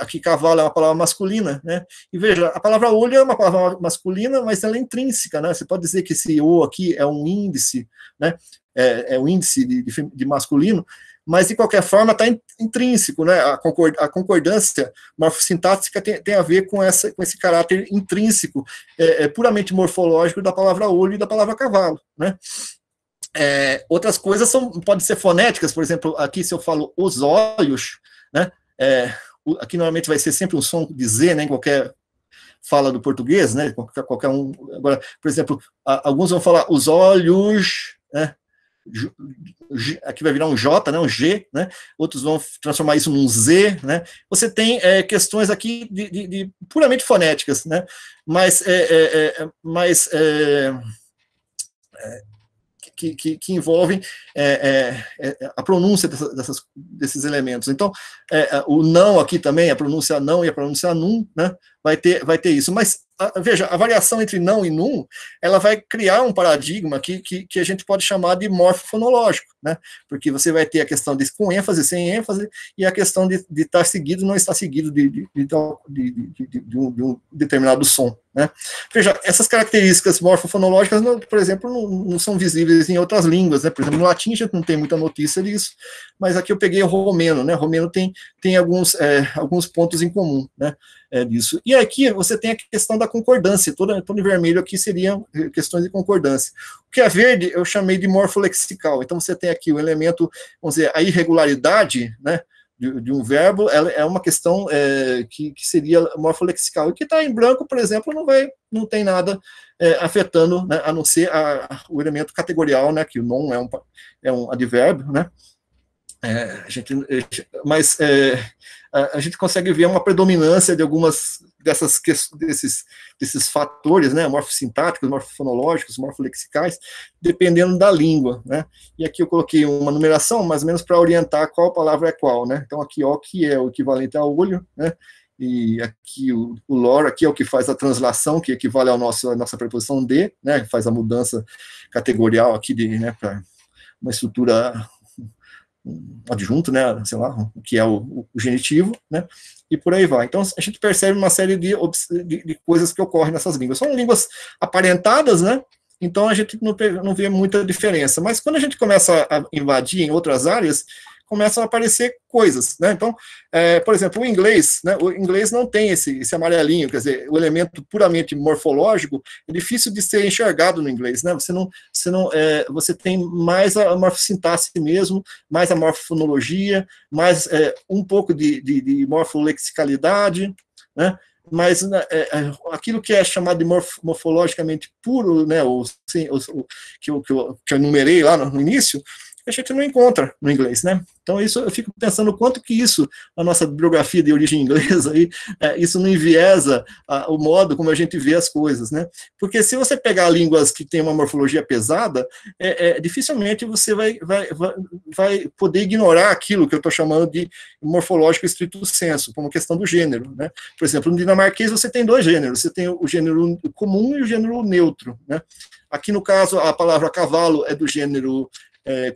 Aqui cavalo é uma palavra masculina, né? E veja, a palavra olho é uma palavra masculina, mas ela é intrínseca, né? Você pode dizer que esse o aqui é um índice, né? o índice de masculino, mas, de qualquer forma, está intrínseco, né? A concordância morfossintática tem a ver com esse caráter intrínseco, puramente morfológico da palavra olho e da palavra cavalo, né? Outras coisas podem ser fonéticas, por exemplo, aqui se eu falo os olhos, né? Aqui normalmente vai ser sempre um som de Z, né, em qualquer fala do português, né, qualquer um. Agora, por exemplo, alguns vão falar os olhos, né, aqui vai virar um J, né, um G, né, outros vão transformar isso num Z, né, você tem questões aqui de puramente fonéticas, né, que envolvem a pronúncia desses elementos. Então, o não aqui também, a pronúncia não e a pronúncia num, né, vai ter isso. Mas, veja, a variação entre não e num, ela vai criar um paradigma que a gente pode chamar de morfofonológico, né, porque você vai ter a questão de com ênfase, sem ênfase, e a questão de estar seguido, não estar seguido de um determinado som, né. Veja, essas características morfofonológicas, por exemplo, não são visíveis em outras línguas, né, por exemplo, no latim a gente não tem muita notícia disso, mas aqui eu peguei o romeno, né, o romeno tem alguns pontos em comum, né, disso. E aqui você tem a questão da concordância, todo em vermelho aqui seriam questões de concordância. O que é verde eu chamei de morfolexical, então você tem aqui o elemento, vamos dizer, a irregularidade, né, de um verbo, ela é uma questão que seria morfolexical, e que está em branco, por exemplo, não tem nada afetando, né, a não ser o elemento categorial, né, que o non é um advérbio, né. A gente consegue ver uma predominância de algumas desses fatores, né, morfossintáticos, morfofonológicos, morfolexicais, dependendo da língua, né. E aqui eu coloquei uma numeração, mais ou menos, para orientar qual palavra é qual, né. Então aqui ó, que é o equivalente ao olho, né, e aqui o lor, aqui é o que faz a translação, que equivale à nossa preposição de, né, faz a mudança categorial aqui de, né, para uma estrutura adjunto, né, sei lá, o que é o genitivo, né, e por aí vai. Então, a gente percebe uma série de coisas que ocorrem nessas línguas. São línguas aparentadas, né, então a gente não vê muita diferença. Mas quando a gente começa a invadir em outras áreas, começam a aparecer coisas, né. Então, por exemplo, o inglês, né, o inglês não tem esse amarelinho, quer dizer, o elemento puramente morfológico é difícil de ser enxergado no inglês, né, você tem mais a morfossintaxe mesmo, mais a morfofonologia, mais um pouco de morfolexicalidade, né, mas aquilo que é chamado de morfologicamente puro, né, que eu enumerei lá no início, a gente não encontra no inglês, né? Então, isso eu fico pensando quanto que isso, a nossa bibliografia de origem inglesa, aí, isso não enviesa o modo como a gente vê as coisas, né? Porque se você pegar línguas que têm uma morfologia pesada, dificilmente você vai poder ignorar aquilo que eu estou chamando de morfológico estrito senso, como questão do gênero, né? Por exemplo, no dinamarquês você tem dois gêneros, você tem o gênero comum e o gênero neutro, né? Aqui, no caso, a palavra cavalo é do gênero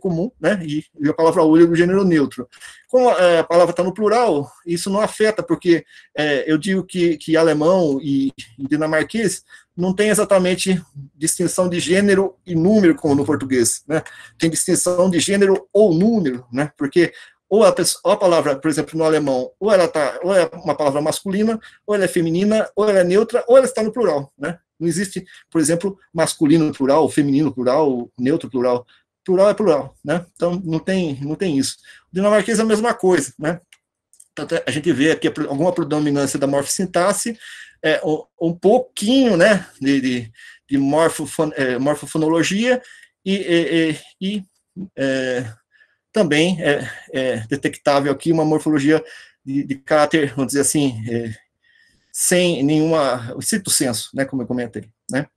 comum, né, e a palavra olho do gênero neutro. Como a palavra está no plural, isso não afeta, porque eu digo que alemão e dinamarquês não tem exatamente distinção de gênero e número, como no português, né, tem distinção de gênero ou número, né, porque ou a palavra, por exemplo, no alemão, ou é uma palavra masculina, ou ela é feminina, ou ela é neutra, ou ela está no plural, né, não existe, por exemplo, masculino plural, feminino plural, neutro plural. Plural é plural, né? Então, não tem isso. O dinamarquês é a mesma coisa, né? Então, a gente vê aqui alguma predominância da morfossintaxe, um pouquinho, né, de morfofonologia e também é detectável aqui uma morfologia de caráter, vamos dizer assim, sem nenhuma... stricto sensu, né, como eu comentei, né?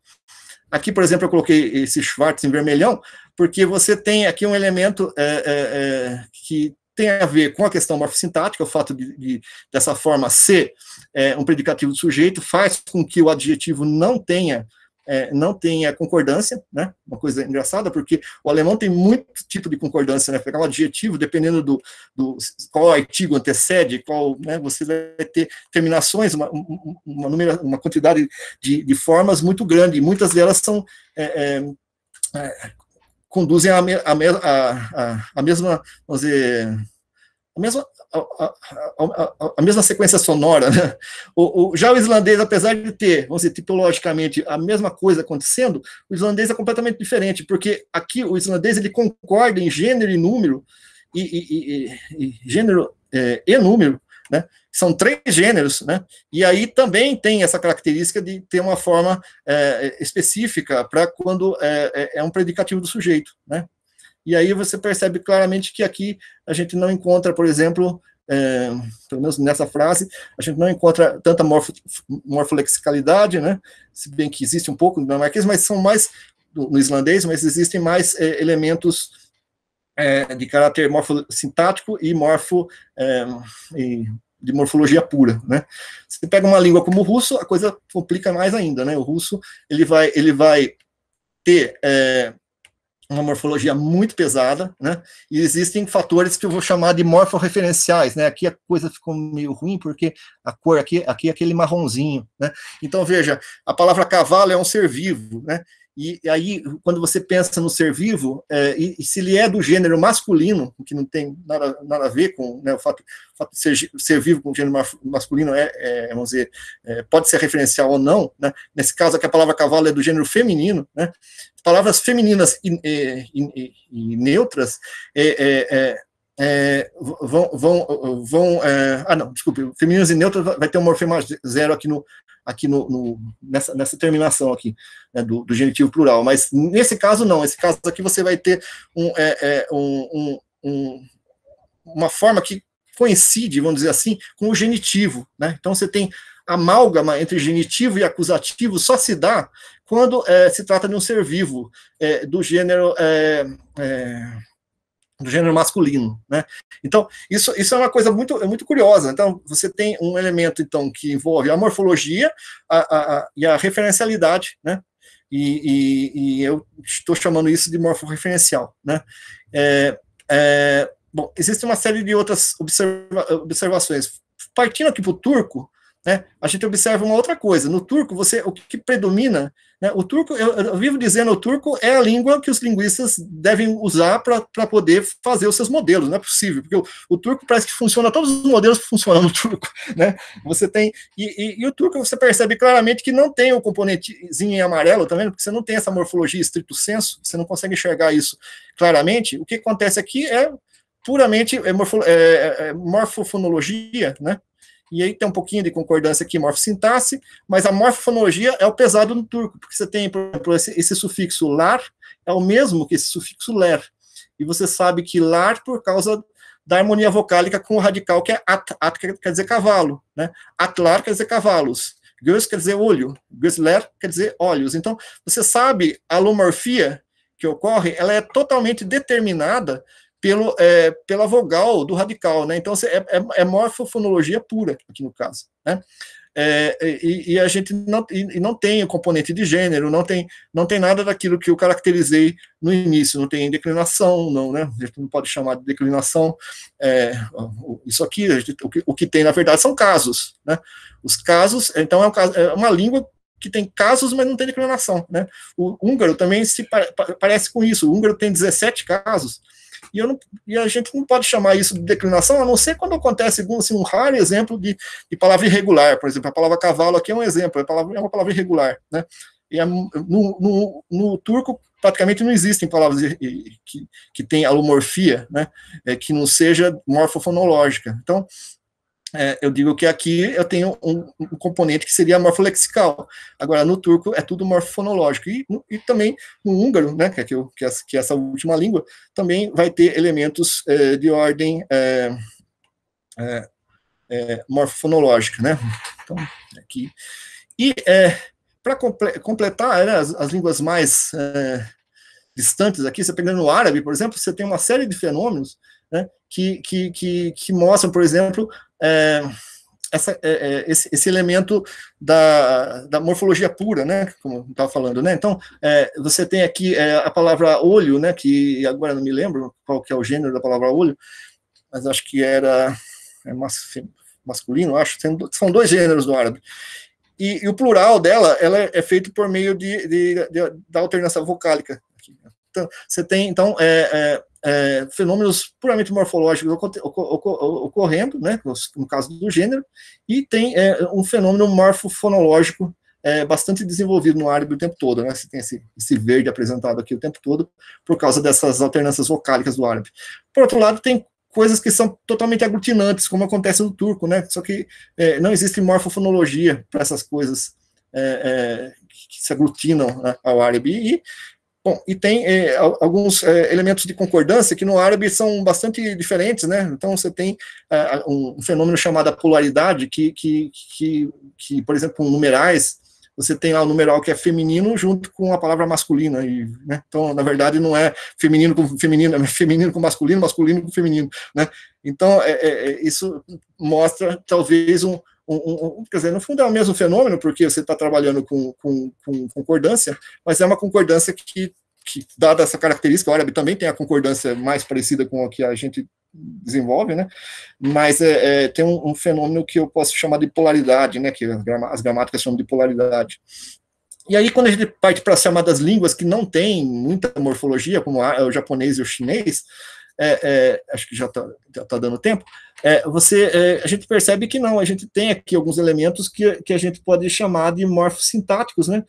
Aqui, por exemplo, eu coloquei esse Schwarz em vermelhão, porque você tem aqui um elemento que tem a ver com a questão morfossintática, o fato dessa forma ser um predicativo do sujeito faz com que o adjetivo não tenha concordância, né? Uma coisa engraçada, porque o alemão tem muito tipo de concordância, né? Pegar um adjetivo, dependendo do qual artigo antecede, qual, né? Você vai ter terminações, uma quantidade de formas muito grande, e muitas delas são conduzem a mesma sequência sonora, né? Já o islandês, apesar de ter, vamos dizer, tipologicamente a mesma coisa acontecendo, o islandês é completamente diferente, porque aqui o islandês ele concorda em gênero e número, gênero e número, né? São três gêneros, né? E aí também tem essa característica de ter uma forma específica para quando é um predicativo do sujeito, né? E aí você percebe claramente que aqui a gente não encontra, por exemplo, pelo menos nessa frase, a gente não encontra tanta morfolexicalidade, né? Se bem que existe um pouco no dinamarquês, mas são mais no islandês, mas existem mais elementos de caráter morfossintático e de morfologia pura, né? Você pega uma língua como o russo, a coisa complica mais ainda, né? O russo ele vai ter uma morfologia muito pesada, né? E existem fatores que eu vou chamar de morforreferenciais, né? Aqui a coisa ficou meio ruim porque a cor aqui é aquele marronzinho, né? Então veja, a palavra cavalo é um ser vivo, né? E aí, quando você pensa no ser vivo, e se ele é do gênero masculino, que não tem nada a ver com, né, o fato de ser vivo com o gênero masculino, vamos dizer, pode ser referencial ou não, né? Nesse caso aqui a palavra cavalo é do gênero feminino, né? Palavras femininas e neutras femininas e neutras vai ter um morfema zero aqui nessa terminação aqui, né, do genitivo plural, mas nesse caso não, nesse caso aqui você vai ter uma forma que coincide, vamos dizer assim, com o genitivo, né? Então você tem amálgama entre genitivo e acusativo, só se dá quando se trata de um ser vivo do gênero masculino, né? Então, isso é uma coisa muito curiosa. Então, você tem um elemento, então, que envolve a morfologia e a referencialidade, né? E eu estou chamando isso de morforreferencial, né? Bom, existe uma série de outras observações. Partindo aqui para o turco, né, a gente observa uma outra coisa. No turco, o que predomina, né, o turco, eu vivo dizendo, o turco é a língua que os linguistas devem usar para poder fazer os seus modelos, não é possível, porque o turco parece que funciona, todos os modelos funcionam no turco, né, você tem, e o turco você percebe claramente que não tem o componentezinho em amarelo, tá vendo, porque você não tem essa morfologia stricto sensu, você não consegue enxergar isso claramente. O que acontece aqui é puramente morfofonologia, né. E aí tem um pouquinho de concordância aqui, morfossintaxe, mas a morfofonologia é o pesado no turco, porque você tem, por exemplo, esse sufixo lar, é o mesmo que esse sufixo ler. E você sabe que lar por causa da harmonia vocálica com o radical, que é at quer dizer cavalo, né? Atlar quer dizer cavalos, göz quer dizer olho, gözler quer dizer olhos. Então, você sabe a alomorfia que ocorre, ela é totalmente determinada pela vogal do radical, né? Então, é morfofonologia pura, aqui no caso, né? E a gente não tem o componente de gênero, não tem nada daquilo que eu caracterizei no início, não tem declinação, não, né? A gente não pode chamar de declinação, isso aqui, o que tem, na verdade, são casos, né? Os casos, então, é uma língua que tem casos, mas não tem declinação, né? O húngaro também se parece com isso, o húngaro tem 17 casos, e a gente não pode chamar isso de declinação, a não ser quando acontece assim, um raro exemplo de palavra irregular. Por exemplo, a palavra cavalo aqui é um exemplo, é uma palavra irregular, né? E no turco, praticamente não existem palavras que têm alomorfia, né? Que não seja morfofonológica. Então, eu digo que aqui eu tenho um componente que seria morfolexical. Agora, no turco, é tudo morfofonológico. E também no húngaro, né, que é essa última língua, também vai ter elementos de ordem morfofonológica, né? Então, aqui. E, para completar, né, as línguas mais distantes aqui, você pegando o árabe, por exemplo, você tem uma série de fenômenos, né, que mostram, por exemplo, esse elemento da morfologia pura, né, como eu estava falando, né? Então, você tem aqui a palavra olho, né, que agora não me lembro qual que é o gênero da palavra olho, mas acho que era masculino, acho, são dois gêneros do árabe, e o plural dela, ela é feito por meio da alternância vocálica. você tem, então, fenômenos puramente morfológicos ocorrendo, né, no caso do gênero, e tem um fenômeno morfofonológico bastante desenvolvido no árabe o tempo todo, né? Você tem esse verde apresentado aqui o tempo todo, por causa dessas alternâncias vocálicas do árabe. Por outro lado, tem coisas que são totalmente aglutinantes, como acontece no turco, né? Só que não existe morfofonologia para essas coisas que se aglutinam, né, ao árabe. E tem alguns elementos de concordância que no árabe são bastante diferentes, né? Então você tem um fenômeno chamado polaridade, que, por exemplo, com numerais, você tem lá o numeral que é feminino junto com a palavra masculina, e, né? Então, na verdade, não é feminino com feminino, é feminino com masculino, masculino com feminino, né? Então, isso mostra, talvez, quer dizer, no fundo é o mesmo fenômeno, porque você está trabalhando com concordância, mas é uma concordância que, dada essa característica, o árabe também tem a concordância mais parecida com a que a gente desenvolve, né, mas tem um fenômeno que eu posso chamar de polaridade, né, que as gramáticas chamam de polaridade. E aí, quando a gente parte para as chamadas línguas que não tem muita morfologia, como o japonês e o chinês, acho que já tá dando tempo, a gente percebe que não, a gente tem aqui alguns elementos que a gente pode chamar de morfossintáticos, né,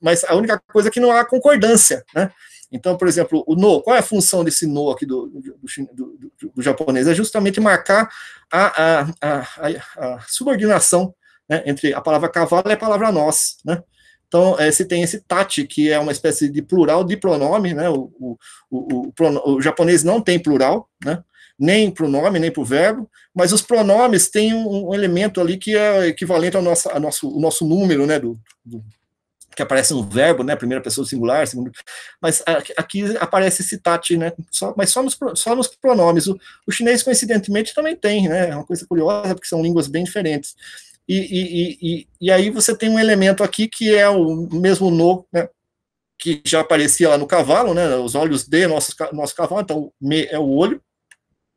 mas a única coisa é que não há concordância, né. Então, por exemplo, o no, qual é a função desse no aqui do japonês? É justamente marcar a subordinação, né, entre a palavra cavalo e a palavra nós, né. Então, se tem esse tachi, que é uma espécie de plural de pronome, né? O japonês não tem plural, né? Nem para o nome, nem para o verbo, mas os pronomes têm um elemento ali que é equivalente ao nosso número, né? Que aparece no verbo, né? Primeira pessoa singular, segunda, mas aqui aparece esse tachi, né? Mas só nos pronomes. O chinês, coincidentemente, também tem, né? É uma coisa curiosa, porque são línguas bem diferentes. E aí você tem um elemento aqui que é o mesmo no, né, que já aparecia lá no cavalo, né, os olhos de nosso cavalo, então o me é o olho,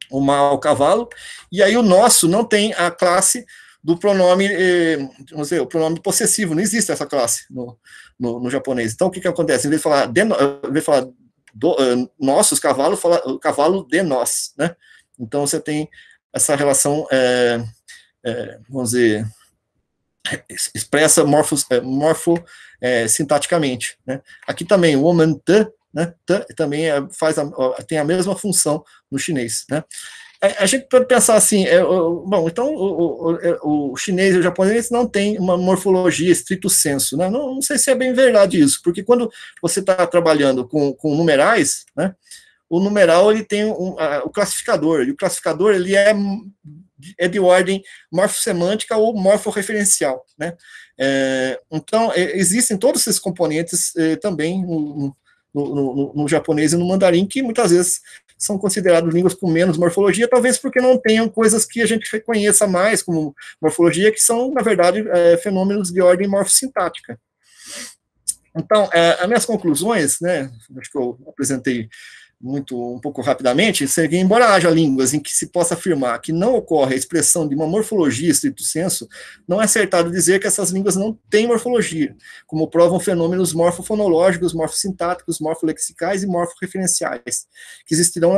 o ma é o cavalo, e aí o nosso não tem a classe do pronome, vamos dizer, o pronome possessivo, não existe essa classe no japonês. Então o que acontece? Em vez de falar nossos cavalos, fala cavalo de nós, né? Então você tem essa relação, vamos dizer, expressa morfossintaticamente, né? Aqui também o woman te, né, te também tem a mesma função no chinês, né? A gente pode pensar assim, bom, então o chinês e o japonês não tem uma morfologia estrito senso, né? Não sei se é bem verdade isso, porque quando você está trabalhando com numerais, né, o numeral ele tem o classificador, e o classificador ele é de ordem morfossemântica ou morforreferencial, né? Então, existem todos esses componentes também no japonês e no mandarim, que muitas vezes são considerados línguas com menos morfologia, talvez porque não tenham coisas que a gente reconheça mais como morfologia, que são, na verdade, fenômenos de ordem morfossintática. Então, as minhas conclusões, né, acho que eu apresentei um pouco rapidamente, seria, embora haja línguas em que se possa afirmar que não ocorre a expressão de uma morfologia estrito senso, não é acertado dizer que essas línguas não têm morfologia, como provam fenômenos morfofonológicos, morfossintáticos, morfolexicais e morforreferenciais, que existirão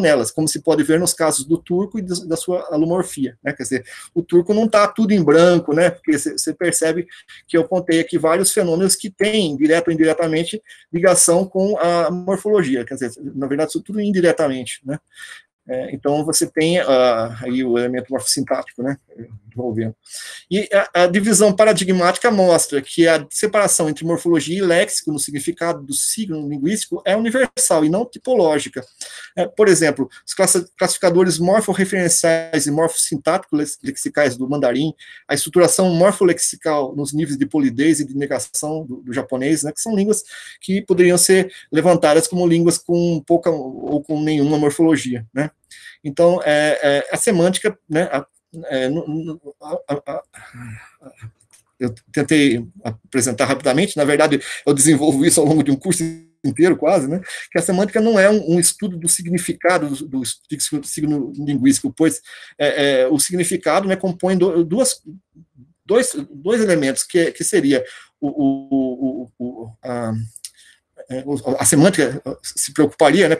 nelas, como se pode ver nos casos do turco e da sua alomorfia, né? Quer dizer, o turco não está tudo em branco, né? Porque você percebe que eu apontei aqui vários fenômenos que têm, direto ou indiretamente, ligação com a morfologia. Quer dizer, na verdade, isso tudo indiretamente, né? Então, você tem aí o elemento morfossintático, né, envolvendo. E a divisão paradigmática mostra que a separação entre morfologia e léxico no significado do signo linguístico é universal e não tipológica. Por exemplo, os classificadores morforreferenciais e morfossintáticos lexicais do mandarim, a estruturação morfolexical nos níveis de polidez e de negação do japonês, né, que são línguas que poderiam ser levantadas como línguas com pouca ou com nenhuma morfologia, né? Então, a semântica, né, eu tentei apresentar rapidamente, na verdade, eu desenvolvo isso ao longo de um curso inteiro, quase, né, que a semântica não é um estudo do significado do signo linguístico, pois o significado, né, compõe duas dois elementos, que seria a semântica se preocuparia, né,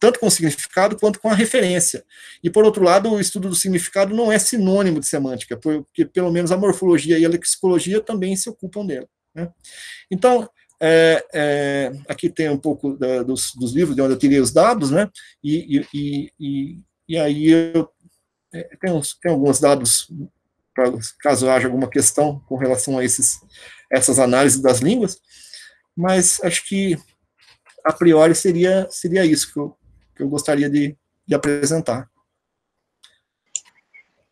tanto com o significado quanto com a referência. E, por outro lado, o estudo do significado não é sinônimo de semântica, porque, pelo menos, a morfologia e a lexicologia também se ocupam dela, né? Então, aqui tem um pouco dos livros de onde eu tirei os dados, né, e aí eu tenho alguns dados, caso haja alguma questão com relação a essas análises das línguas, mas acho que, a priori, seria isso que eu gostaria de apresentar.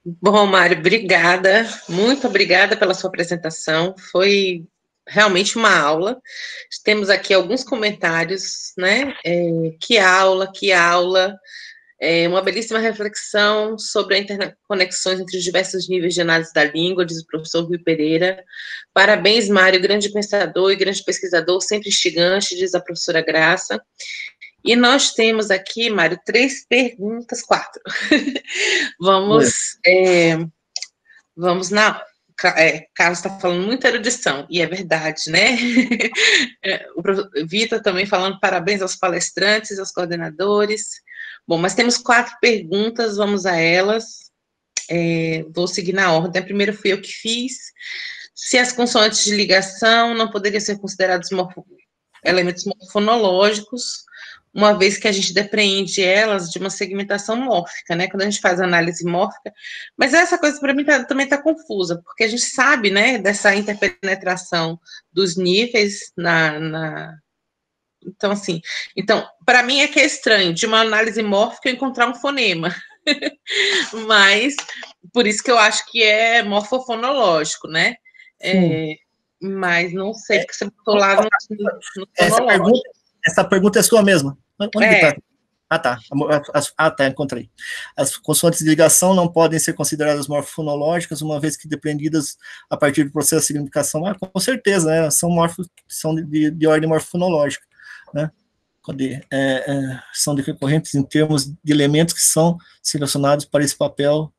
Bom, Mário, obrigada, muito obrigada pela sua apresentação, foi realmente uma aula. Temos aqui alguns comentários, né, que aula, uma belíssima reflexão sobre as interconexões entre os diversos níveis de análise da língua, diz o professor Rui Pereira. Parabéns, Mário, grande pensador e grande pesquisador, sempre instigante, diz a professora Graça. E nós temos aqui, Mário, quatro perguntas. Vamos na... Carlos está falando muita erudição, e é verdade, né? O Vitor também falando parabéns aos palestrantes, aos coordenadores. Bom, mas temos 4 perguntas, vamos a elas. Vou seguir na ordem. A primeira fui eu que fiz. Se as consoantes de ligação não poderiam ser consideradas elementos morfonológicos, uma vez que a gente depreende elas de uma segmentação mórfica, né? Quando a gente faz análise mórfica. Mas essa coisa, para mim, também está confusa, porque a gente sabe, né, dessa interpenetração dos níveis Então, assim, para mim é que é estranho, de uma análise mórfica, eu encontrar um fonema. Mas, por isso que eu acho que é morfofonológico, né? Mas não sei, porque você botou lá no fonológico. Essa pergunta é sua mesma? Onde tá? Ah, tá. Encontrei. As consoantes de ligação não podem ser consideradas morfonológicas, uma vez que depreendidas a partir do processo de significação. Ah, com certeza, né? São de ordem morfonológica, né? São recorrentes em termos de elementos que são selecionados para esse papel.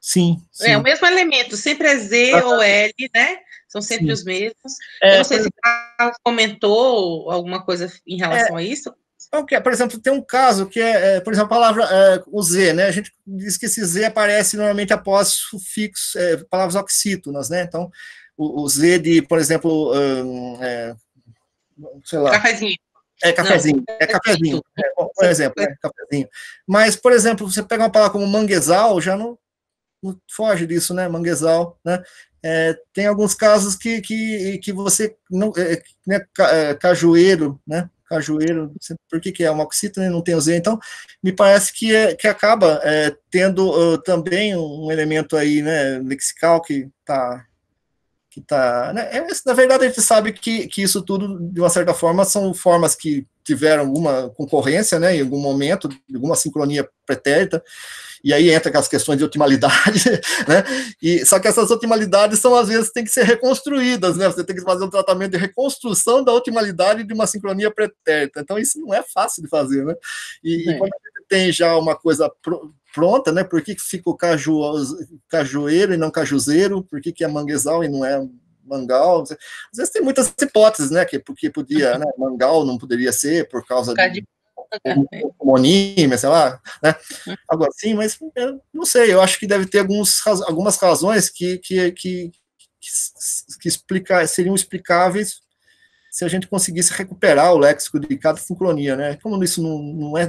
Sim. É o mesmo elemento, sempre é Z ou L, né? São sempre os mesmos. Eu não sei se você comentou alguma coisa em relação a isso. Okay. Por exemplo, tem um caso que por exemplo, a palavra o Z, né? A gente diz que esse Z aparece normalmente após sufixos, palavras oxítonas, né? Então, o Z de, por exemplo, sei lá... Cafezinho. Cafezinho. Por exemplo, cafezinho. Mas, por exemplo, você pega uma palavra como manguezal, já não foge disso, né? Manguezal, né? Tem alguns casos que você não né, cajueiro, né? Cajueiro, porque é uma oxítona e não tem o Z, então me parece que acaba tendo também um elemento aí, né, lexical que tá, né? Na verdade a gente sabe que isso tudo de uma certa forma são formas que tiveram alguma concorrência, né, em algum momento, alguma sincronia pretérita. E aí entra aquelas questões de otimalidade, né? Só que essas otimalidades são, às vezes, tem que ser reconstruídas, né? Você tem que fazer um tratamento de reconstrução da otimalidade de uma sincronia pretérita. Então, isso não é fácil de fazer, né? E quando a gente tem já uma coisa pronta, né? Por que fica o cajueiro e não cajuzeiro? Por que é manguezal e não é mangal? Às vezes tem muitas hipóteses, né? Porque podia, né? Mangal não poderia ser por causa de... homonímia, sei lá, né? Algo assim, mas eu não sei, eu acho que deve ter algumas razões que seriam explicáveis se a gente conseguisse recuperar o léxico de cada sincronia, né? Como isso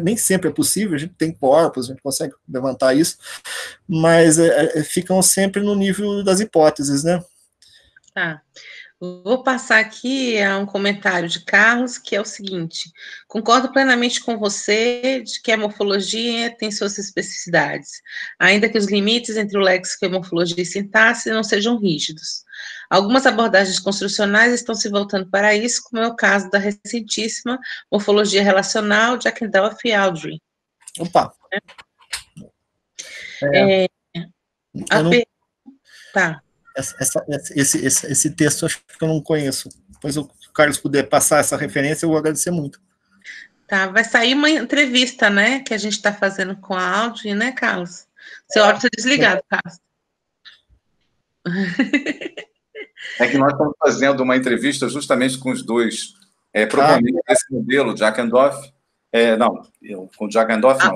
nem sempre é possível, a gente tem corpos, a gente consegue levantar isso, mas ficam sempre no nível das hipóteses, né? Tá. Vou passar aqui a um comentário de Carlos, que é o seguinte: concordo plenamente com você de que a morfologia tem suas especificidades, ainda que os limites entre o léxico e a morfologia e sintaxe não sejam rígidos. Algumas abordagens construcionais estão se voltando para isso, como é o caso da recentíssima morfologia relacional de Ackerman e Aldrin. Opa! Tá. Esse texto acho que eu não conheço. Depois, se o Carlos puder passar essa referência, eu vou agradecer muito. Tá, vai sair uma entrevista, né, que a gente está fazendo com a Audi, né, Carlos? Seu áudio está desligado, Carlos. É que nós estamos fazendo uma entrevista justamente com os dois proponentes desse modelo, Jack and Off.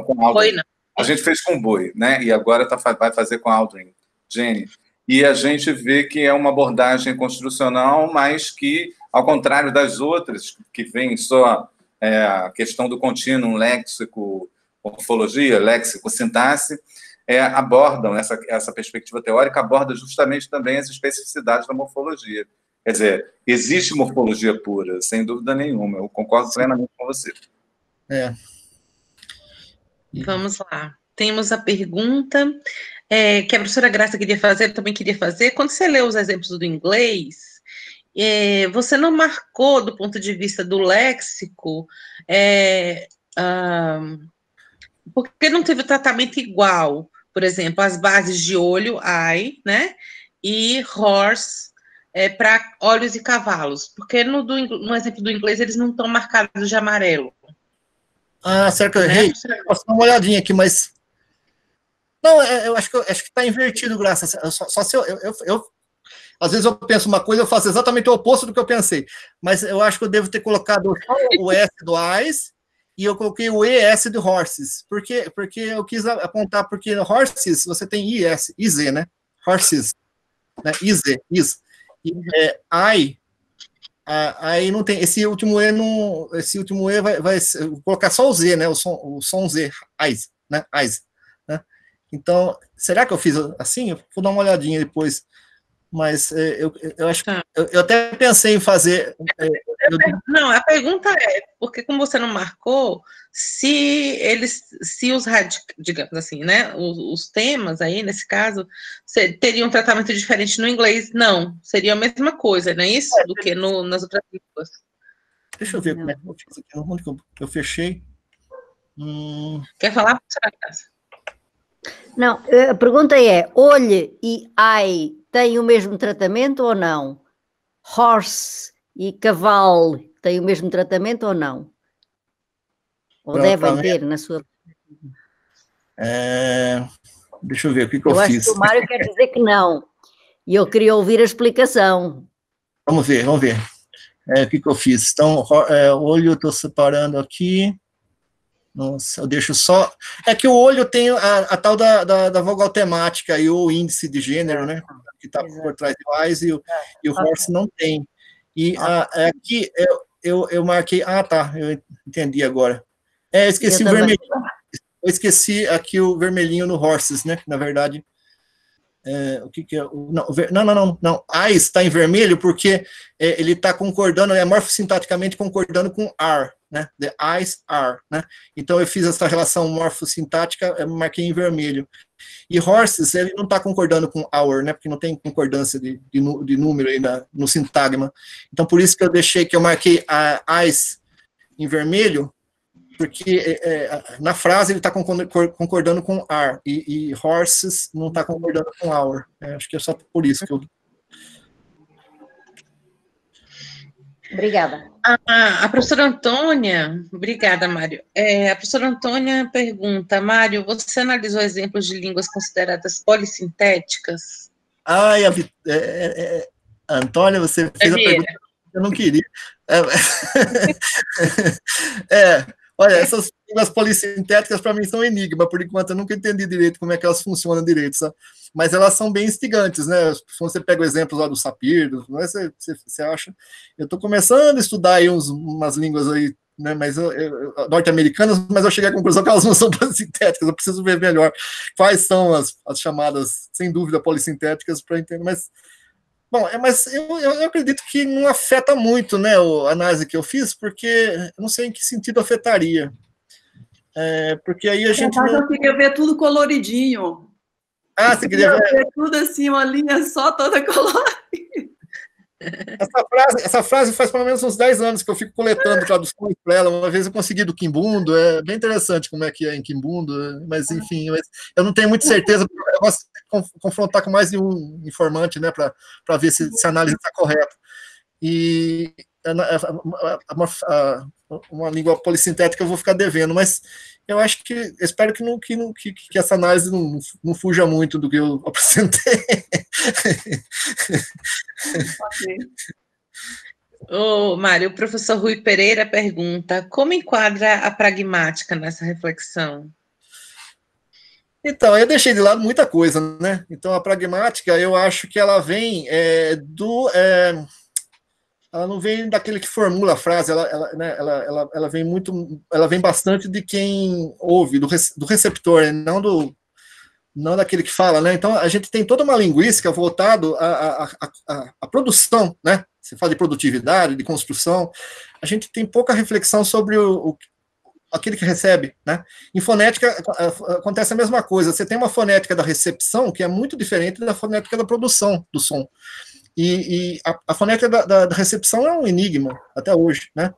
Com Aldrin. A gente fez com o Boi, né? E agora vai fazer com Aldrin, Jenny. E a gente vê que é uma abordagem constitucional, mas que, ao contrário das outras, que vem só a questão do contínuo léxico, morfologia, léxico, sintaxe, abordam, essa perspectiva teórica aborda justamente também as especificidades da morfologia. Quer dizer, existe morfologia pura, sem dúvida nenhuma, eu concordo plenamente com você. Vamos lá. Temos a pergunta que a professora Graça queria fazer, eu também queria fazer. Quando você leu os exemplos do inglês, você não marcou, do ponto de vista do léxico, porque não teve tratamento igual, por exemplo, as bases de olho, eye, né, e horse, para olhos e cavalos, porque no exemplo do inglês eles não estão marcados de amarelo. Ah, certo, eu errei. Posso dar uma olhadinha aqui, mas... Não, eu acho que está invertido, Graça. Só se eu às vezes eu penso uma coisa, eu faço exatamente o oposto do que eu pensei. Mas eu acho que eu devo ter colocado o S do eyes e eu coloquei o ES do horses. Porque eu quis apontar, porque no horses você tem IS, IZ, né? Horses. Né? IZ, IS. E I... Aí não tem, esse último E não, esse último E vai colocar só o Z, né, o som Z, eyes, né, eyes, né? Então, será que eu fiz assim? Eu vou dar uma olhadinha depois, mas eu acho que, eu até pensei em fazer... Não, a pergunta é, porque como você não marcou, se os digamos assim, né, os temas aí, nesse caso, teriam um tratamento diferente no inglês? Não, seria a mesma coisa, não é isso? Do que nas outras línguas. Deixa eu ver como é que eu fiz aqui, onde eu fechei. Quer falar? Não, a pergunta é, olho e eye têm o mesmo tratamento ou não? Horse e cavalo têm o mesmo tratamento ou não? Ou devem ter na sua... Deixa eu ver o que eu fiz. Acho que o Mário quer dizer que não. E eu queria ouvir a explicação. Vamos ver. O que eu fiz? Então, o olho eu estou separando aqui. Nossa, eu deixo só... É que o olho tem a tal da vogal temática e o índice de gênero, né? Que está por trás do eyes e o horse não tem. E aqui eu marquei... Ah, tá, eu entendi agora. Esqueci o vermelhinho. Eu esqueci aqui o vermelhinho no horses, né? Na verdade, o que que é? Não. Eyes está em vermelho porque ele está concordando, é morfossintaticamente concordando com are, né? The eyes are, né? Então eu fiz essa relação morfossintática, marquei em vermelho. E horses, ele não está concordando com our, né? Porque não tem concordância de número aí no sintagma. Então, por isso que eu deixei, que eu marquei eyes em vermelho, porque na frase ele está concordando com are, e horses não está concordando com our. Acho que é só por isso que eu... Obrigada. A professora Antônia, obrigada, Mário. A professora Antônia pergunta, Mário, você analisou exemplos de línguas consideradas polissintéticas? Ai, Antônia, você fez a pergunta que eu não queria. Olha, essas línguas polissintéticas para mim são um enigma, por enquanto eu nunca entendi direito como é que elas funcionam direito, sabe? Mas elas são bem instigantes, né? Se você pega o exemplo lá do Sapir, você acha... Eu estou começando a estudar aí umas línguas aí, né? Mas norte-americanas, mas eu cheguei à conclusão que elas não são polissintéticas, eu preciso ver melhor quais são as chamadas, sem dúvida, polissintéticas para entender, mas... Bom, mas eu acredito que não afeta muito, né, a análise que eu fiz, porque eu não sei em que sentido afetaria. Porque aí a gente... Eu queria ver tudo coloridinho. Ah, você queria ver tudo assim, uma linha só, toda colorida. Essa frase faz pelo menos uns 10 anos que eu fico coletando traduções para ela. Uma vez eu consegui do Quimbundo, é bem interessante como é que é em Quimbundo, mas enfim, eu não tenho muita certeza, eu gosto de confrontar com mais de um informante, né, para ver se a análise está correta. E uma língua polissintética eu vou ficar devendo, mas eu acho que, eu espero que essa análise não fuja muito do que eu apresentei. Ô, Mário, o professor Rui Pereira pergunta, como enquadra a pragmática nessa reflexão? Então, eu deixei de lado muita coisa, né? Então, a pragmática, eu acho que ela vem ela não vem daquele que formula a frase, ela vem muito, ela vem bastante de quem ouve, do receptor, não daquele que fala, né? Então, a gente tem toda uma linguística voltada à produção, né? Você fala de produtividade, de construção, a gente tem pouca reflexão sobre aquele que recebe, né? Em fonética acontece a mesma coisa, você tem uma fonética da recepção que é muito diferente da fonética da produção do som, e a fonética da recepção é um enigma, até hoje, né?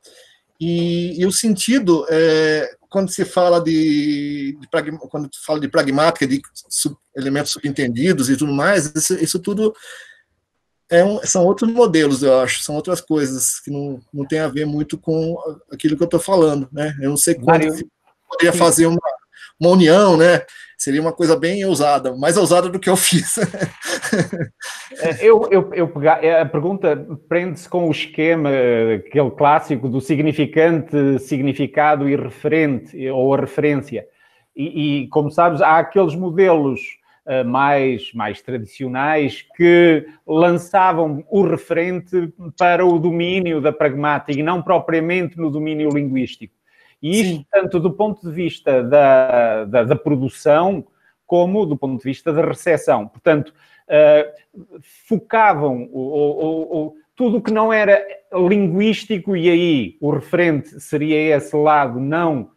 E o sentido, quando se fala de pragmática, de elementos subentendidos e tudo mais, isso tudo são outros modelos, eu acho, são outras coisas que não tem a ver muito com aquilo que eu estou falando, né? Eu não sei como poderia fazer uma união, né? Seria uma coisa bem ousada, mais ousada do que eu fiz. A pergunta prende-se com o esquema, aquele clássico do significante, significado e referente, ou a referência. E como sabes, há aqueles modelos mais tradicionais que lançavam o referente para o domínio da pragmática e não propriamente no domínio linguístico. E isto, sim, tanto do ponto de vista da produção, como do ponto de vista da recepção. Portanto, focavam tudo o que não era linguístico, e aí o referente seria esse lado não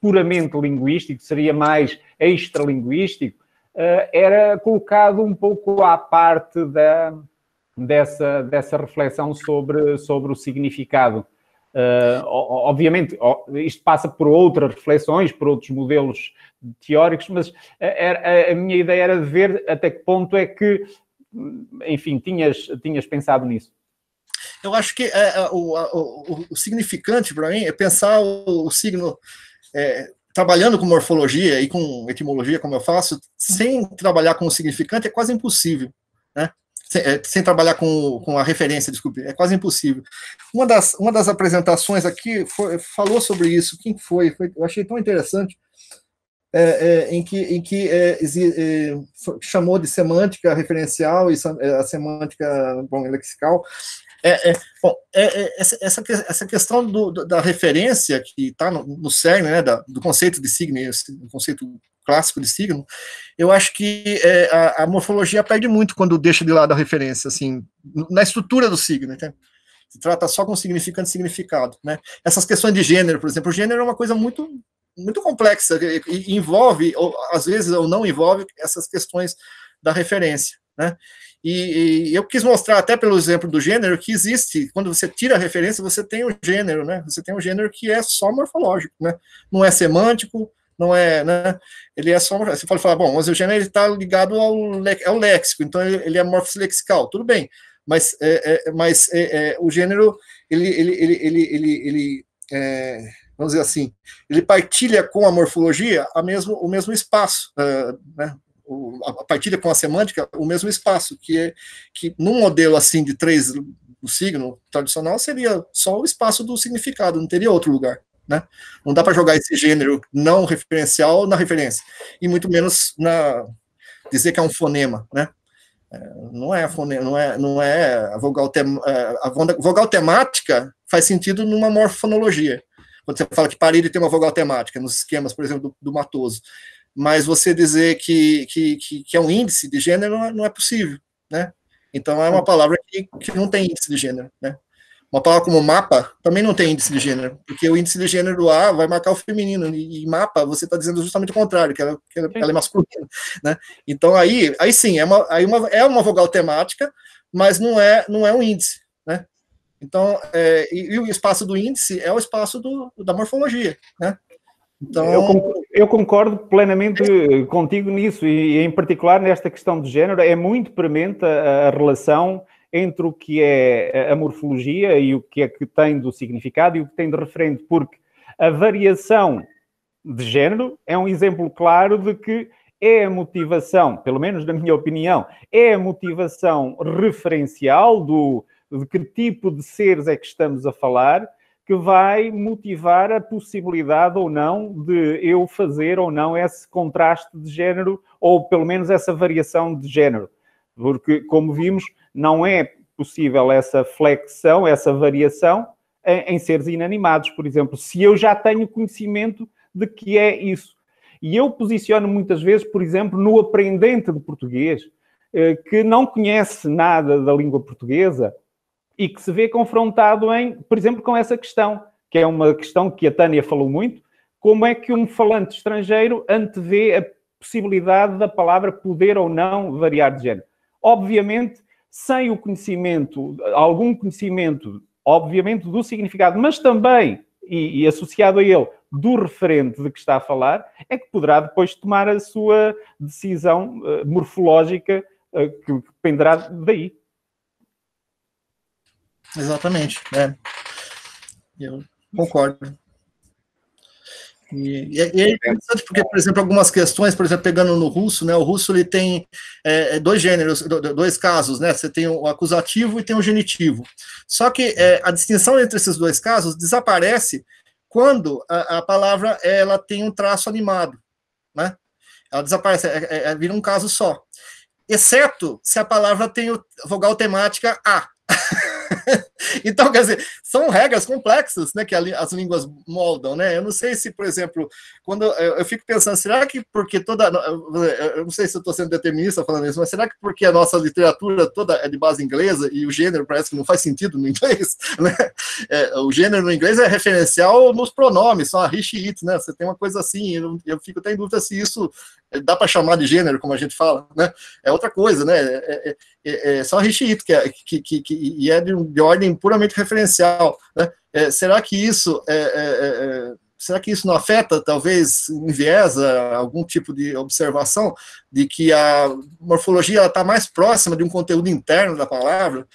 puramente linguístico, seria mais extralinguístico, era colocado um pouco à parte dessa reflexão sobre o significado. Obviamente, isto passa por outras reflexões, por outros modelos teóricos, mas a minha ideia era ver até que ponto é que, enfim, tinhas pensado nisso. Eu acho que o significante, para mim, é pensar o signo trabalhando com morfologia e com etimologia, como eu faço, sem trabalhar com o significante é quase impossível, né? Sem trabalhar com a referência, desculpe, é quase impossível. Uma das apresentações aqui falou sobre isso, quem foi? Eu achei tão interessante, em que chamou de semântica referencial e a semântica, lexical. Essa questão da referência que está no cerne, né, do conceito de signo, o conceito clássico de signo, eu acho que a morfologia perde muito quando deixa de lado a referência, assim, na estrutura do signo, entende? Se trata só com significante e significado, né? Essas questões de gênero, por exemplo, o gênero é uma coisa muito, muito complexa, e envolve, ou, às vezes, ou não envolve, essas questões da referência, né? E eu quis mostrar, até pelo exemplo do gênero, que existe, quando você tira a referência, você tem o gênero, né? Você tem um gênero que é só morfológico, né? Não é semântico, não é, né? Ele é só, você pode falar, bom, mas o gênero está ligado ao léxico, então ele é morfoslexical, tudo bem, mas o gênero, ele vamos dizer assim, ele partilha com a morfologia o mesmo espaço, né? A partilha com a semântica, o mesmo espaço, que num modelo assim de três do signo tradicional seria só o espaço do significado, não teria outro lugar, né? Não dá para jogar esse gênero não referencial na referência, e muito menos dizer que é um fonema, né? Não é a vogal, vogal temática faz sentido numa morfofonologia, quando você fala que parede tem uma vogal temática, nos esquemas, por exemplo, do Mattoso. Mas você dizer que é um índice de gênero não é possível, né? Então é uma palavra que não tem índice de gênero, né? Uma palavra como mapa também não tem índice de gênero, porque o índice de gênero A vai marcar o feminino, e mapa você está dizendo justamente o contrário, que ela é masculina, né? Então aí sim, é uma vogal temática, mas não é um índice, né? Então, e o espaço do índice é o espaço da morfologia, né? Então, eu concordo plenamente contigo nisso, e em particular nesta questão de género, é muito premente a relação entre o que é a morfologia e o que é que tem do significado e o que tem de referente, porque a variação de género é um exemplo claro de que é a motivação, pelo menos na minha opinião, é a motivação referencial de que tipo de seres é que estamos a falar, que vai motivar a possibilidade ou não de eu fazer ou não esse contraste de género, ou pelo menos essa variação de género. Porque, como vimos, não é possível essa flexão, essa variação em seres inanimados, por exemplo, se eu já tenho conhecimento de que é isso. E eu posiciono muitas vezes, por exemplo, no aprendente de português, que não conhece nada da língua portuguesa, e que se vê confrontado, por exemplo, com essa questão, que é uma questão que a Tânia falou muito, como é que um falante estrangeiro antevê a possibilidade da palavra poder ou não variar de género. Obviamente, sem o conhecimento, algum conhecimento, obviamente, do significado, mas também, e associado a ele, do referente de que está a falar, é que poderá depois tomar a sua decisão morfológica que penderá daí. Exatamente, é. Eu concordo. E é interessante porque, por exemplo, algumas questões, por exemplo, pegando no russo, né, o russo ele tem dois gêneros, dois casos, né, você tem o acusativo e tem o genitivo. Só que a distinção entre esses dois casos desaparece quando a palavra ela tem um traço animado, né, ela desaparece, vira um caso só, exceto se a palavra tem o vogal temática A. Então, quer dizer, são regras complexas, né, que as línguas moldam, né? Eu não sei se, por exemplo, quando eu fico pensando, será que porque toda... Eu não sei se eu estou sendo determinista falando isso, mas será que porque a nossa literatura toda é de base inglesa e o gênero parece que não faz sentido no inglês, né? O gênero no inglês é referencial nos pronomes, só a he, she, it, né? Você tem uma coisa assim, eu fico até em dúvida se isso dá para chamar de gênero, como a gente fala, né? É outra coisa, né? É só he, she, it, e é de ordem puramente referencial, né? Será que isso não afeta, talvez, enviesa algum tipo de observação de que a morfologia está mais próxima de um conteúdo interno da palavra,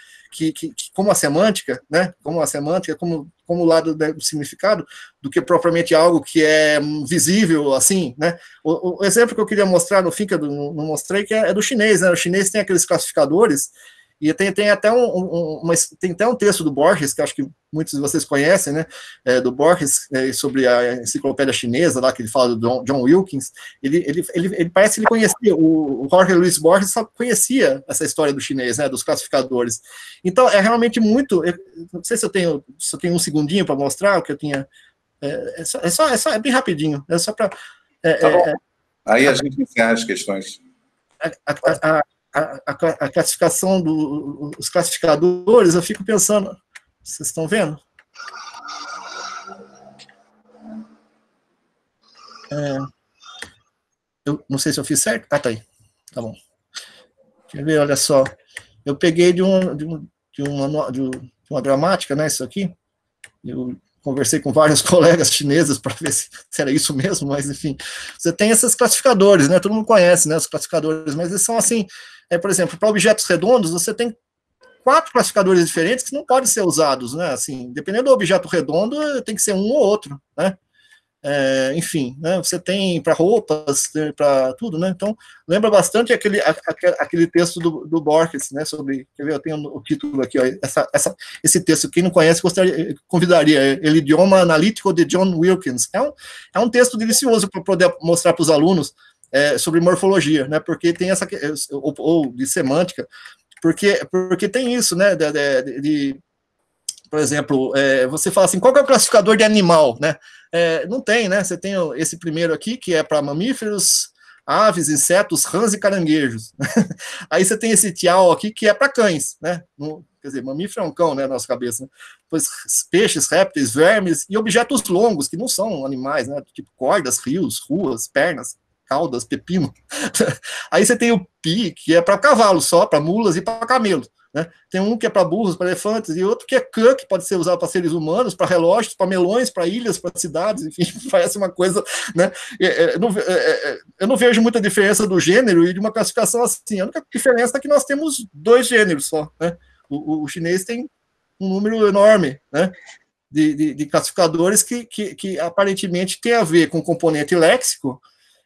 como a semântica, né? Como a semântica, como o lado do significado, do que propriamente algo que é visível, assim, né? O exemplo que eu queria mostrar no fim, que eu não mostrei, que é do chinês, né? O chinês tem aqueles classificadores. E tem até um texto do Borges, que acho que muitos de vocês conhecem, né, do Borges, sobre a enciclopédia chinesa, lá que ele fala do John Wilkins, ele parece que ele conhecia, o Jorge Luiz Borges só conhecia essa história do chinês, né, dos classificadores. Então, é realmente muito, não sei se eu tenho um segundinho para mostrar o que eu tinha, é bem rapidinho, é só para... tá bom. Aí a gente encerra as questões. A classificação dos classificadores, eu fico pensando, vocês estão vendo? Eu não sei se eu fiz certo. Ah, tá aí. Tá bom. Deixa eu ver, olha só. Eu peguei de uma gramática, né, isso aqui. Eu conversei com vários colegas chineses para ver se era isso mesmo, mas enfim. Você tem esses classificadores, né? Todo mundo conhece, né, os classificadores, mas eles são assim... por exemplo, para objetos redondos, você tem 4 classificadores diferentes que não podem ser usados, né? Assim, dependendo do objeto redondo, tem que ser um ou outro, né? Enfim, né? Você tem para roupas, para tudo, né? Então, lembra bastante aquele texto do Borges, né? Sobre, quer ver, eu tenho o título aqui, ó, esse texto, quem não conhece, convidaria, El Idioma Analítico de John Wilkins. É um texto delicioso para poder mostrar para os alunos, sobre morfologia, né, porque tem essa, ou de semântica, porque tem isso, né, por exemplo, você fala assim, qual que é o classificador de animal, né, não tem, né, você tem esse primeiro aqui, que é para mamíferos, aves, insetos, rãs e caranguejos, aí você tem esse tial aqui, que é para cães, né, quer dizer, mamífero é um cão, né, na nossa cabeça, né? Pois peixes, répteis, vermes e objetos longos, que não são animais, né, tipo cordas, rios, ruas, pernas, caudas, pepino. Aí você tem o pi, que é para cavalo só, para mulas e para camelos, né? Tem um que é para burros, para elefantes, e outro que é cã, que pode ser usado para seres humanos, para relógios, para melões, para ilhas, para cidades, enfim, parece uma coisa, né? Eu não vejo muita diferença do gênero e de uma classificação assim. A única diferença é que nós temos 2 gêneros só, né? O chinês tem um número enorme, né? De classificadores que aparentemente tem a ver com componente léxico,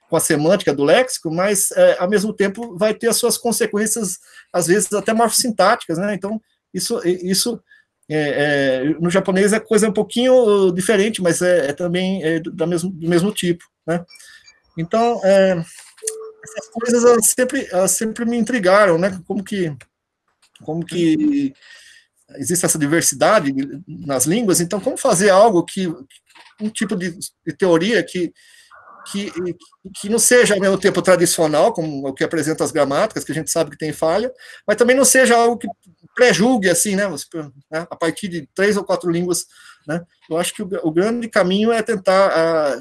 com a semântica do léxico, mas, ao mesmo tempo, vai ter as suas consequências, às vezes, até morfossintáticas, né? Então, isso no japonês é coisa um pouquinho diferente, mas é também do mesmo tipo, né? Então, essas coisas elas sempre me intrigaram, né? Como que existe essa diversidade nas línguas, então como fazer algo que, um tipo de teoria que não seja ao mesmo tempo tradicional, como o que apresenta as gramáticas, que a gente sabe que tem falha, mas também não seja algo que prejulgue, assim, né, a partir de 3 ou 4 línguas, né? Eu acho que o grande caminho é tentar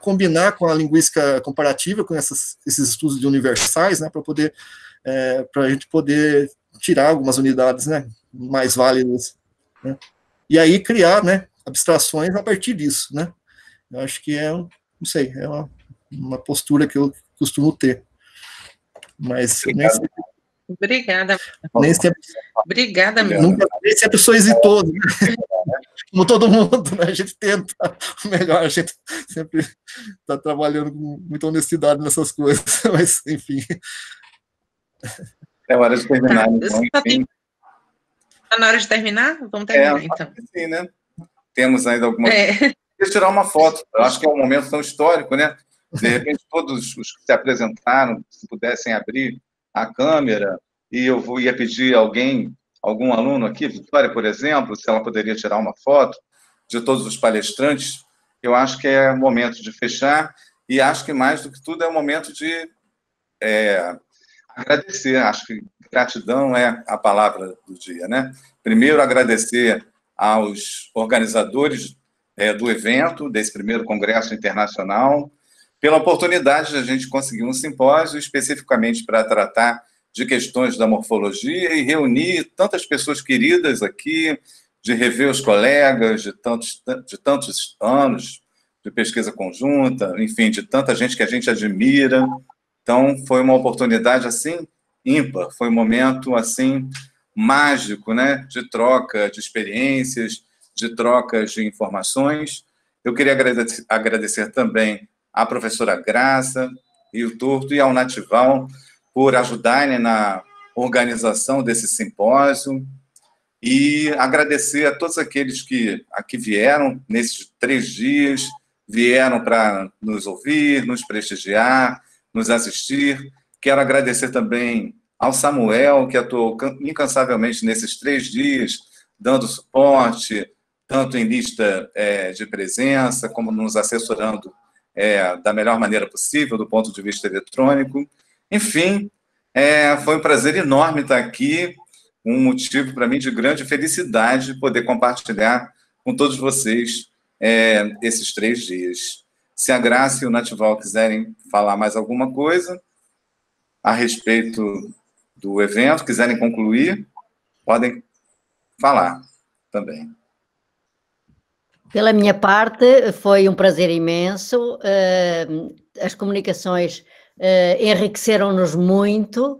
combinar com a linguística comparativa, com esses estudos de universais, né, para a gente poder tirar algumas unidades, né, mais válidas, né? E aí criar, né, abstrações a partir disso, né? Eu acho que é uma postura que eu costumo ter. Mas nem sempre sou exitoso, né? Como todo mundo, né? A gente tenta o melhor, a gente sempre está trabalhando com muita honestidade nessas coisas, mas enfim. É hora de terminar. Tá na hora de terminar? Vamos terminar, então. Sim, né? Temos ainda algumas... Queria tirar uma foto, eu acho que é um momento tão histórico, né? De repente, todos os que se apresentaram, se pudessem abrir a câmera, e ia pedir algum aluno aqui, Vitória, por exemplo, se ela poderia tirar uma foto de todos os palestrantes. Eu acho que é o momento de fechar, e acho que, mais do que tudo, é o momento de agradecer. Acho que gratidão é a palavra do dia, né? Primeiro, agradecer aos organizadores do evento, desse primeiro Congresso Internacional, pela oportunidade de a gente conseguir um simpósio especificamente para tratar de questões da morfologia e reunir tantas pessoas queridas aqui, de rever os colegas de tantos anos de pesquisa conjunta, enfim, de tanta gente que a gente admira. Então, foi uma oportunidade, assim, ímpar, foi um momento, assim, mágico, né, de troca de experiências, de trocas de informações. Eu queria agradecer também à professora Graça e o Torto e ao Natival por ajudarem na organização desse simpósio e agradecer a todos aqueles que aqui vieram nesses 3 dias, vieram para nos ouvir, nos prestigiar, nos assistir. Quero agradecer também ao Samuel, que atuou incansavelmente nesses 3 dias, dando suporte, tanto em lista de presença, como nos assessorando da melhor maneira possível, do ponto de vista eletrônico. Enfim, foi um prazer enorme estar aqui, um motivo para mim de grande felicidade poder compartilhar com todos vocês esses 3 dias. Se a Graça e o Natival quiserem falar mais alguma coisa a respeito do evento, quiserem concluir, podem falar também. Pela minha parte, foi um prazer imenso. As comunicações enriqueceram-nos muito.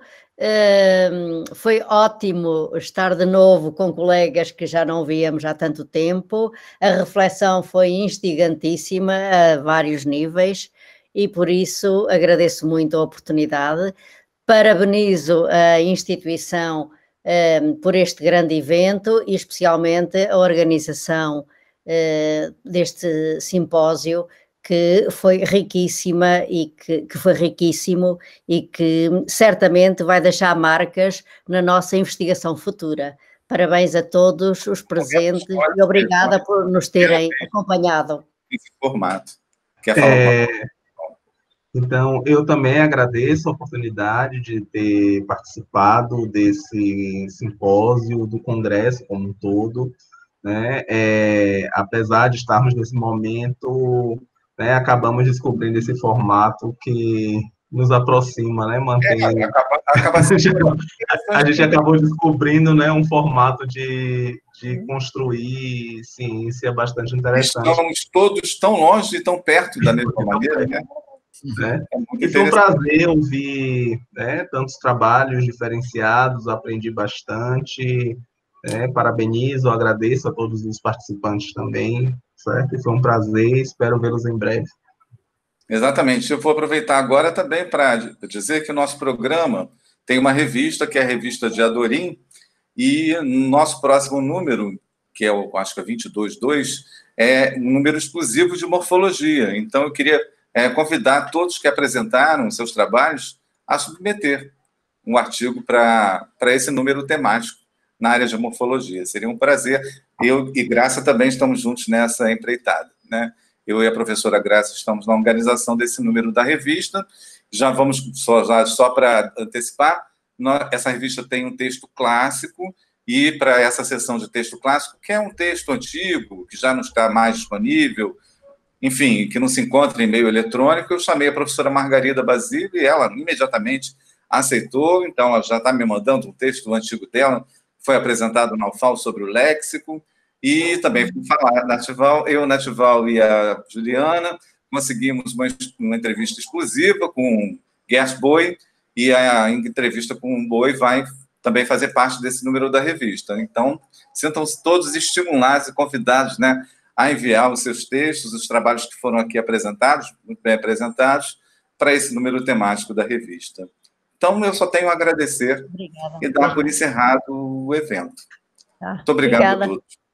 Foi ótimo estar de novo com colegas que já não víamos há tanto tempo. A reflexão foi instigantíssima a vários níveis e, por isso, agradeço muito a oportunidade. Parabenizo a instituição por este grande evento e, especialmente, a organização deste simpósio, que foi riquíssima e que foi riquíssimo e que certamente vai deixar marcas na nossa investigação futura. Parabéns a todos os presentes e obrigada por nos terem acompanhado. Esse formato. Quer falar Então, eu também agradeço a oportunidade de ter participado desse simpósio, do congresso como um todo, né? Apesar de estarmos nesse momento, né, acabamos descobrindo esse formato que nos aproxima, né, mantendo... a gente acabou descobrindo, né, um formato de construir ciência bastante interessante. Estamos todos tão longe e tão perto da mesma maneira, né? Né? E foi um prazer ouvir, né, tantos trabalhos diferenciados, aprendi bastante, né, parabenizo, agradeço a todos os participantes também, certo? E foi um prazer, espero vê-los em breve. Exatamente. Eu vou aproveitar agora também para dizer que o nosso programa tem uma revista, que é a revista de Adorim, e no nosso próximo número, que é o, acho que é 22.2, é um número exclusivo de morfologia. Então, eu queria convidar todos que apresentaram seus trabalhos a submeter um artigo para esse número temático na área de morfologia. Seria um prazer. Eu e Graça também estamos juntos nessa empreitada, né? Eu e a professora Graça estamos na organização desse número da revista. Já vamos, só para antecipar, essa revista tem um texto clássico, e para essa sessão de texto clássico, que é um texto antigo, que já não está mais disponível, enfim, que não se encontra em meio eletrônico, eu chamei a professora Margarida Basílio e ela imediatamente aceitou, então ela já está me mandando um texto antigo dela, foi apresentado na UFAL sobre o léxico, e também fui falar, Natival e a Juliana, conseguimos uma entrevista exclusiva com Gers Boi, e a entrevista com o Boi vai também fazer parte desse número da revista. Então, sintam-se todos estimulados e convidados, né, a enviar os seus textos, os trabalhos que foram aqui apresentados, muito bem apresentados, para esse número temático da revista. Então, eu só tenho a agradecer. Obrigada. E dar por encerrado o evento. Tá. Muito obrigado a todos.